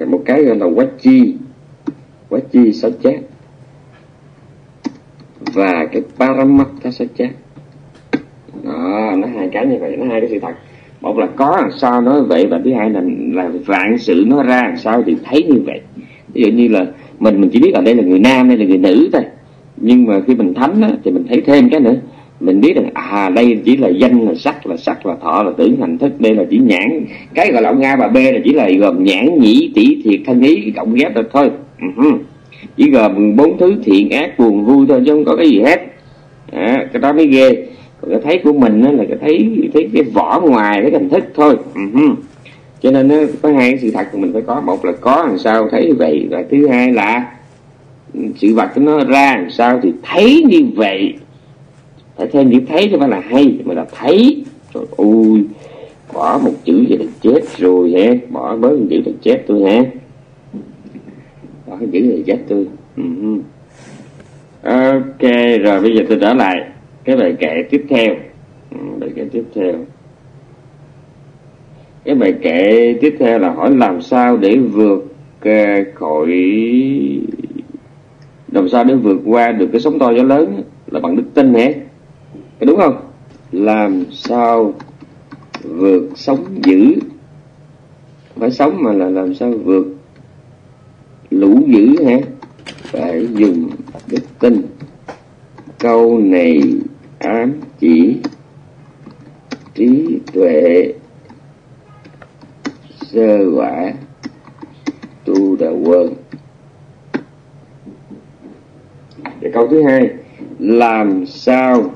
Một cái gọi là Quá chi Sachat và cái Paramattha Sachat. Nó hai cái như vậy, nó hai cái sự thật. Một là có làm sao nói vậy, và thứ hai là vạn sự nó ra làm sao thì thấy như vậy. Ví dụ như là mình chỉ biết là đây là người nam, đây là người nữ thôi, nhưng mà khi mình thánh á, thì mình thấy thêm cái nữa, mình biết rằng đây chỉ là danh, là sắc, là thọ, là tưởng, hành, thức. Đây là chỉ nhãn, cái gọi là ông A bà B là chỉ là gồm nhãn, nhĩ, tỷ, thiệt, thân, ý cộng ghép được thôi. Chỉ gồm 4 thứ thiện, ác, buồn, vui thôi, chứ không có cái gì hết. Cái đó mới ghê. Còn cái thấy của mình á, là cái thấy cái vỏ ngoài cái hình thức thôi. Cho nên nó có hai cái sự thật mình phải có. Một là có làm sao thấy như vậy, và thứ hai là sự vật của nó ra làm sao thì thấy như vậy. Phải thêm chữ thấy chứ phải là hay, mà là thấy. Trời ơi, bỏ một chữ vậy là chết rồi hả? Bỏ bớt một chữ là chết tôi hả? Bỏ cái chữ là chết tôi. Ok, rồi bây giờ tôi trở lại cái bài kệ tiếp theo. Cái bài kệ tiếp theo là hỏi làm sao để vượt qua được cái sóng to gió lớn, là bằng đức tin hả? Đúng không? Làm sao vượt sóng dữ, không phải sóng mà là làm sao vượt lũ dữ hả? Phải dùng đức tin. Câu này ám chỉ trí tuệ sơ quả tu đạo quân. Và câu thứ hai, làm sao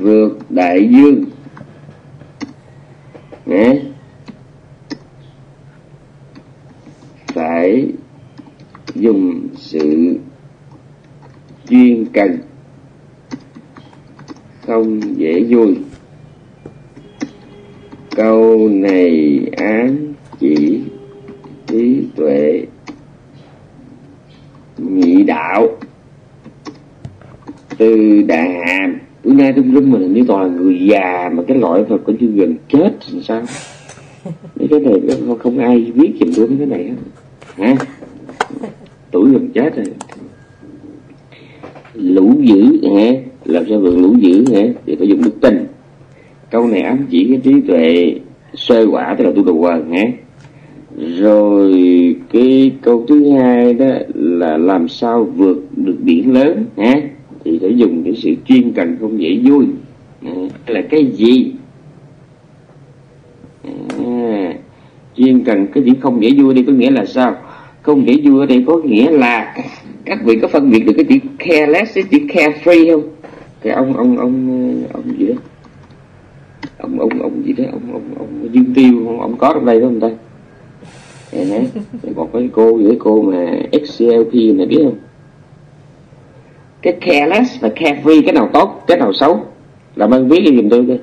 vượt đại dương nhé, phải dùng sự chuyên cần không dễ vui. Câu này ám chỉ trí tuệ nhị đạo từ đà hàm. Bữa nay tôi rung mình như toàn là người già mà cái loại Phật cũng chưa gần chết làm sao. Mấy cái này không ai biết dùm tôi cái này hả? Tuổi gần chết rồi. Lũ dữ hả? Làm sao vượt lũ dữ hả? Thì phải dùng đức tin. Câu này ám chỉ cái trí tuệ sơ quả, tức là tu đồ quần hả? Rồi cái câu thứ hai đó là làm sao vượt được biển lớn hả? thì phải dùng cái sự chuyên cần không dễ vui. Là cái gì? Chuyên cần cái chữ không dễ vui đi có nghĩa là sao? Không dễ vui ở đây có nghĩa là các vị có phân biệt được cái chữ careless với chữ carefree không? Cái ông gì đó, ông gì đó, ông Dương Tiêu, ông có trong đây đó không ta? Một cái cô với cô mà XCLP này biết không? Cái careless và carefree cái nào tốt, cái nào xấu? Làm ơn biết giùm tôi coi.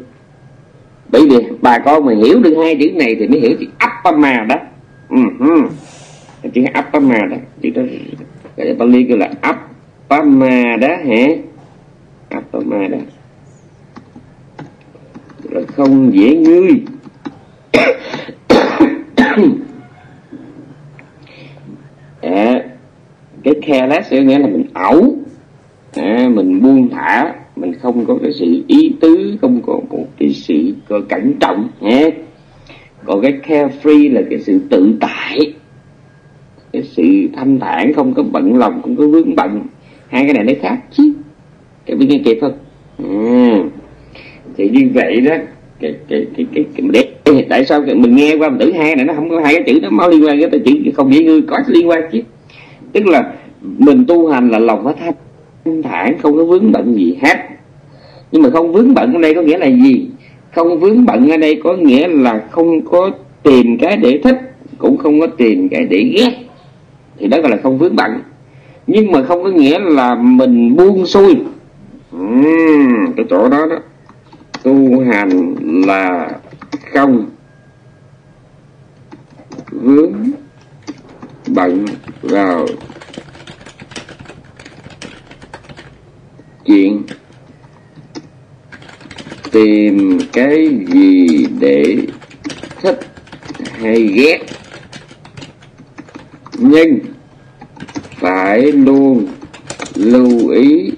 Bởi vì bà con mà hiểu được hai chữ này thì mới hiểu chữ Appama đó. Chữ Appama đó, chữ đó gọi là Pali kêu là Appama đó hả? Appama đó là không dễ ngươi. Cái careless nghĩa là mình ẩu, mình buông thả, mình không có cái sự ý tứ, không có một cái sự cẩn trọng nhé. Còn cái carefree là cái sự tự tại, cái sự thanh thản, không có bận lòng, không có vướng bận. Hai cái này nó khác chứ. Các bạn nghe kịp không? Thì như vậy đó, tại sao mình nghe qua mình tưởng hai này nó không có, hai cái chữ nó mau liên quan tới chữ không dễ ngư, có liên quan chứ. Tức là mình tu hành là lòng phải thanh thản, không có vướng bận gì hết. Nhưng mà không vướng bận ở đây có nghĩa là gì? Không vướng bận ở đây có nghĩa là không có tìm cái để thích, cũng không có tìm cái để ghét, thì đó gọi là không vướng bận. Nhưng mà không có nghĩa là mình buông xuôi. Cái chỗ đó đó, tu hành là không vướng bận vào chuyện tìm cái gì để thích hay ghét, nhưng phải luôn lưu ý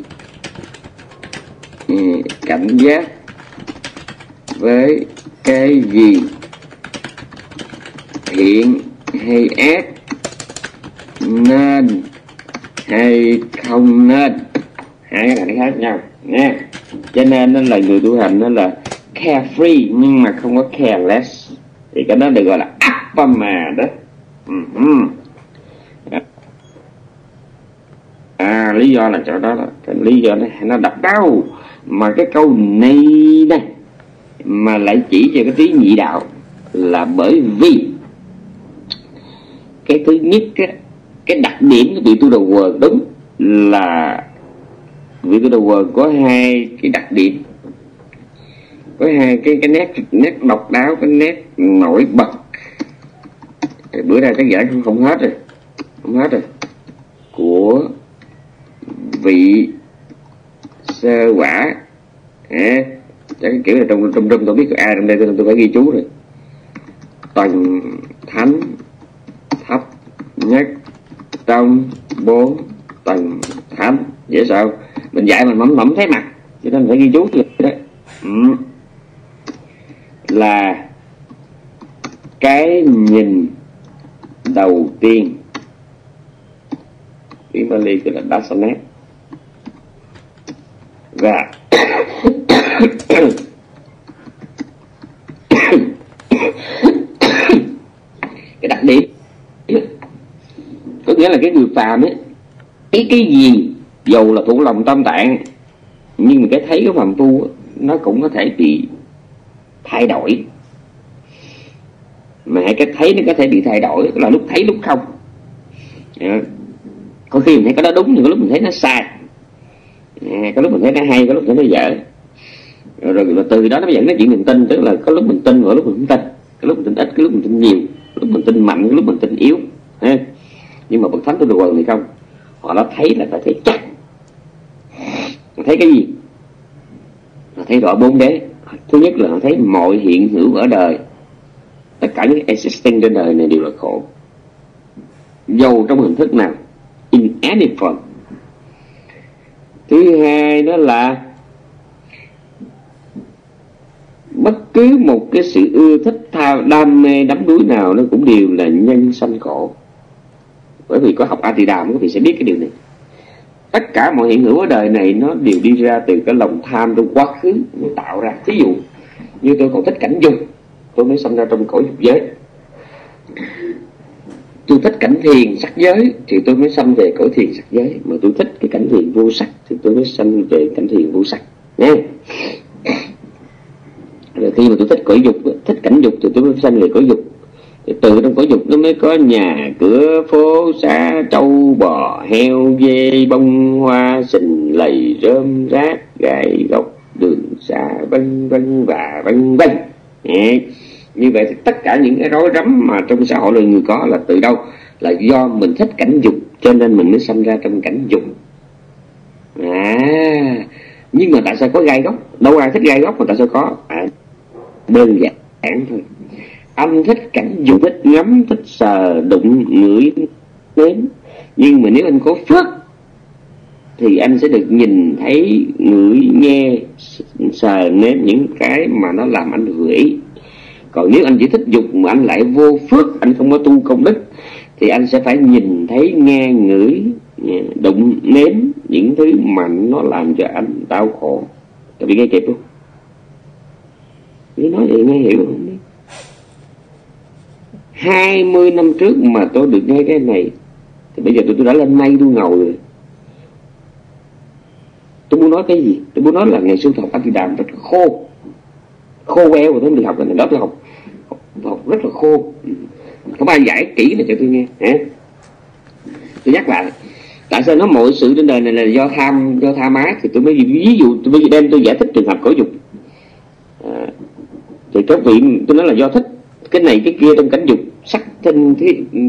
cảnh giác với cái gì thiện hay ác, nên hay không nên. Hai cái này khác nhau nha. Cho nên nó là người tu hành nó là carefree nhưng mà không có careless, thì cái đó được gọi là Appama đó. Lý do là chỗ đó là cái lý do nó độc đáo, mà cái câu này đây mà lại chỉ cho cái tí nhị đạo là bởi vì cái thứ nhất á, cái đặc điểm của vị tu đầu quần đúng là vị tu đầu quần có hai cái đặc điểm, có hai cái nét độc đáo, cái nét nổi bật. Bữa nay cái giải không hết rồi, của vị sơ quả. Chắc cái kiểu là trong tôi biết ai trong đây tôi phải ghi chú rồi. Tầng thánh thấp nhất trong 4 tầng thánh. Dễ sao? Mình dạy mình mỏng thấy mặt, cho nên phải ghi chú rồi đó. Là cái nhìn đầu tiên. Tiếng Bali kêu là Dasanet. Và cái đặc điểm có nghĩa là cái người phàm ấy, cái gì dầu là thuộc lòng tâm tạng, nhưng mà cái thấy của phàm tu nó cũng có thể bị thay đổi. Mà cái thấy nó có thể bị thay đổi là lúc thấy lúc không. Có khi mình thấy cái đó đúng, nhưng có lúc mình thấy nó sai, có lúc mình thấy nó hay, có lúc mình thấy nó dở. Rồi từ đó nó dẫn đến chuyện mình tin, tức là có lúc mình tin, có lúc mình không tin, có lúc mình tin ít, có lúc mình tin nhiều, có lúc mình tin mạnh, có lúc mình tin yếu. Nhưng mà bậc thánh tu đồ quần thì không, họ đã thấy là phải thấy chắc. Họ thấy cái gì? Họ thấy rõ 4 đế. Thứ nhất là họ thấy mọi hiện hữu ở đời, tất cả những existing trên đời này đều là khổ, dầu trong hình thức nào, in any form. Thứ hai đó là bất cứ một cái sự ưa thích, đam mê, đắm đuối nào nó cũng đều là nhân sanh khổ. Bởi vì có học A Tỳ Đàm các vị sẽ biết cái điều này. tất cả mọi hiện hữu ở đời này nó đều đi ra từ cái lòng tham trong quá khứ nó tạo ra. Thí dụ như tôi còn thích cảnh dục, tôi mới sinh ra trong cõi dục giới. Tôi thích cảnh thiền sắc giới thì tôi mới sanh về cõi thiền sắc giới. Mà tôi thích cái cảnh thiền vô sắc thì tôi mới sanh về cảnh thiền vô sắc. Nha. Rồi khi mà tôi thích cõi dục, thích cảnh dục thì tôi mới sanh về cõi dục. Thì từ trong cõi dục nó mới có nhà, cửa, phố, xá, trâu, bò, heo, dê, bông, hoa, sình, lầy, rơm, rác, gậy, gọc, đường, xá, vân vân và vân vân. Như vậy thì tất cả những cái rối rắm mà trong xã hội loài người có là từ đâu? Là do mình thích cảnh dục cho nên mình mới sanh ra trong cảnh dục. Nhưng mà tại sao có gai góc? Đâu ai thích gai góc mà tại sao có? Đơn giản thôi. Anh thích cảnh dục, thích ngắm, thích sờ, đụng, ngửi, nếm. Nhưng mà nếu anh có phước thì anh sẽ được nhìn thấy, ngửi, nghe, sờ, nếm những cái mà nó làm anh hữu ý. Còn nếu anh chỉ thích dục mà anh lại vô phước, anh không có tu công đức, thì anh sẽ phải nhìn thấy, nghe, ngửi, đụng, nếm những thứ mà nó làm cho anh đau khổ. Các bạn nghe kịp không? Nếu nói vậy nghe hiểu không? 20 năm trước mà tôi được nghe cái này thì bây giờ tôi đã lên mây, tôi ngầu rồi. Tôi muốn nói cái gì? Tôi muốn nói là ngày xưa tôi học Anh Đàm rất khô. Khô queo rồi tôi đi học, là đó tôi học rất là khô. Không ai giải kỹ này cho tôi nghe. Tôi nhắc lại, tại sao nói mọi sự trên đời này là do tham, do tha mái? Thì tôi mới ví dụ, tôi mới đem tôi giải thích trường hợp cõi dục. Thì các vị, tôi nói là do thích cái này cái kia trong cảnh dục, sắc thân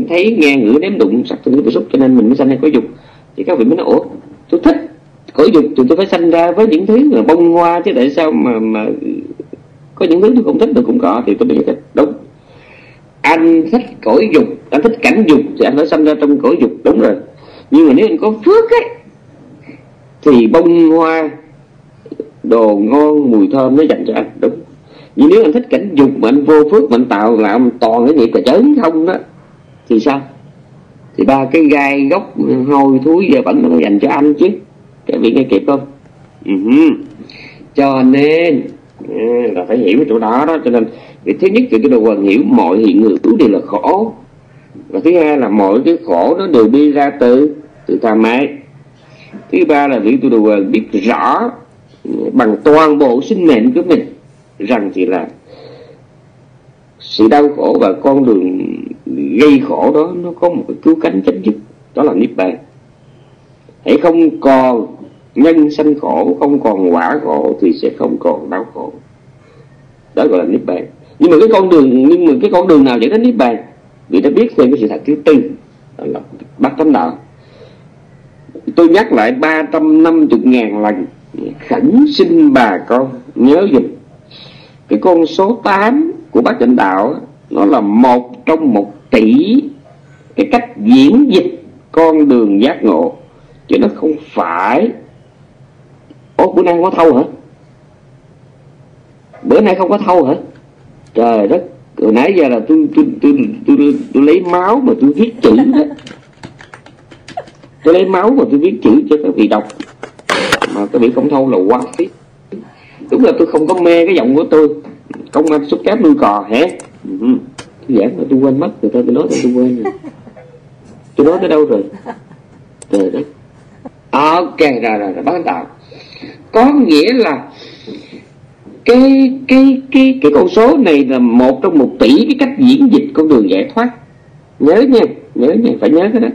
thấy nghe ngửi nếm đụng, sắc thân tiếp xúc cho nên mình mới sanh ra cõi dục. Thì các vị mới nói, ủa, tôi thích cõi dục thì tôi phải sanh ra với những thứ là bông hoa chứ, tại sao mà có những thứ tôi không thích tôi cũng có? Thì tôi biết là đúng. Anh thích cõi dục, anh thích cảnh dục thì anh phải sanh ra trong cõi dục, đúng rồi. Nhưng mà nếu anh có phước ấy thì bông hoa, đồ ngon, mùi thơm nó dành cho anh, đúng. Nhưng nếu anh thích cảnh dục mà anh vô phước, mà anh tạo là ông toàn cái nghiệp là chớn không đó, thì sao? Thì ba cái gai gốc, hôi thối giờ vẫn nó dành cho anh chứ. Các vị nghe kịp không? Cho nên là phải hiểu cái chỗ đó đó. Cho nên vì thứ nhất thì cái đồ quần hiểu mọi hiện hữu đều là khổ, và thứ hai là mọi cái khổ nó đều đi ra từ tha mái. Thứ ba là vì tôi đồ quần biết rõ bằng toàn bộ sinh mệnh của mình rằng thì là sự đau khổ và con đường gây khổ đó nó có một cái cứu cánh chấm dứt, đó là Niết Bàn. Hãy không còn nhân sanh khổ, không còn quả khổ thì sẽ không còn đau khổ. Đó gọi là Niết Bàn. Nhưng mà cái con đường nào dẫn đến Niết Bàn? Vì đã biết thêm cái sự thật thứ tư, đó là Bát Chánh Đạo. Tôi nhắc lại 350.000 lần, khẩn xin bà con nhớ giùm. Cái con số 8 của Bát Chánh Đạo nó là 1 trong 1 tỷ cái cách diễn dịch con đường giác ngộ, chứ nó không phải bữa nay không có thâu hả? Bữa nay không có thâu hả? Trời đất, hồi nãy giờ là tôi lấy máu mà tôi viết chữ đó. Tôi lấy máu mà tôi viết chữ cho các vị đọc, mà các vị không thâu là quá phí. Đúng là tôi không có mê cái giọng của tôi. Công an xuất cát nuôi cò hả? Tôi giảng mà tôi quên mất rồi, tôi nói tôi quên rồi. Tôi nói tới đâu rồi? Trời đất. Ok, rồi, Bát Chánh Đạo. Có nghĩa là cái con số này là 1 trong 1 tỷ cái cách diễn dịch con đường giải thoát. Nhớ nha, phải nhớ cái đó.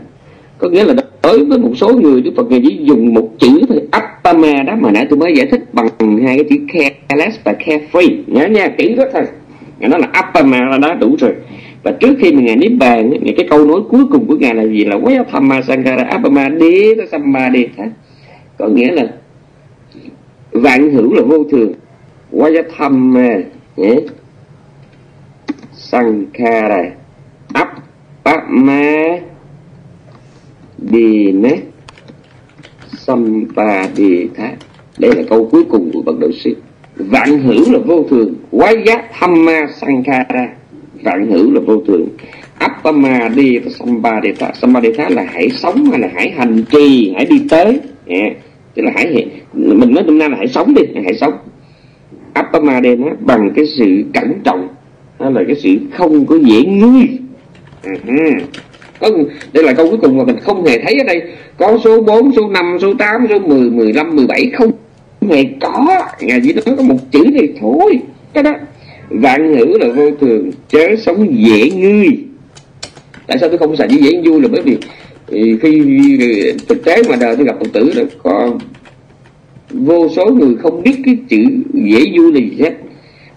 Có nghĩa là đối với một số người, Đức Phật Ngài chỉ dùng một chữ thôi, Attama đó mà nãy tôi mới giải thích bằng hai cái chữ careless và carefree. Nhớ nha, kỹ rất thôi. Ngài nói là Attama là đó đủ rồi. Và trước khi mà Ngài Niết Bàn, cái câu nói cuối cùng của Ngài là gì? Là Vayathamma Sankara Attama Dita Sammadita. Có nghĩa là vạn hữu là vô thường, Vayathamma Sankara Attama Dina Sampadita. Đây là câu cuối cùng của bậc đạo sư. Vạn hữu là vô thường, Vayathamma Sankara, vạn hữu là vô thường, Attama Dita Sampadita. Sampadita là hãy sống hay là hãy hành trì, hãy đi tới. Tức là hãy, mình nói năm nay là hãy sống đi, hãy sống Atama đen bằng cái sự cẩn trọng, là cái sự không có dễ nuôi. Đây là câu cuối cùng mà mình không hề thấy ở đây. Có số 4, số 5, số 8, số 10, 15, 17 không hề có. Ngài chỉ nói có một chữ này thôi. Cái đó vạn ngữ là vô thường, chớ sống dễ ngươi. Tại sao tôi không xài với dễ vui là bởi vì khi thực tế mà đời tôi gặp Phật tử là có vô số người không biết cái chữ dễ vui là gì hết.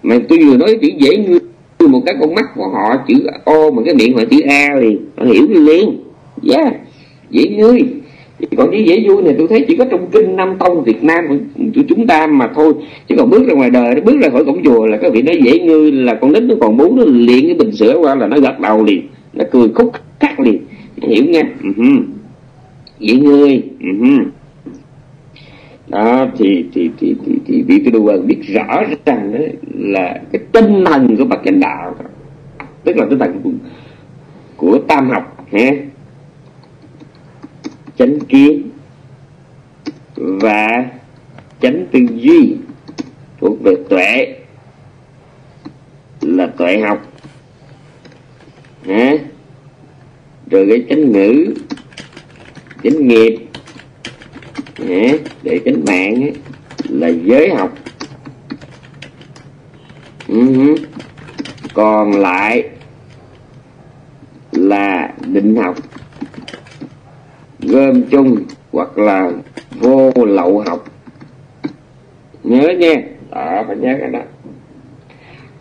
Mà tôi vừa nói chữ dễ ngươi một cái con mắt của họ chữ O mà cái miệng họ chữ A liền, họ hiểu liền. Yeah, dễ ngươi. Còn cái dễ vui này tôi thấy chỉ có trong kinh Nam Tông Việt Nam của chúng ta mà thôi. Chứ còn bước ra ngoài đời, bước ra khỏi cổng chùa là các vị nói dễ ngươi là con nít nó còn bú nó liền cái bình sữa qua là nó gật đầu liền, nó cười khúc khắc liền. Hiểu nha. Dễ ngươi. Đó thì vị Tư Đồ Vân biết rõ rằng đấy là cái tinh thần của Bát Chánh Đạo, tức là tinh thần của tam học ha, chánh kiến và chánh tư duy thuộc về tuệ, là tuệ học ha, rồi cái chánh ngữ, chánh nghiệp để chánh mạng ấy, là giới học. Còn lại là định học, gom chung hoặc là vô lậu học. Nhớ nha, đó, phải nhớ cái đó.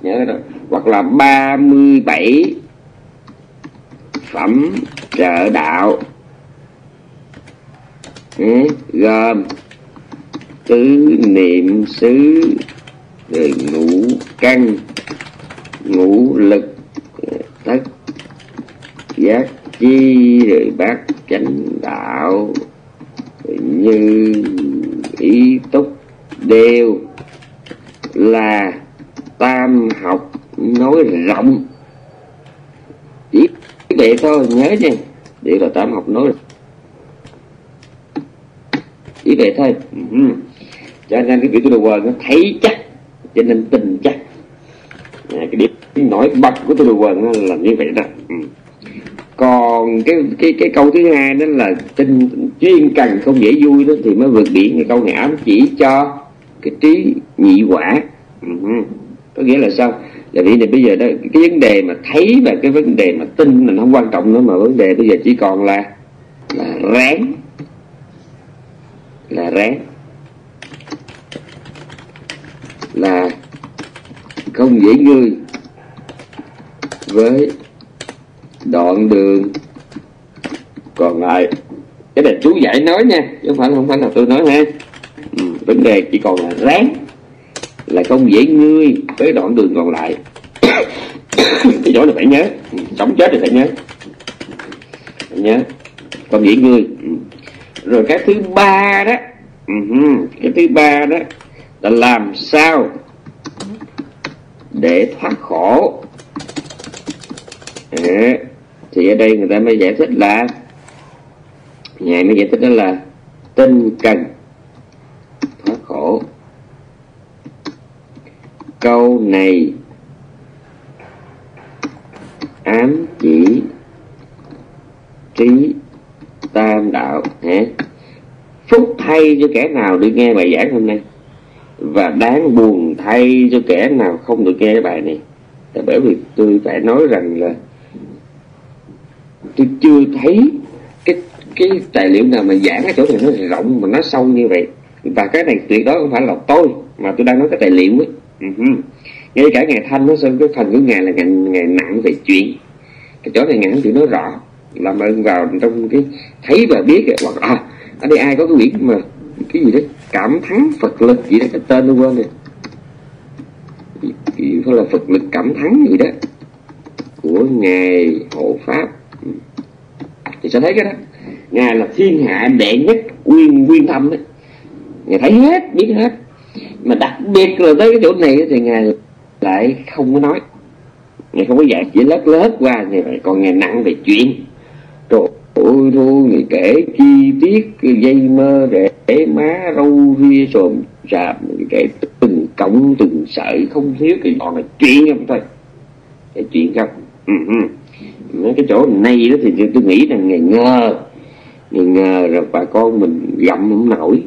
Nhớ cái đó. Hoặc là 37 phẩm trợ đạo, gồm tứ niệm xứ, rồi ngũ căn, ngũ lực, thất giác chi, rồi bát chánh đạo, rồi như ý túc, đều là tam học nói rộng. Chỉ vậy thôi, nhớ nha, đều là tam học nói rộng. Chỉ vậy thôi. Cho nên cái vị Tư Đồ Quần nó thấy chắc, cho nên tin chắc. Cái điểm nổi bật của Tư Đồ Quần là như vậy đó. Còn cái câu thứ hai đó là tin chuyên cần không dễ vui đó thì mới vượt biển. Cái câu này ám chỉ cho cái trí nhị quả. Có nghĩa là sao? Là vì bây giờ đó cái vấn đề mà thấy và cái vấn đề mà tin là nó không quan trọng nữa, mà vấn đề bây giờ chỉ còn là ráng. Là ráng, là không dễ ngươi với đoạn đường còn lại. Cái này chú giải nói nha, chứ không phải là tôi nói ha. Vấn đề chỉ còn là ráng, là không dễ ngươi với đoạn đường còn lại. Cái chỗ này phải nhớ, sống chết thì phải nhớ, không dễ ngươi. Rồi cái thứ ba đó, là làm sao để thoát khổ. Thì ở đây người ta mới giải thích là, Ngài mới giải thích đó là tinh cần thoát khổ. Câu này ám chỉ trí tam đạo. Phúc thay cho kẻ nào được nghe bài giảng hôm nay, và đáng buồn thay cho kẻ nào không được nghe bài này. Tại bởi vì tôi phải nói rằng là tôi chưa thấy cái tài liệu nào mà giảng cái chỗ này nó rộng mà nó sâu như vậy. Và cái này tuyệt đối không phải là tôi, mà tôi đang nói cái tài liệu ấy. Ngay cả Ngài Thanh nó xem cái phần của Ngài là Ngài nặng về chuyện. Cái chỗ này Ngài không chịu nói rõ, làm ơn vào trong cái thấy và biết. Hoặc là ở đây ai có cái quyển mà cái gì đó cảm thắng Phật lực gì đó, cái tên tôi quên rồi, có là Phật lực cảm thắng gì đó của Ngài Hộ Pháp, thì sẽ thấy cái đó Ngài là thiên hạ đệ nhất quyên thâm đấy. Ngài thấy hết, biết hết. Mà đặc biệt là tới cái chỗ này thì Ngài lại không có nói, Ngài không có dạy, chỉ lớp qua như vậy. Còn Ngài nặng về chuyện. Trời Ôi rồi kể chi tiết dây mơ để má râu ria xồm rạp, kể từng cọng từng sợi không thiếu, cái bọn là chuyện không thôi, cái chuyện không. Cái chỗ này đó thì tôi nghĩ là ngày ngờ rồi bà con mình gặm không nổi.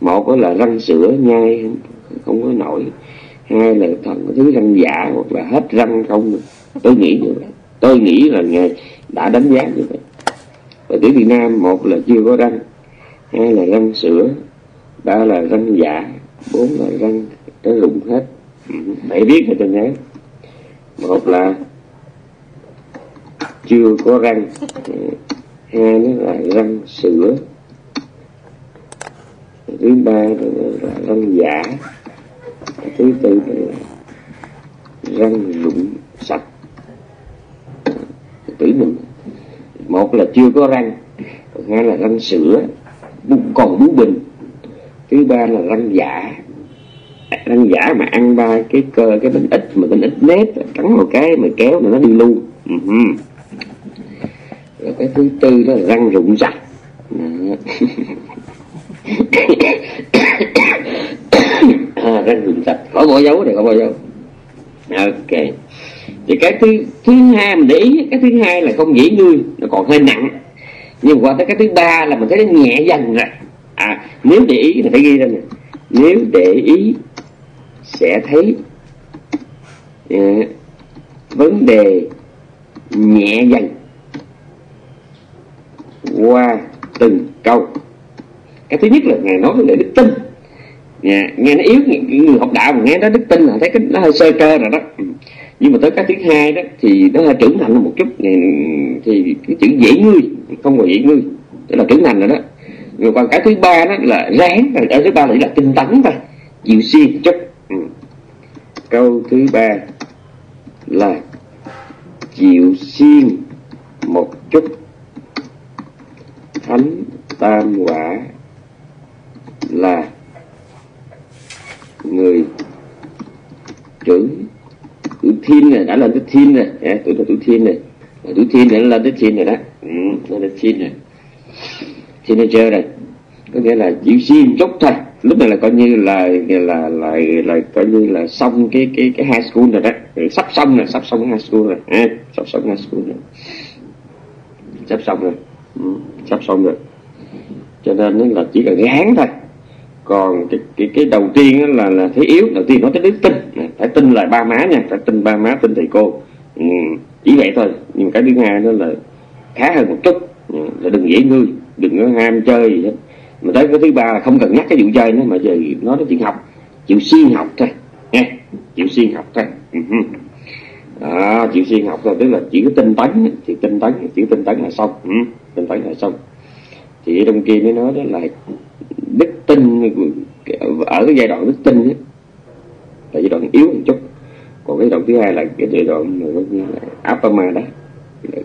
Một đó là răng sữa nhai không có nổi, hai là thần thứ răng giả hoặc là hết răng không. Tôi nghĩ như vậy, tôi nghĩ là ngày đã đánh giá như vậy. Ở tiếng Việt Nam, một là chưa có răng, hai là răng sữa, ba là răng giả, bốn là răng đã rụng hết. Hãy biết rồi tôi nhé. Một là chưa có răng, hai là răng sữa, thứ ba là răng giả, thứ tư là răng rụng sạch. Tử mình, một là chưa có răng, hai là răng sữa còn bú bình, thứ ba là răng giả. Răng giả mà ăn ba cái bánh ít, mà bánh ít nếp cắn một cái mà kéo nó đi luôn. Rồi cái thứ tư đó là răng rụng sạch. Răng rụng sạch, khỏi bỏ dấu này, khỏi bỏ dấu. Ok, thì cái thứ hai mình để ý, cái thứ hai là không dễ ngươi, nó còn hơi nặng, nhưng qua tới cái thứ ba là mình thấy nó nhẹ dần rồi. Nếu để ý thì phải ghi ra nè, nếu để ý sẽ thấy vấn đề nhẹ dần qua từng câu. Cái thứ nhất là ngài nói về đức tin. Nghe nó yếu, người học đạo mà nghe đó đức tin là thấy cái nó hơi sơ cơ rồi đó. Nhưng mà tới cái thứ hai đó thì nó hơi trưởng thành một chút, thì cái chữ dễ ngươi, không còn dễ ngươi, tức là trưởng thành rồi đó. Rồi còn cái thứ ba đó là ráng, cái thứ ba là tinh tấn thôi, chịu siêng chất. Câu thứ ba là chịu siêng một chút thánh tam quả là người trưởng. Tứ thiên này đã lên tới thiên rồi, tứ thiên này đã lên tới thiên rồi đó, lên tới thiên rồi, teenager rồi, có nghĩa là chịu siêng chút thôi. Lúc này là coi như là coi như là xong cái high school rồi đó, sắp xong high school rồi, cho nên là chỉ cần gán thôi. Còn cái đầu tiên là thế yếu. Đầu tiên nói tới đức tin, phải tin là ba má nha, phải tin ba má, tin thầy cô, chỉ vậy thôi. Nhưng cái thứ hai đó là khá hơn một chút, là đừng dễ ngươi, đừng có ham chơi gì hết. Mà tới cái thứ ba là không cần nhắc cái vụ chơi nữa, mà giờ nói tới chuyện học, chịu siêng học thôi nha, chịu siêng học thôi. Chịu siêng học thôi, tức là chỉ có tinh tấn, thì tinh tấn là xong. Thì trong kia mới nói đó là đức tin. Ở cái giai đoạn đức tin ấy, là giai đoạn yếu một chút. Còn cái giai đoạn thứ hai là cái giai đoạn Apama đó,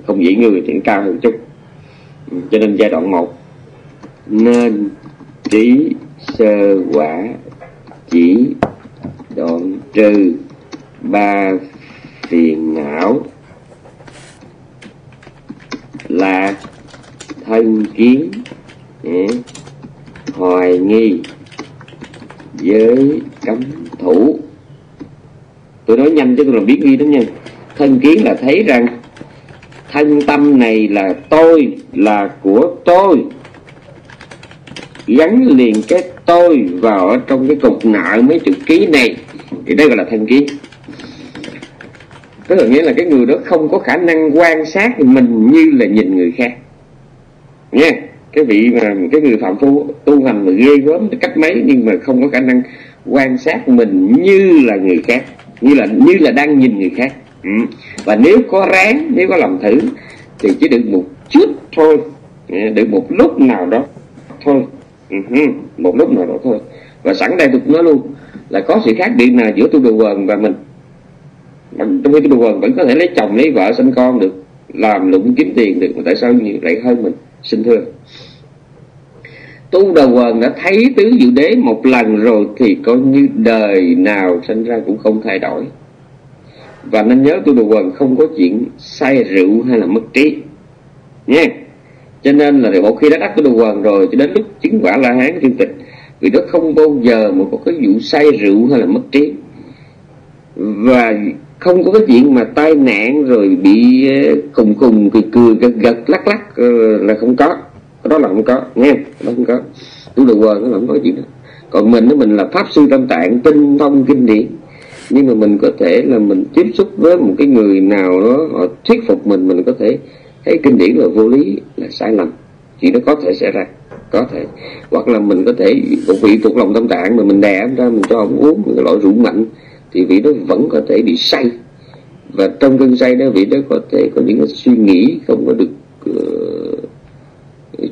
không dễ người thì cao hơn một chút. Cho nên giai đoạn 1 nên trí sơ quả chỉ đoạn trừ ba phiền não là thân kiến, hoài nghi, giới cấm thủ. Tôi nói nhanh chứ tôi làm biết ghi đó nha. Thân kiến là thấy rằng thân tâm này là tôi, là của tôi, gắn liền cái tôi vào ở trong cái cục nợ mấy chữ ký này, thì đây gọi là thân kiến. Tức là nghĩa là cái người đó không có khả năng quan sát mình như là nhìn người khác nha. Cái vị mà cái người phạm phu tu hành mà ghê gớm cách mấy, nhưng mà không có khả năng quan sát mình như là người khác, như là đang nhìn người khác. Và nếu có ráng, nếu có làm thử thì chỉ được một chút thôi, được một lúc nào đó thôi, một lúc nào đó thôi. Và sẵn đây tôi nói luôn là có sự khác biệt nào giữa tu đồ quần và mình. Trong khi tu đồ quần vẫn có thể lấy chồng, lấy vợ, sinh con được, làm lụng kiếm tiền được, mà tại sao nhiều lại hơn mình? Xin thưa, tu đầu quần đã thấy tứ diệu đế một lần rồi thì coi như đời nào sinh ra cũng không thay đổi. Và nên nhớ tu đầu quần không có chuyện say rượu hay là mất trí nha. Cho nên là một khi đã đắc của đồ quần rồi, cho đến lúc chứng quả La Hán viên tịch, vì đó không bao giờ mà có cái vụ say rượu hay là mất trí, và không có cái chuyện mà tai nạn rồi bị khùng cười gật lắc là không có. Đó là không có nghe, đó không có. Tu đồ quần nó không có chuyện đó. Còn mình là pháp sư Tam Tạng, tinh thông kinh điển, nhưng mà mình có thể là mình tiếp xúc với một cái người nào đó họ thuyết phục mình có thể thấy kinh điển là vô lý, là sai lầm. Chuyện nó có thể xảy ra, có thể. Hoặc là mình có thể một vị thuộc lòng Tam Tạng mà mình đè ra, mình cho ông uống một cái loại rượu mạnh, thì vị đó vẫn có thể bị say, và trong cơn say đó vị đó có thể có những suy nghĩ không có được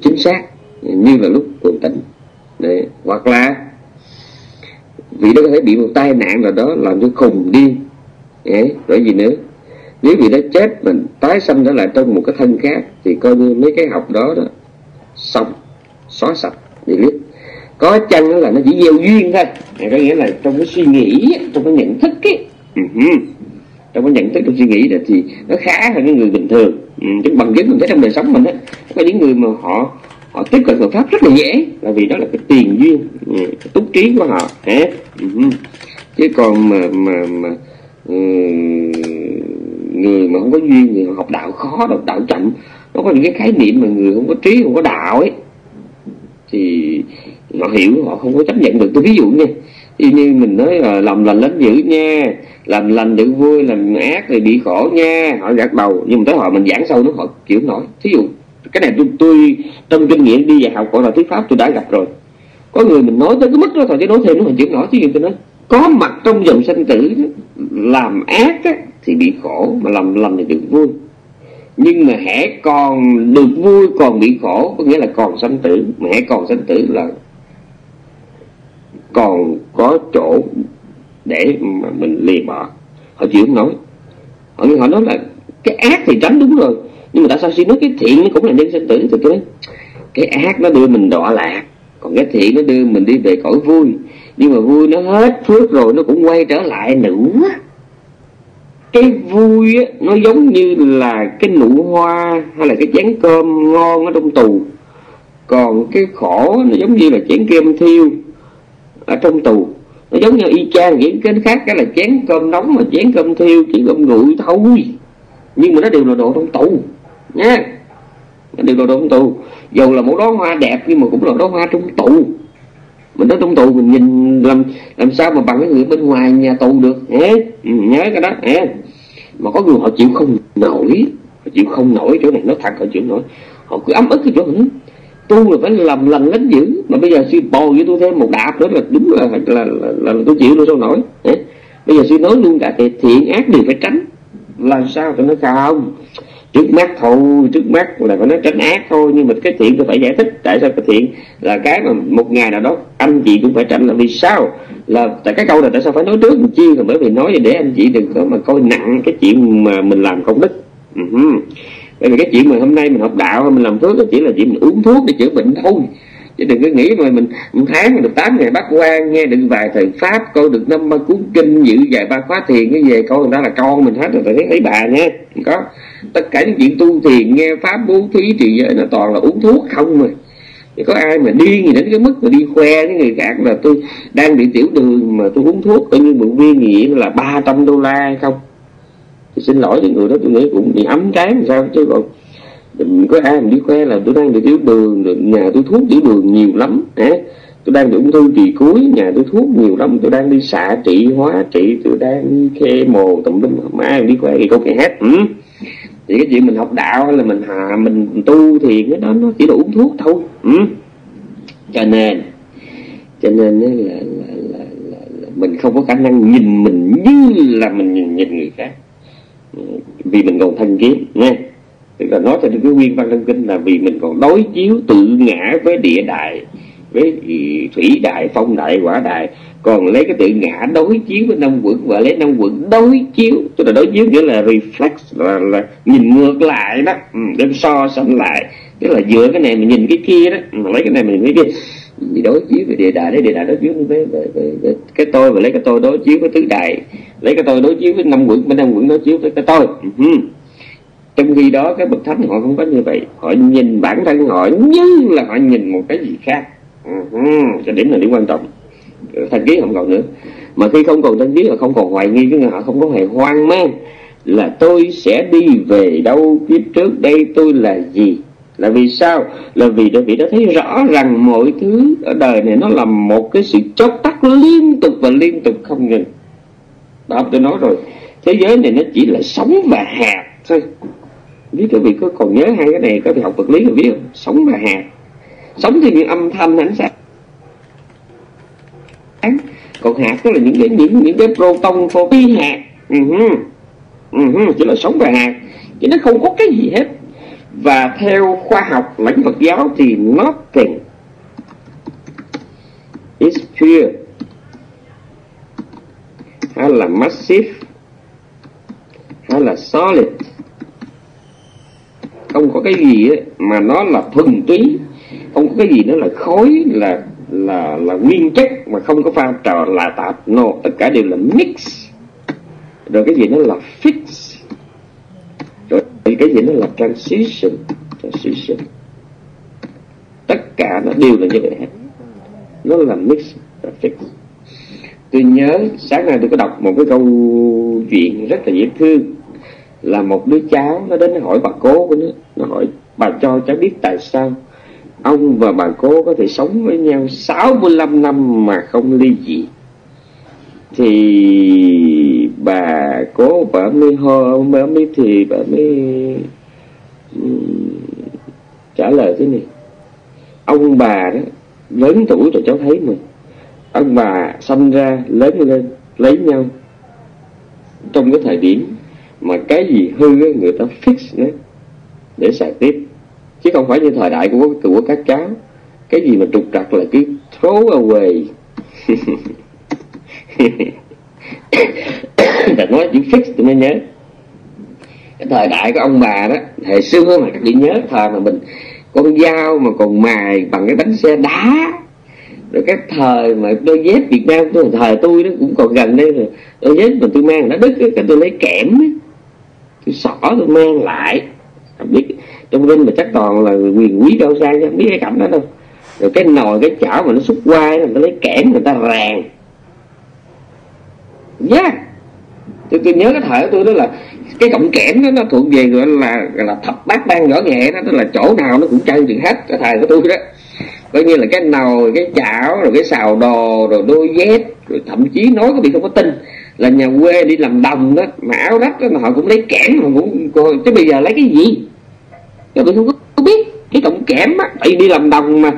chính xác như là lúc còn tỉnh. Đấy. Hoặc là vị đó có thể bị một tai nạn nào đó làm cho khùng điên. Rồi gì nữa, nếu vị đó chết mình tái sanh trở lại trong một cái thân khác thì coi như mấy cái học đó xong, xóa sạch đi liếc. Có chăng là nó chỉ gieo duyên thôi, có nghĩa là trong cái suy nghĩ, trong cái nhận thức ấy, trong cái nhận thức, trong suy nghĩ đó thì nó khá hơn những người bình thường. Chứ bằng chứng mình thấy trong đời sống mình á, có những người mà họ tiếp cận Phật pháp rất là dễ, là vì đó là cái tiền duyên, cái túc trí của họ. Chứ còn người mà không có duyên thì học đạo khó, học đạo chậm. Nó có những cái khái niệm mà người không có trí, không có đạo ấy thì họ hiểu, họ không có chấp nhận được. Tôi ví dụ nha, như mình nói là làm lành lánh dữ nha, làm lành được vui, làm ác thì bị khổ nha, họ gật đầu. Nhưng mà tới họ mình giảng sâu nó họ chịu nổi. Thí dụ cái này tôi trong kinh nghiệm đi dạy học gọi là thuyết pháp tôi đã gặp rồi. Có người mình nói tới cái mức đó thôi chứ nói thêm nó còn chịu nổi. Thí dụ tôi nói có mặt trong dòng sanh tử, làm ác á, thì bị khổ, mà làm lành thì được vui. Nhưng mà hễ còn được vui còn bị khổ, có nghĩa là còn sanh tử. Mà hễ còn sanh tử là còn có chỗ để mà mình lìa bỏ. Họ chịu không nói. Họ nói là cái ác thì tránh đúng rồi, nhưng mà tại sao xin nói cái thiện nó cũng là nhân sanh tử? Thì tôi nói cái ác nó đưa mình đọa lạc, còn cái thiện nó đưa mình đi về cõi vui. Nhưng mà vui nó hết phước rồi nó cũng quay trở lại nữa. Cái vui á, nó giống như là cái nụ hoa hay là cái chén cơm ngon ở trong tù. Còn cái khổ nó giống như là chén cơm thiêu ở trong tù. Nó giống như y chang những cái khác, cái là chén cơm nóng mà chén cơm thiêu, chỉ cơm nguội thôi. Nhưng mà nó đều là đồ trong tù nha. Nó đều là đồ trong tù. Dù là một đóa hoa đẹp nhưng mà cũng là đóa hoa trong tù. Mình nói trong tù mình nhìn làm sao mà bằng cái người bên ngoài nhà tù được. Nhớ cái đó. Mà có người họ chịu không nổi. Họ chịu không nổi, chỗ này nói thật họ chịu nổi. Họ cứ ấm ức cái chỗ này. Tu là phải làm lành lánh dữ. Mà bây giờ suy bồi với tôi thêm một đạp nữa là đúng là tôi chịu luôn sao nổi. Bây giờ suy nói luôn cả cái thiện ác đều phải tránh. Làm sao tôi nói không, trước mắt thôi, trước mắt là phải nói tránh ác thôi. Nhưng mà cái thiện tôi phải giải thích tại sao cái thiện là cái mà một ngày nào đó anh chị cũng phải tránh. Là vì sao? Là tại cái câu này tại sao phải nói trước chi? Là bởi vì nói để anh chị đừng có mà coi nặng cái chuyện mà mình làm công đức. Bởi vì cái chuyện mà hôm nay mình học đạo hay mình làm thuốc, chỉ là chuyện mình uống thuốc để chữa bệnh thôi. Chứ đừng có nghĩ mà mình một tháng được 8 ngày Bát Quan, nghe được vài thời pháp, coi được 5 cuốn kinh, dự vài 3 khóa thiền, cái về coi người ta là con mình hết rồi, tại thấy bà nha. Không có. Tất cả những chuyện tu thiền, nghe pháp, bố thí, trì giới nó toàn là uống thuốc không mà. Thì có ai mà điên gì đến cái mức mà đi khoe với người khác là tôi đang bị tiểu đường mà tôi uống thuốc coi như một viên gì là $300 hay không? Thì xin lỗi những người đó, tôi nghĩ cũng bị ấm cái làm sao chứ còn. Có ai mà đi khoe là tôi đang bị tiểu đường, nhà tôi thuốc tiểu đường nhiều lắm, tôi đang bị ung thư kỳ cuối, nhà tôi thuốc nhiều lắm, tôi đang đi xạ trị, hóa trị, tôi đang khe mồ tùm lum, không ai mà đi khoe thì câu kể hết. Thì cái chuyện mình học đạo hay là mình tu thiền cái đó nó chỉ là uống thuốc thôi. Cho nên là mình không có khả năng nhìn mình như là mình nhìn người khác, vì mình còn thân kiến nghe. Tức là nói theo cái nguyên văn trong kinh là vì mình còn đối chiếu tự ngã với địa đại, với thủy đại, phong đại, quả đại. Còn lấy cái tự ngã đối chiếu với năm quẩn, và lấy năm quẩn đối chiếu. Tức là đối chiếu nghĩa là reflex, là nhìn ngược lại đó, đem so sánh lại. Tức là dựa cái này mình nhìn cái kia đó, lấy cái này mình nhìn cái kia. Vì đối chiếu với địa đại, lấy địa đại đối chiếu với cái tôi, và lấy cái tôi đối chiếu với tứ đại. Lấy cái tôi đối chiếu với năm quẩn, với năm quẩn đối chiếu với cái tôi. Trong khi đó cái bậc thánh họ không có như vậy, họ nhìn bản thân họ như là họ nhìn một cái gì khác. Cái điểm này điểm quan trọng. Thanh khí không còn nữa, mà khi không còn thanh khí họ không còn hoài nghi, chứ họ không có hề hoang mang là tôi sẽ đi về đâu, kiếp trước đây tôi là gì. Là vì sao? Là vì vị đã thấy rõ rằng mọi thứ ở đời này nó là một cái sự chớp tắt liên tục và liên tục không ngừng. Đó, tôi nói rồi, thế giới này nó chỉ là sóng và hạt thôi. Biết các vị có còn nhớ hai cái này, các vị học vật lý rồi biết không? Sóng và hạt. Sóng thì những âm thanh ánh sáng, còn hạt đó là những cái proton, photon, hạt. Chỉ là sóng và hạt, chứ nó không có cái gì hết. Và theo khoa học lẫn Phật giáo thì nothing is pure hay là massive hay là solid, không có cái gì mà nó là thuần túy, không có cái gì nó là khối, là nguyên chất mà không có pha trò là tạp. No, tất cả đều là mix. Rồi cái gì nó là fix, rồi cái gì nó là transition. Tất cả nó đều là như vậy hết, nó là mix và fix. Tôi nhớ sáng nay tôi có đọc một cái câu chuyện rất là dễ thương, là một đứa cháu nó đến hỏi bà cố của nó hỏi bà cho cháu biết tại sao ông và bà cố có thể sống với nhau 65 năm mà không ly dị. Thì bà cố bà mới trả lời thế này: ông bà đó lớn tuổi rồi cháu thấy mình, ông bà sanh ra lớn lên lấy nhau trong cái thời điểm mà cái gì hư ấy, người ta fix nó để xài tiếp, chứ không phải như thời đại của các cháu, cái gì mà trục trặc là cái throw away. Đã nói chữ fix tôi mới nhớ cái thời đại của ông bà đó. Thời xưa mà các vị nhớ thời mà mình con dao mà còn mài bằng cái bánh xe đá, rồi cái thời mà đôi dép Việt Nam, thời tôi đó cũng còn gần đây rồi, đôi dép mà tôi mang nó đứt đó, cái tôi lấy kẽm đó, tôi xỏ tôi mang lại. Không biết trong Vinh mà chắc toàn là quyền quý đâu sang, không biết cái cảnh đó đâu. Rồi cái nồi cái chảo mà nó xúc quai, người ta lấy kẽm người ta ràng. Tôi nhớ cái thời của tôi đó là cái cọng kẽm đó nó thuộc về gọi là thập bát ban võ nghệ đó, tức là chỗ nào nó cũng chơi được hết. Cái thời của tôi đó coi như là cái nồi, cái chảo, rồi cái xào đồ, rồi đôi dép, rồi thậm chí nói có bị không có tin là nhà quê đi làm đồng đó mà áo rách đó, mà họ cũng lấy kẽm mà cũng, chứ bây giờ lấy cái gì tôi không có biết. Cái cọng kẽm á, tại đi làm đồng mà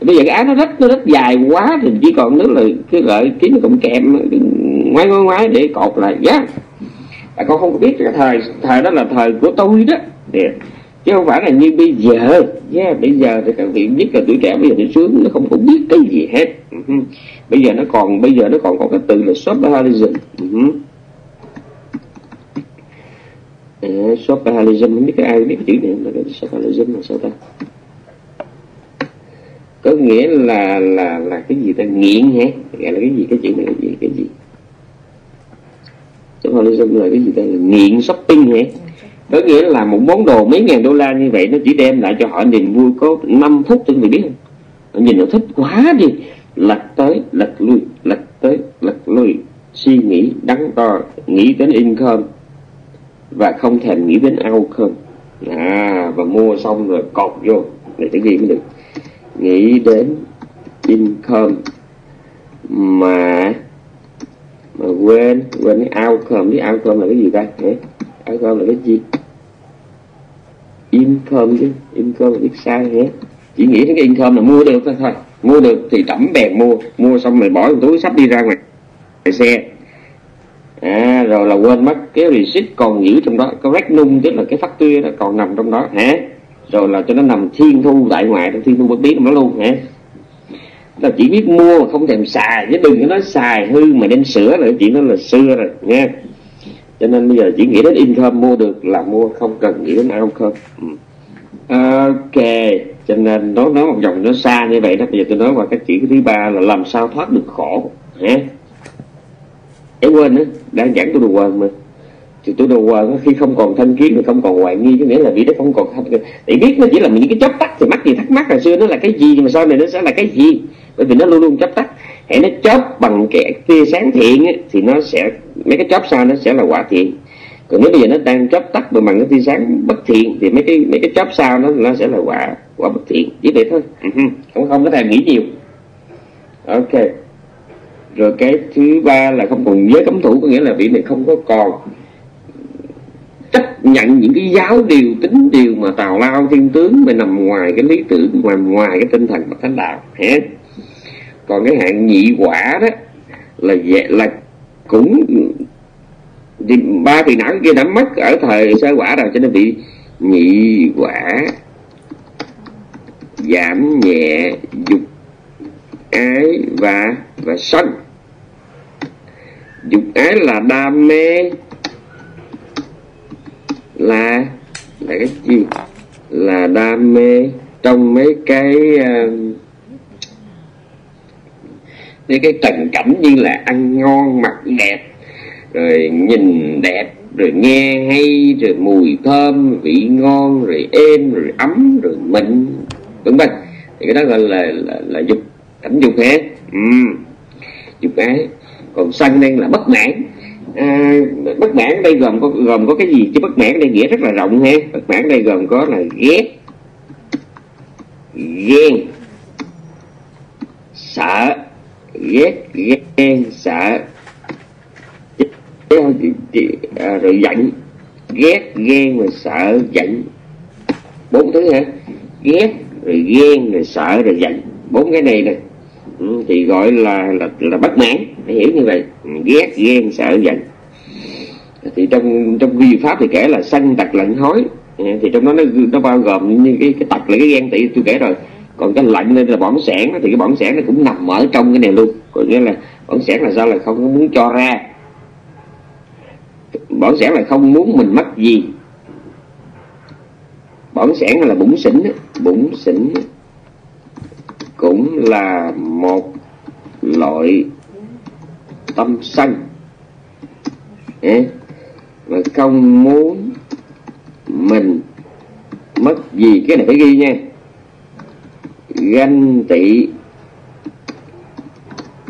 bây giờ cái áo nó rất dài quá thì chỉ còn nữa là cái gợi kiếm cái cọng kẽm ngoái để cột lại. Là con không có biết cái thời đó là thời của tôi đó, chứ không phải là như bây giờ. Bây giờ thì các vị biết là tuổi trẻ bây giờ nó sướng, nó không có biết cái gì hết. Bây giờ nó còn có cái từ là shopahalism. Shopahalism, không biết ai biết cái chữ này là shopahalism là sao ta? Có nghĩa là cái gì ta, nghiện hả? Gọi là cái gì, cái chữ này là gì, cái gì? Shopahalism là cái gì ta, là nghiện shopping hả? Có nghĩa là một món đồ mấy ngàn đô la như vậy nó chỉ đem lại cho họ niềm vui có 5 phút thôi, người biết không? Họ nhìn nó thích quá đi, lật tới lật lui, lật tới lật lui, suy nghĩ đắn đo, nghĩ đến income và không thèm nghĩ đến outcome. Và mua xong rồi cột vô để cái gì mới được. Nghĩ đến income mà quên cái outcome. Cái outcome là cái gì ta? Outcome là cái gì? Income chứ, income là biết sai hết. Chỉ nghĩ đến cái income là mua được thôi, mua được thì đẫm bèn mua xong rồi bỏ túi sắp đi ra ngoài xe. Rồi là quên mất cái receipt còn giữ trong đó, cái regnum tức là cái phát tuyên là còn nằm trong đó hả? Rồi là cho nó nằm thiên thu tại ngoại, thiên thu bất biến nó luôn hả? Là chỉ biết mua mà không thèm xài, chứ đừng có nói xài hư mà đem sửa lại, chuyện đó là xưa rồi nha. Cho nên bây giờ chỉ nghĩ đến income, mua được là mua, không cần nghĩ đến outcome. Ok, cho nên nói một dòng nó xa như vậy đó. Bây giờ tôi nói qua cái chỉ thứ ba là làm sao thoát được khổ. Em quên nữa, đang giảng tôi đồ quên mà. tụi đồ quần khi không còn thanh kiến thì không còn hoài nghi, có nghĩa là vị đó không còn thanh kiến. Để biết nó chỉ là những cái chớp tắt, thì mắc gì thắc mắc hồi xưa nó là cái gì mà sau này nó sẽ là cái gì, bởi vì nó luôn luôn chớp tắt. Hãy nó chớp bằng cái tia sáng thiện ấy, thì nó sẽ mấy cái chớp sau nó sẽ là quả thiện. Còn nếu bây giờ nó đang chớp tắt bằng cái tia sáng bất thiện thì mấy cái chớp sau nó sẽ là quả bất thiện, chỉ vậy thôi, không có thèm nghĩ nhiều. Ok. Rồi cái thứ ba là không còn giới cấm thủ, có nghĩa là vị này không có còn chấp nhận những cái giáo điều, tính điều mà tào lao thiên tướng mà nằm ngoài cái lý tưởng, ngoài cái tinh thần Bậc Thánh Đạo. Còn cái hạng nhị quả đó là cũng thì ba vị não kia đã mất ở thời sơ quả rồi, cho nên vị nhị quả giảm nhẹ dục ái và sân. Dục ái là đam mê, là cái gì, là đam mê trong mấy cái trần cảnh như là ăn ngon, mặc đẹp, rồi nhìn đẹp, rồi nghe hay, rồi mùi thơm, vị ngon, rồi êm, rồi ấm, rồi mịn, vân vân. Thì cái đó gọi là dục, cảnh dục hết. Dục ái. Còn sân đây là bất mãn. Bất mãn đây gồm có cái gì chứ? Bất mãn đây nghĩa rất là rộng ha. Bất mãn đây gồm có là ghét, ghen, sợ. Ghét, ghen, sợ, rồi giận. Ghét, ghen, rồi sợ, giận. Bốn thứ hả? Ghét, rồi ghen, rồi sợ, rồi giận. Bốn cái này nè thì gọi là bất mãn, phải hiểu như vậy. Ghét, ghen, sợ, giận. Thì trong vi pháp thì kể là sân tật lạnh hối, thì trong đó nó bao gồm như cái tật là cái ghen tị tôi kể rồi. Còn cái lạnh nên là bỏng sẻn, thì cái bỏng sẻn nó cũng nằm ở trong cái này luôn. Có nghĩa là bỏng sẻn là sao, là không muốn cho ra, bỏng sẻn là không muốn mình mất gì, bỏng sẻn là bủn xỉn. Bủn xỉn cũng là một loại tâm sân, mà không muốn mình mất gì, cái này phải ghi nha. Ganh tị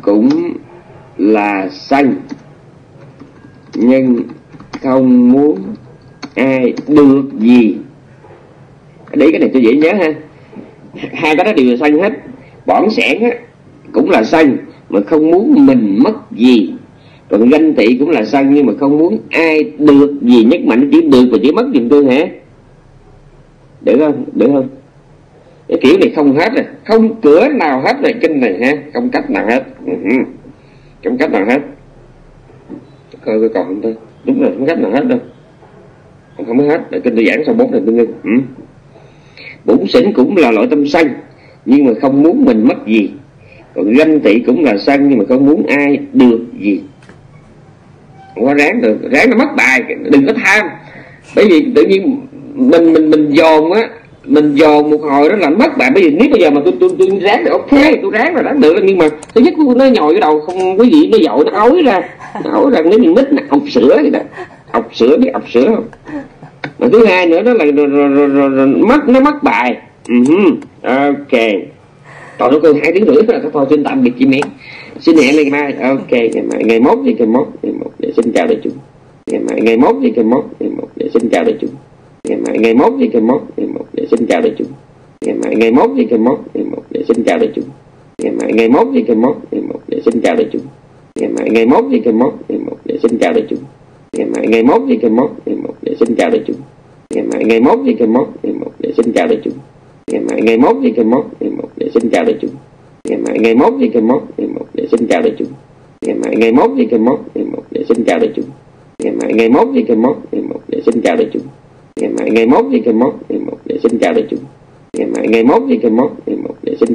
cũng là sân, nhưng không muốn ai được gì. Để cái này tôi dễ nhớ ha. Hai cái đó đều là sân hết. Bỏng sẻn á cũng là sân mà không muốn mình mất gì. Còn ganh tị cũng là sân nhưng mà không muốn ai được gì, nhất mạnh chỉ được và chỉ mất giùm tôi hả? Được không? Được không? Cái kiểu này không hết rồi, không cửa nào hết rồi, kinh này ha, không cách nào hết. Không cách nào hết. Coi coi còn không thôi. Đúng rồi, không cách nào hết đâu. Không hết, rồi kinh tôi giảng sau 4 này tôi ngưng. Bủn xỉn cũng là loại tâm sân nhưng mà không muốn mình mất gì. Còn ganh tị cũng là sân nhưng mà không muốn ai được gì. Không có ráng được, ráng nó mất bài, đừng có tham. Bởi vì tự nhiên mình dồn á, mình dồn một hồi đó là mất bạn. Bây giờ nếu bây giờ mà tôi ráng được, ok tôi ráng rồi ráng được, nhưng mà thứ nhất nó nhồi cái đầu không có gì, nó dội nó ói ra, nếu mình mít nó ọc sữa vậy đó, ọc sữa, biết ọc sữa không? Mà thứ hai nữa đó là nó mất bài. Ok, còn nó còn 2 tiếng rưỡi là thôi, xin tạm biệt chị Mỹ, xin hẹn ngày mai. Ok, ngày mốt để xin chào đại chúng. Ngày mốt để xin chào đại chúng. Ngày mốt để xin chào đại chúng. Ngày mốt để xin chào đại chúng. Ngày mốt để xin chào đại chúng. Ngày mốt để xin chào đại chúng. Ngày mốt để xin chào đại chúng. Ngày mốt để xin chào đại chúng. Ngày mốt để xin chào đại chúng. Ngày mốt để xin chào đại chúng. Ngày mốt để xin chào đại chúng. Ngày mốt để xin chào đại chúng. Ngày mốt để xin chào đại chúng. Ngày mốt để xin